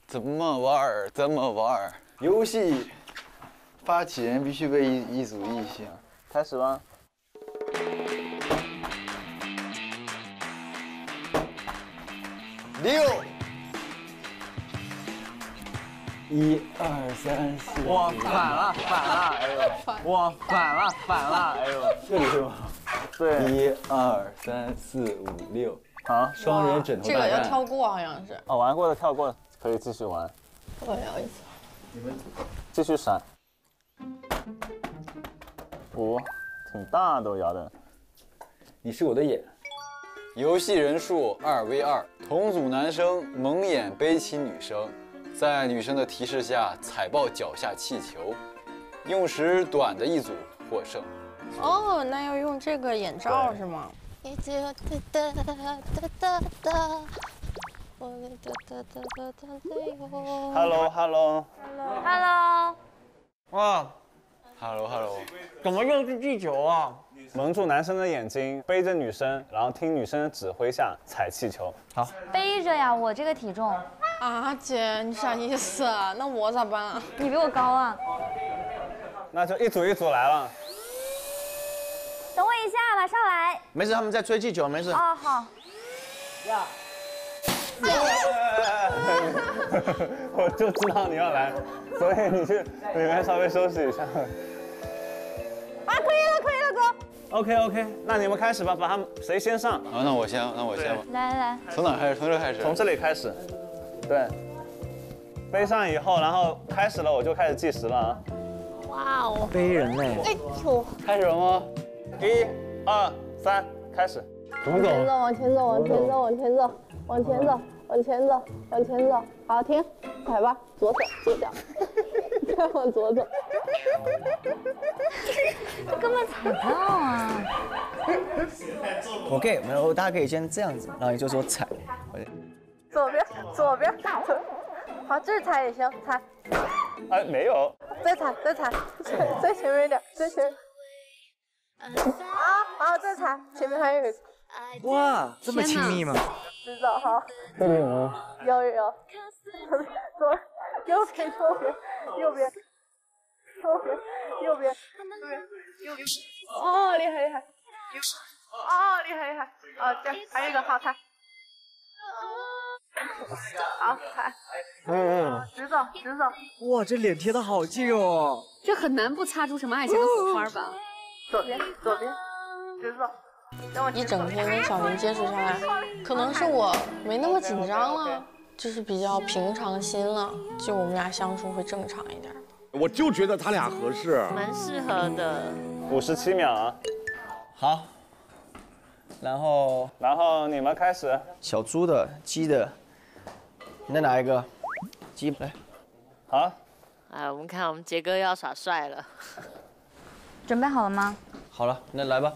怎么玩？怎么玩？游戏发起人必须为一一组异性。开始吧。六。 一二三四，我反了反了，哎呦，我反了反了，哎呦，这里是吗？对，一二三四五六，好，双人枕头大战。这个要跳过好像是。哦，玩过的跳过，可以继续玩。我聊一次，你们继续闪。五，挺大都摇的。你是我的眼。游戏人数二 v 二，同组男生蒙眼背起女生。 在女生的提示下踩爆脚下气球，用时短的一组获胜。哦，那要用这个眼罩是吗？一直哒哒哒哒哒，我哒哒哒哒哒哟。Hello Hello Hello Hello。哇 ，Hello Hello， 怎么又是地球啊？蒙住男生的眼睛，背着女生，然后听女生的指挥下踩气球。好，背着呀，我这个体重。 啊，姐，你啥意思啊？那我咋办啊？你比我高啊！那就一组一组来了。等我一下，马上来。没事，他们在吹气球，没事。哦，好。呀！我就知道你要来，所以你去里面稍微休息一下。啊，可以了，可以了，哥。OK OK， 那你们开始吧，把他们谁先上？啊，那我先，那我先吧。来来来，从哪开始？从这开始？从这里开始。 对，背上以后，然后开始了，我就开始计时了啊！哇哦，背人类！哎呦，开始了吗？一、二、三，开始！往前走，往前走，往前走，往前走，往前走，往前走，往前走。好，停，踩吧，左手，左脚，再往左走。这根本踩不到啊 ！OK， 然后大家可以先这样子，然后你就说踩。 左边，左边，好，这踩也行，踩。哎，没有。再踩，再踩，再前面一点，再前面。啊，好，再踩，前面还有一个。哇，这么亲密吗？知道，好。这里有吗？有有有。左，右边，右边，右边，右边，右边，右边。哦，厉害厉害。哦，厉害厉害。哦，对，还有一个，好踩。 好，踩，嗯，直走，直走。哇，这脸贴得好近哦，这很难不擦出什么爱情的火花吧？左边，左边，直走。让我一整天跟小林接触下来，可能是我没那么紧张了，就是比较平常心了，就我们俩相处会正常一点。我就觉得他俩合适，蛮适合的。五十七秒啊，好。 然后，然后你们开始。小猪的、鸡的，你再拿一个鸡来。好。哎，我们看我们杰哥要耍帅了。准备好了吗？好了，那来吧。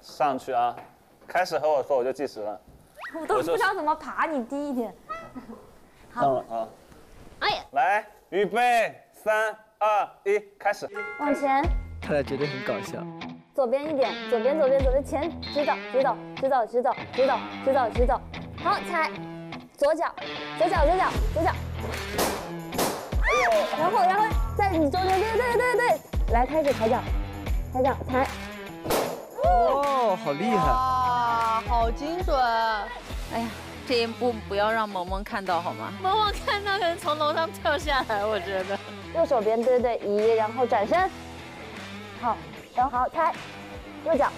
上去啊！开始和我说，我就计时了。我都不知道怎么爬，你低一点。好。啊。哎呀！来，预备，三二一，开始。往前。看来绝对很搞笑。 左边一点，左边，左边，左边，前直走，直走，直走，直走，直走，直走，直走，好踩，左脚，左脚，左脚，左脚，然后，然后在你周边，对对对对对，来开始抬脚，抬脚踩，哦，好厉害，哇，好精准，哎呀，这一步不要让萌萌看到好吗？萌萌看到可能从楼上跳下来，我觉得。右手边，对对对，移，然后转身，好。 然后好，踩，右脚，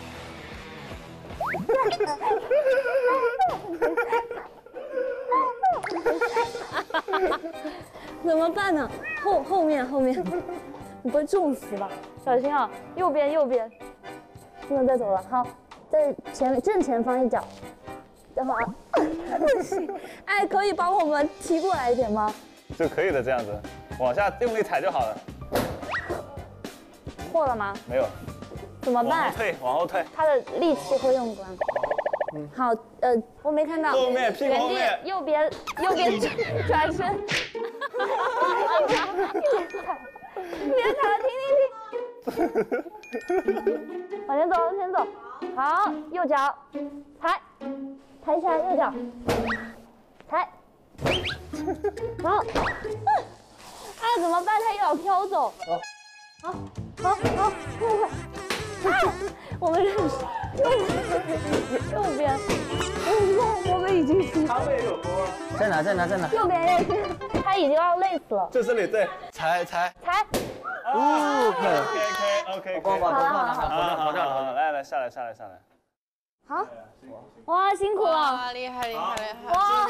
怎么办呢？后后面后面，你不会重死吧？小心啊！右边右边，不能再走了。好，在前正前方一脚，干嘛？哎，可以帮我们踢过来一点吗？就可以的，这样子，往下用力踩就好了。破了吗？没有。怎么办？往后退，往后退。他的力气会用光。嗯，好，呃，我没看到。后面，屁股后面。右边，右边转身。别踩，别踩，停停停！往前走，往前走。好，右脚踩，抬起来，右脚踩。好，哎，怎么办？他又要飘走。好，好，好，快快！我们认识。右边，我们已经输。他们也有波。在哪？在哪？在哪？右边，右边。他已经要累死了。就这里，对，踩踩踩。哦 ，OK，OK，OK， 光光光光，好的，好的，好的，来来，下来，下来，下来。好。哇，辛苦了。厉害，厉害，厉害。哇，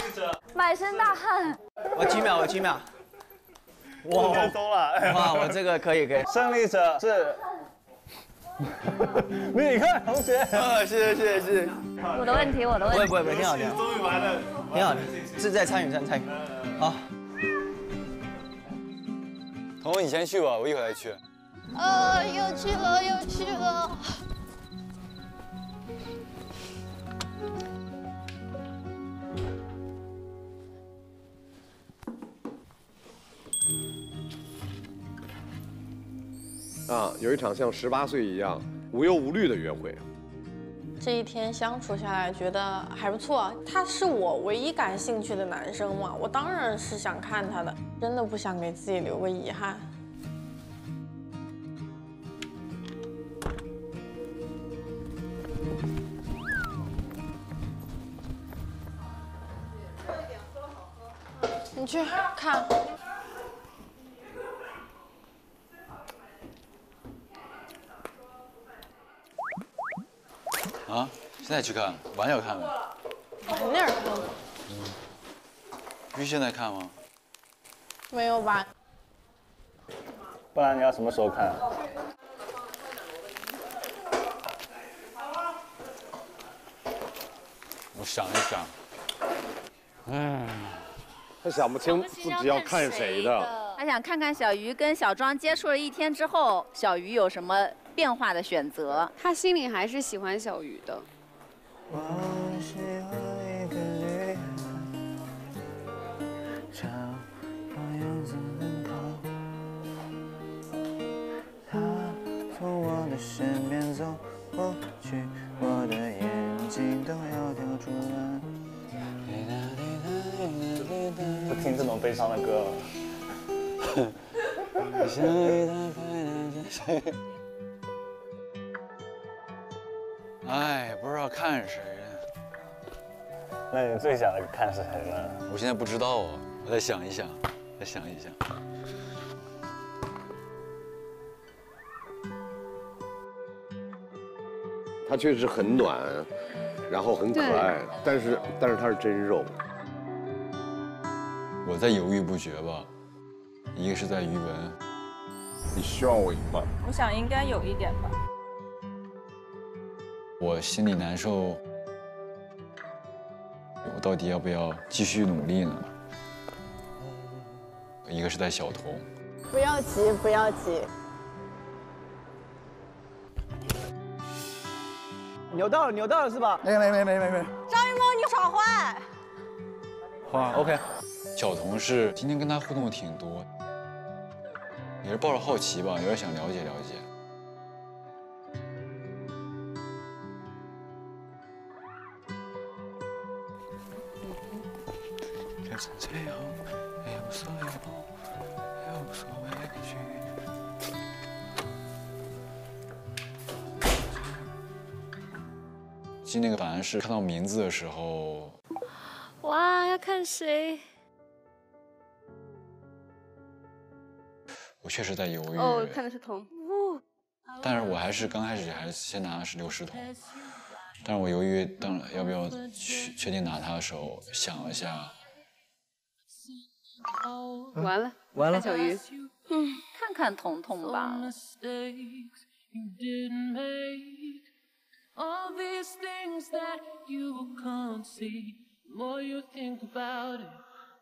满身大汗。我几秒，我几秒。哇，我中了！哇，我这个可以，可以。胜利者是。你看，同学，啊，是是是，我的问题，我的问题，不会不会，挺好的，终于完了，挺好的，是在参与参参与，好。彤彤，你先去吧，我一会儿再去。啊，又去了又去了。啊，有一场像十八岁一样无忧无虑的约会。这一天相处下来，觉得还不错。他是我唯一感兴趣的男生嘛，我当然是想看他的，真的不想给自己留个遗憾。你去看。 啊！现在去看，晚点看呗。晚点看。嗯。必须现在看吗？没有吧。不然你要什么时候看？我想一想。嗯。他想不清自己要看谁的。他想看看小鱼跟小庄接触了一天之后，小鱼有什么 变化的选择，他心里还是喜欢小鱼的。不听这种悲伤的歌了。哎，不知道看谁呢？那你最想看谁呢？我现在不知道啊，我再想一想，再想一想。他确实很暖，然后很可爱，但是但是他是真肉。我在犹豫不决吧，一个是在于文，你希望我赢吗？我想应该有一点吧。 我心里难受，我到底要不要继续努力呢？一个是在小童，不要急，不要急，扭到了，扭到了是吧？没没没没没没。张艺谋，你耍坏。坏 ，OK。小童是今天跟他互动挺多，也是抱着好奇吧，有点想了解了解。 这样也无所谓，也无所谓去。其实那个答案是看到名字的时候，哇，要看谁？我确实在犹豫。哦，看的是彤。但是我还是刚开始还是先拿的是刘诗彤，但是我由于当要不要确确定拿他的时候，想了一下。 完了，完了，小鱼，嗯，看看彤彤吧。All these things that you can't see. The more you think about it,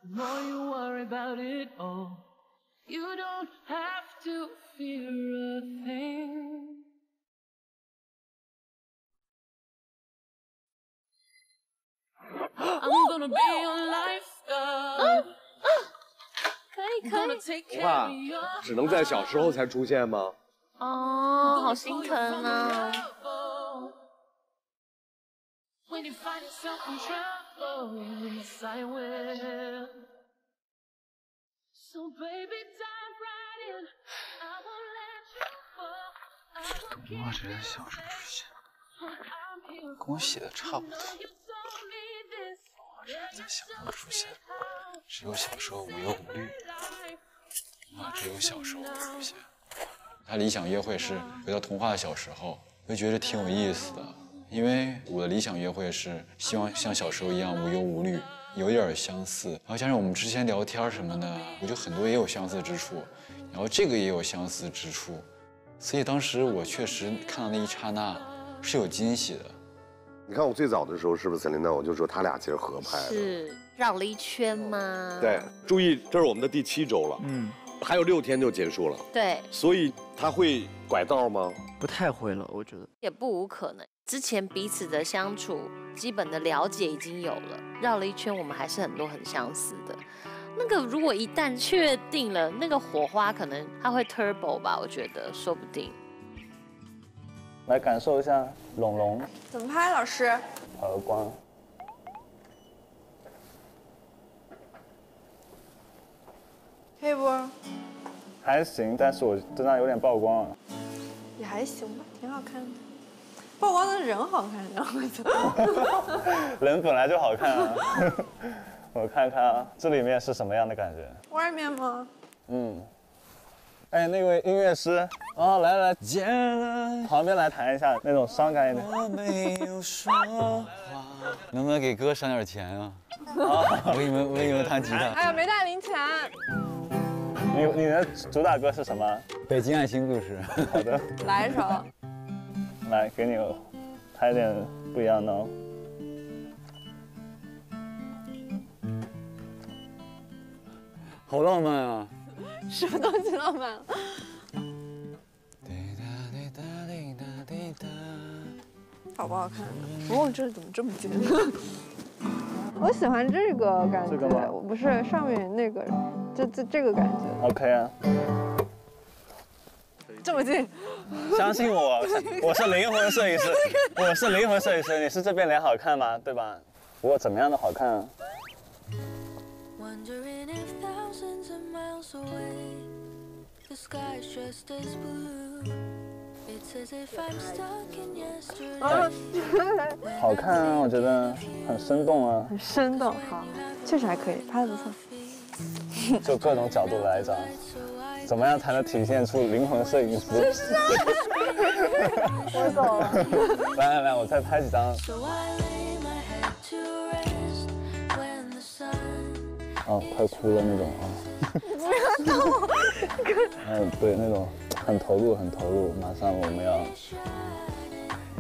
the more you worry about it all. You don't have to fear a thing. I'm gonna be your lifeguard. 头发只能在小时候才出现吗？哦，好心疼啊！董妈这人小时候出现，跟我写的差不多。董妈这人在小时候出现，只有小时候无忧无虑。 啊，只有小时候的出现。他理想约会是回到童话的小时候，我就觉得挺有意思的。因为我的理想约会是希望像小时候一样无忧无虑，有点相似。然后加上我们之前聊天什么的，我觉得很多也有相似之处，然后这个也有相似之处。所以当时我确实看到那一刹那是有惊喜的。你看我最早的时候是不是Selina？我就说他俩其实合拍的，是绕了一圈吗？对，注意这是我们的第七周了。嗯。 还有六天就结束了，对，所以他会拐道吗？不太会了，我觉得也不无可能。之前彼此的相处、基本的了解已经有了，绕了一圈，我们还是很多很相似的。那个如果一旦确定了，那个火花可能它会 turbo 吧，我觉得说不定。来感受一下龙龙怎么拍，老师？耳光。 可以不？还行，但是我真的有点曝光了。也还行吧，挺好看的。曝光的人好看，然后人本来就好看啊。我看看啊，这里面是什么样的感觉？外面吗？嗯。哎，那位音乐师，哦，来来，来，旁边来弹一下那种伤感一点。我没有说话，能不能给哥省点钱啊？我给你们，我给你们弹吉他。哎呀，没带零钱。 你你的主打歌是什么？北京爱情故事。好的，来一首。来，给你拍点不一样的哦。好浪漫啊！什么东西浪漫？好不好看？哦，这怎么这么近？我喜欢这个感觉，这个我不是上面那个。 就这这个感觉 ，OK 啊，这么近，相信我，我是灵魂摄影师，我是灵魂摄影师，你是这边脸好看吗？对吧？不过怎么样的好看啊？啊，好看啊，我觉得很生动啊，很生动，好，确实还可以，拍得不错。 就各种角度来一张，怎么样才能体现出灵魂摄影师？我懂了。来来来，我再拍几张。哦，快哭了那种啊！不要动我。嗯，对，那种很投入，很投入。马上我们要，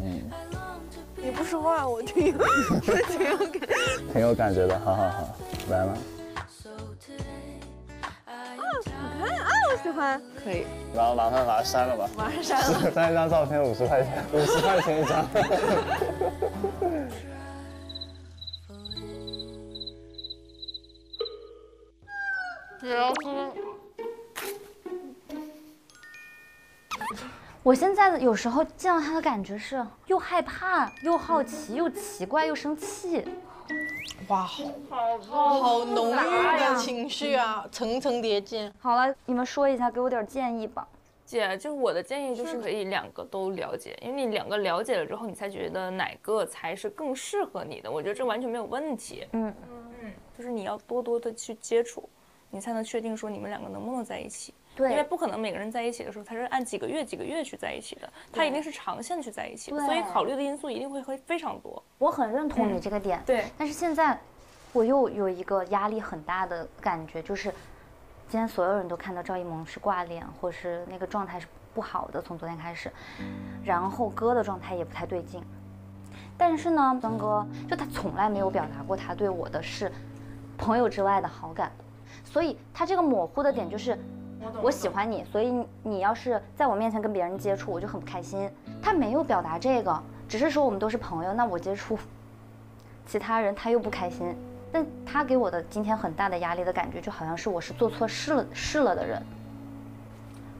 嗯。你不说话，我挺有，挺有感，挺有感觉的。好好好，来吧。 喜欢可以，然后马上把它删了吧。马上删了。删一张照片五十块钱，五十块钱一张。我现在有时候见到他的感觉是又害怕，又好奇，又奇怪，又生气。 哇，好好浓郁的情绪啊，层层叠进。好了，你们说一下，给我点建议吧。姐，就我的建议就是可以两个都了解，因为你两个了解了之后，你才觉得哪个才是更适合你的。我觉得这完全没有问题。嗯嗯，就是你要多多的去接触，你才能确定说你们两个能不能在一起。对，因为不可能每个人在一起的时候，他是按几个月几个月去在一起的，他一定是长线去在一起的，所以考虑的因素一定会会非常多。 我很认同你这个点，嗯、对。但是现在，我又有一个压力很大的感觉，就是今天所有人都看到赵一萌是挂脸，或是那个状态是不好的，从昨天开始，然后哥的状态也不太对劲，但是呢，曾哥就他从来没有表达过他对我的是朋友之外的好感，所以他这个模糊的点就是我喜欢你，所以你要是在我面前跟别人接触，我就很不开心。他没有表达这个，只是说我们都是朋友，那我接触其他人他又不开心。但他给我的今天很大的压力的感觉，就好像是我是做错事了事了的人。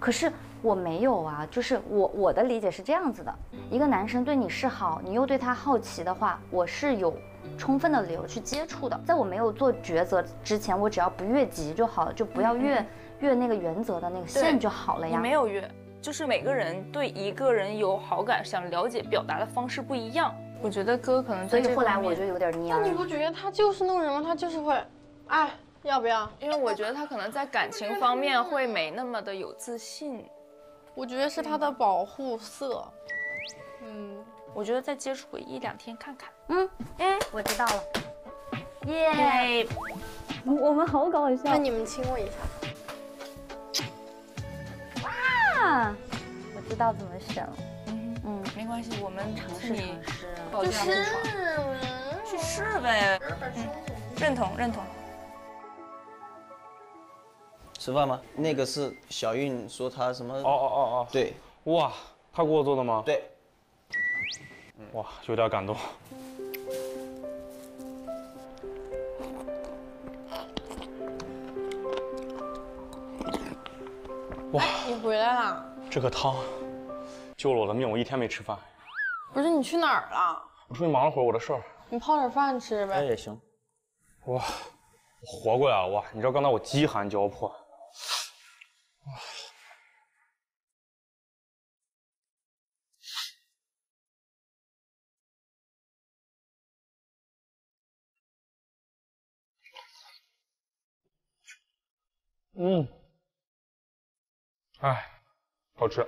可是我没有啊，就是我我的理解是这样子的：一个男生对你示好，你又对他好奇的话，我是有充分的理由去接触的。在我没有做抉择之前，我只要不越级就好了，就不要越越那个原则的那个线就好了呀。你没有越，就是每个人对一个人有好感，想了解表达的方式不一样。我觉得哥可能所以后来我就有点蔫。那你不觉得他就是那种人吗？他就是会，哎，要不要？因为我觉得他可能在感情方面会没那么的有自信。我觉得是他的保护色。嗯，我觉得再接触个一两天看看。嗯，哎，我知道了。耶！我们好搞笑。那你们亲我一下。哇！我知道怎么选了。嗯，没关系，我们尝试尝试，抱歉不爽，去试呗。嗯，认同认同。吃饭吗？那个是小韵说她什么？哦哦哦哦，对，哇，她给我做的吗？对。哇，有点感动。哇，你回来啦？这个汤。 救了我的命，我一天没吃饭。不是你去哪儿了？我出去忙了会儿我的事儿。你泡点饭吃呗。哎，也行。哇，我活过来了哇！你知道刚才我饥寒交迫。哇。嗯。哎，好吃。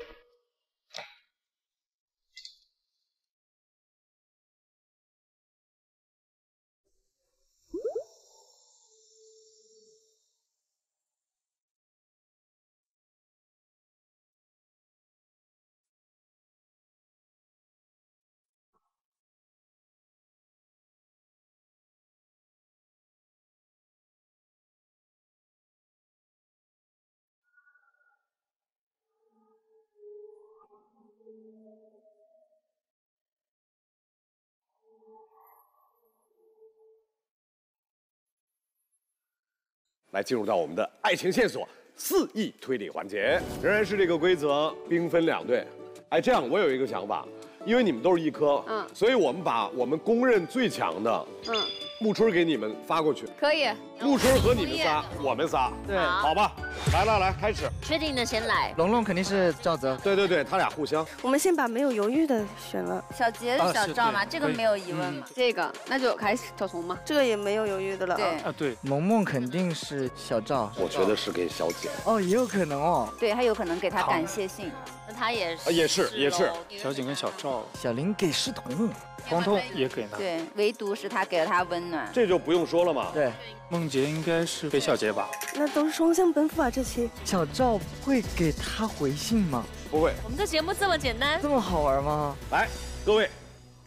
来进入到我们的爱情线索肆意推理环节，仍然是这个规则，兵分两队。哎，这样我有一个想法，因为你们都是一科，嗯，所以我们把我们公认最强的，嗯，木春给你们发过去，可以。木春和你们仨，我们仨，对，好吧，来来来，开始。确定的先来，龙龙肯定是赵泽，对对对，他俩互相。我们先把没有犹豫的选了，小杰是小赵嘛，这个没有疑问嘛，这个那就开始小虫嘛，这个也没有犹豫的了，对啊对，萌萌肯定是小赵，我觉得是给小姐，哦也有可能哦，对，还有可能给他感谢信。 他也是，也是，也是。小景跟小赵，小林给石彤，彤彤也给他，对，唯独是他给了他温暖，这就不用说了嘛。对，梦洁应该是给小杰吧？那都是双向奔赴啊，这期。小赵会给他回信吗？不会。我们这节目这么简单，这么好玩吗？来，各位。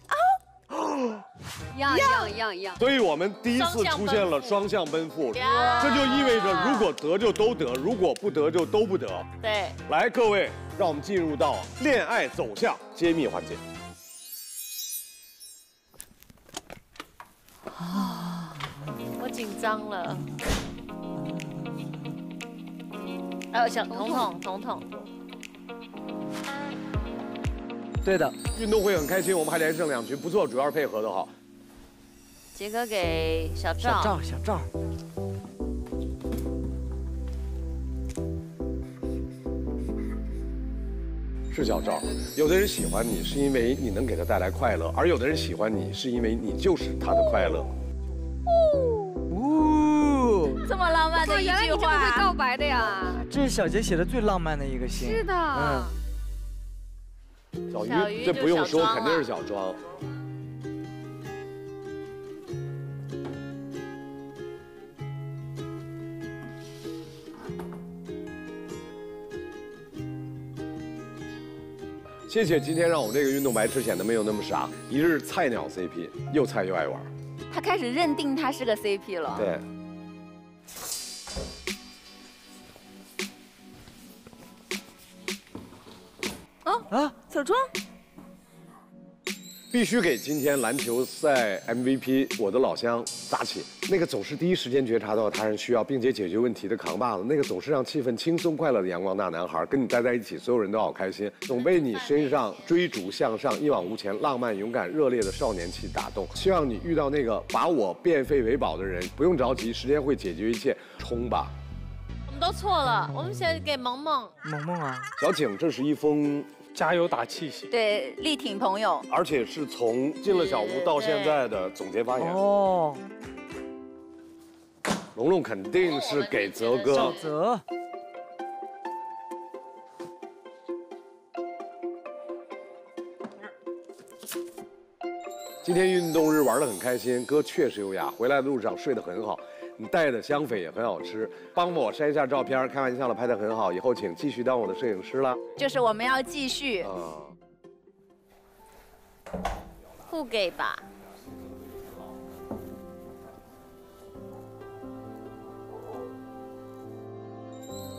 啊。一样一样一样一样。所以我们第一次出现了双向奔赴，这就意味着如果得就都得，如果不得就都不得。对。来，各位。 让我们进入到恋爱走向揭秘环节。啊，我紧张了。哎，小彤彤，彤彤。对的，运动会很开心，我们还连胜两局，不错，主要是配合的好。杰哥给小赵，小赵，小赵。 是小赵，有的人喜欢你是因为你能给他带来快乐，而有的人喜欢你是因为你就是他的快乐。哦，这么浪漫的一句话，会告白的呀？这是小杰写的最浪漫的一个信。是的。嗯。小鱼，这不用说，肯定是小庄。谢谢今天让我这个运动白痴显得没有那么傻。一日菜鸟 C P， 又菜又爱玩。他开始认定他是个 C P 了。对。啊啊！小庄，必须给今天篮球赛 M V P 我的老乡扎起。那个总是第一时间觉察到他人需要并且解决问题的扛把子，那个总是让气氛轻松快乐的阳光大男孩，跟你待在一起，所有人都好开心，总被你身上追逐向上、一往无前、浪漫勇敢、热烈的少年气打动。希望你遇到那个把我变废为宝的人，不用着急，时间会解决一切，冲吧！我们都错了，我们先给萌萌。萌萌啊，小景，这是一封。 加油打气息，对，力挺朋友，而且是从进了小屋到现在的总结发言。哦，龙龙肯定是给泽哥。小泽，今天运动日玩得很开心，哥确实优雅，回来的路上睡得很好。 你带的香粉也很好吃，帮我删一下照片，开玩笑了，拍得很好，以后请继续当我的摄影师啦。就是我们要继续。嗯。互给吧。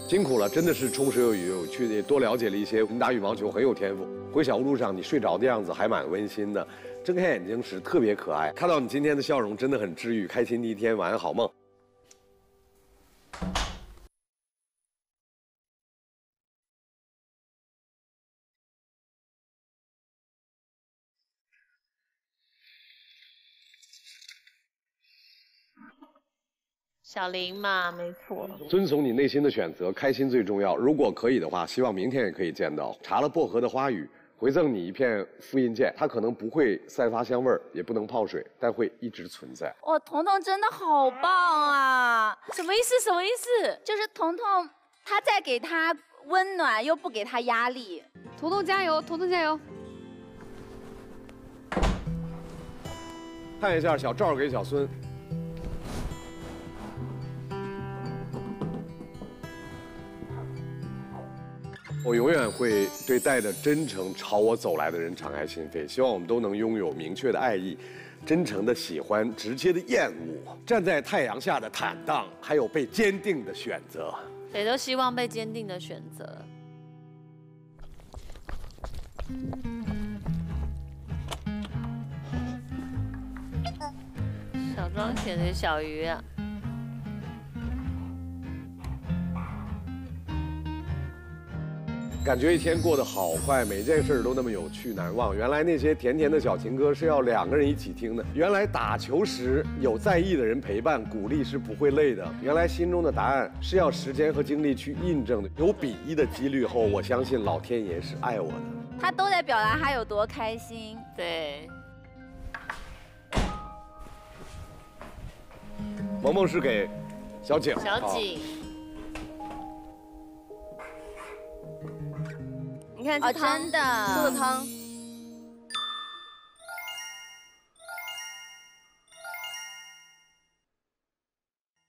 辛苦了，真的是充实有余有趣，也多了解了一些。你打羽毛球很有天赋，回小屋路上你睡着的样子还蛮温馨的，睁开眼睛时特别可爱。看到你今天的笑容真的很治愈，开心的一天，晚安，好梦。 小林嘛，没错。遵从你内心的选择，开心最重要。如果可以的话，希望明天也可以见到。查了薄荷的花语，回赠你一片复印件，它可能不会散发香味，也不能泡水，但会一直存在。哇，彤彤真的好棒啊！什么意思？什么意思？就是彤彤，他在给他温暖，又不给他压力。彤彤加油！彤彤加油！ 看一下小赵给小孙。 我永远会对带着真诚朝我走来的人敞开心扉，希望我们都能拥有明确的爱意、真诚的喜欢、直接的厌恶、站在太阳下的坦荡，还有被坚定的选择。谁都希望被坚定的选择。小庄写的小鱼啊。 感觉一天过得好快，每件事都那么有趣难忘。原来那些甜甜的小情歌是要两个人一起听的。原来打球时有在意的人陪伴鼓励是不会累的。原来心中的答案是要时间和精力去印证的。有比一的几率后，我相信老天爷是爱我的。他都在表达他有多开心。对。萌萌是给小景。小景。 你看这汤，这个汤，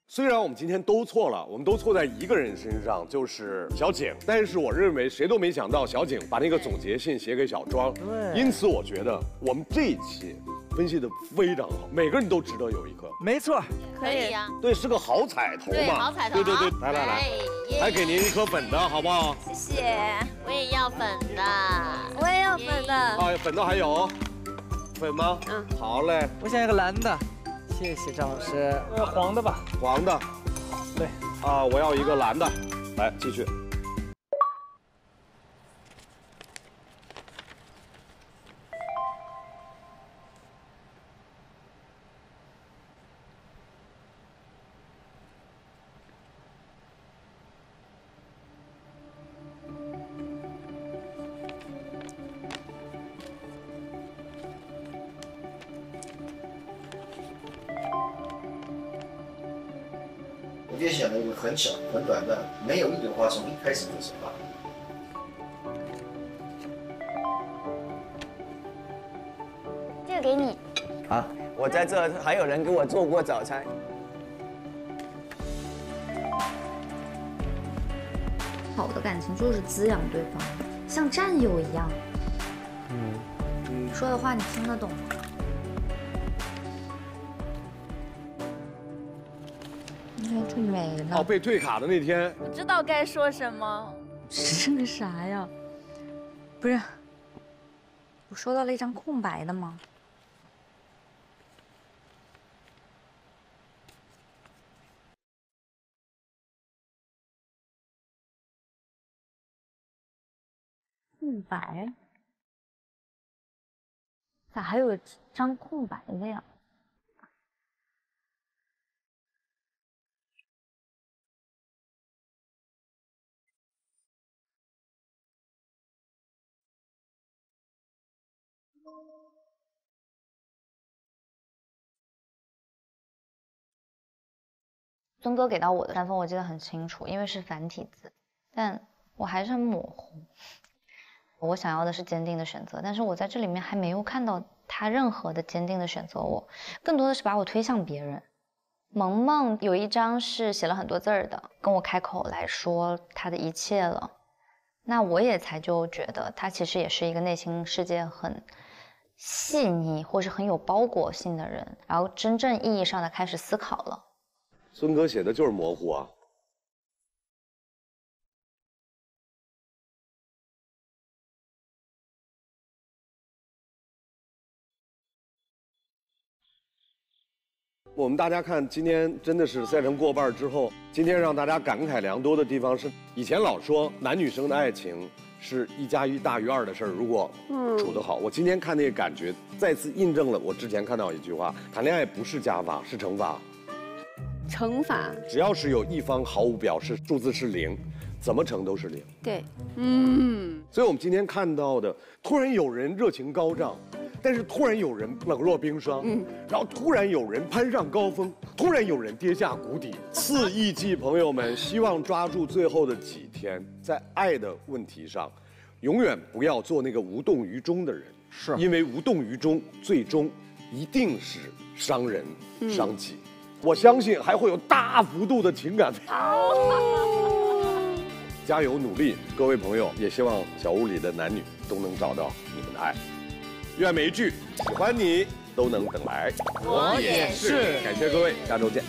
虽然我们今天都错了，我们都错在一个人身上，就是小景。但是我认为谁都没想到小景把那个总结信写给小庄，对。因此我觉得我们这一期分析的非常好，每个人都值得有一颗。没错，可以呀。对，是个好彩头嘛。对，好彩头。对对对，来来来。 来给您一颗粉的好不好？谢谢，我也要粉的，我也要粉的。啊，粉的还有，粉吗？嗯，好嘞。我想要个蓝的，谢谢张老师。呃，黄的吧。黄的，对。啊，我要一个蓝的，来继续。也选了一个很小、很短的，没有一朵花从一开始就是花。这个给你。啊，我在这还有人给我做过早餐。好的感情就是滋养对方，像战友一样。嗯，说的话你听得懂吗？应该就没了。哦，被退卡的那天，我知道该说什么。是个啥呀？不是，我收到了一张空白的吗？ 空白？咋还有张空白的呀？曾哥给到我的删风，我记得很清楚，因为是繁体字，但我还是很模糊。 我想要的是坚定的选择，但是我在这里面还没有看到他任何的坚定的选择我，更多的是把我推向别人。萌萌有一张是写了很多字儿的，跟我开口来说他的一切了，那我也才就觉得他其实也是一个内心世界很细腻或是很有包裹性的人，然后真正意义上的开始思考了。孙哥写的就是模糊啊。 我们大家看，今天真的是赛程过半之后，今天让大家感慨良多的地方是，以前老说男女生的爱情是一加一大于二的事儿，如果处得好，我今天看那个感觉，再次印证了我之前看到一句话：谈恋爱不是加法，是乘法。乘法，只要是有一方毫无表示，数字是零，怎么乘都是零。对，嗯。所以我们今天看到的，突然有人热情高涨。 但是突然有人冷落冰霜，嗯，然后突然有人攀上高峰，突然有人跌下谷底。四亿季朋友们，希望抓住最后的几天，在爱的问题上，永远不要做那个无动于衷的人，是因为无动于衷，最终一定是伤人、嗯、伤己。我相信还会有大幅度的情感。哦、加油努力，各位朋友，也希望小屋里的男女都能找到你们的爱。 愿每一句喜欢你都能等来，我也是。感谢各位，下周见。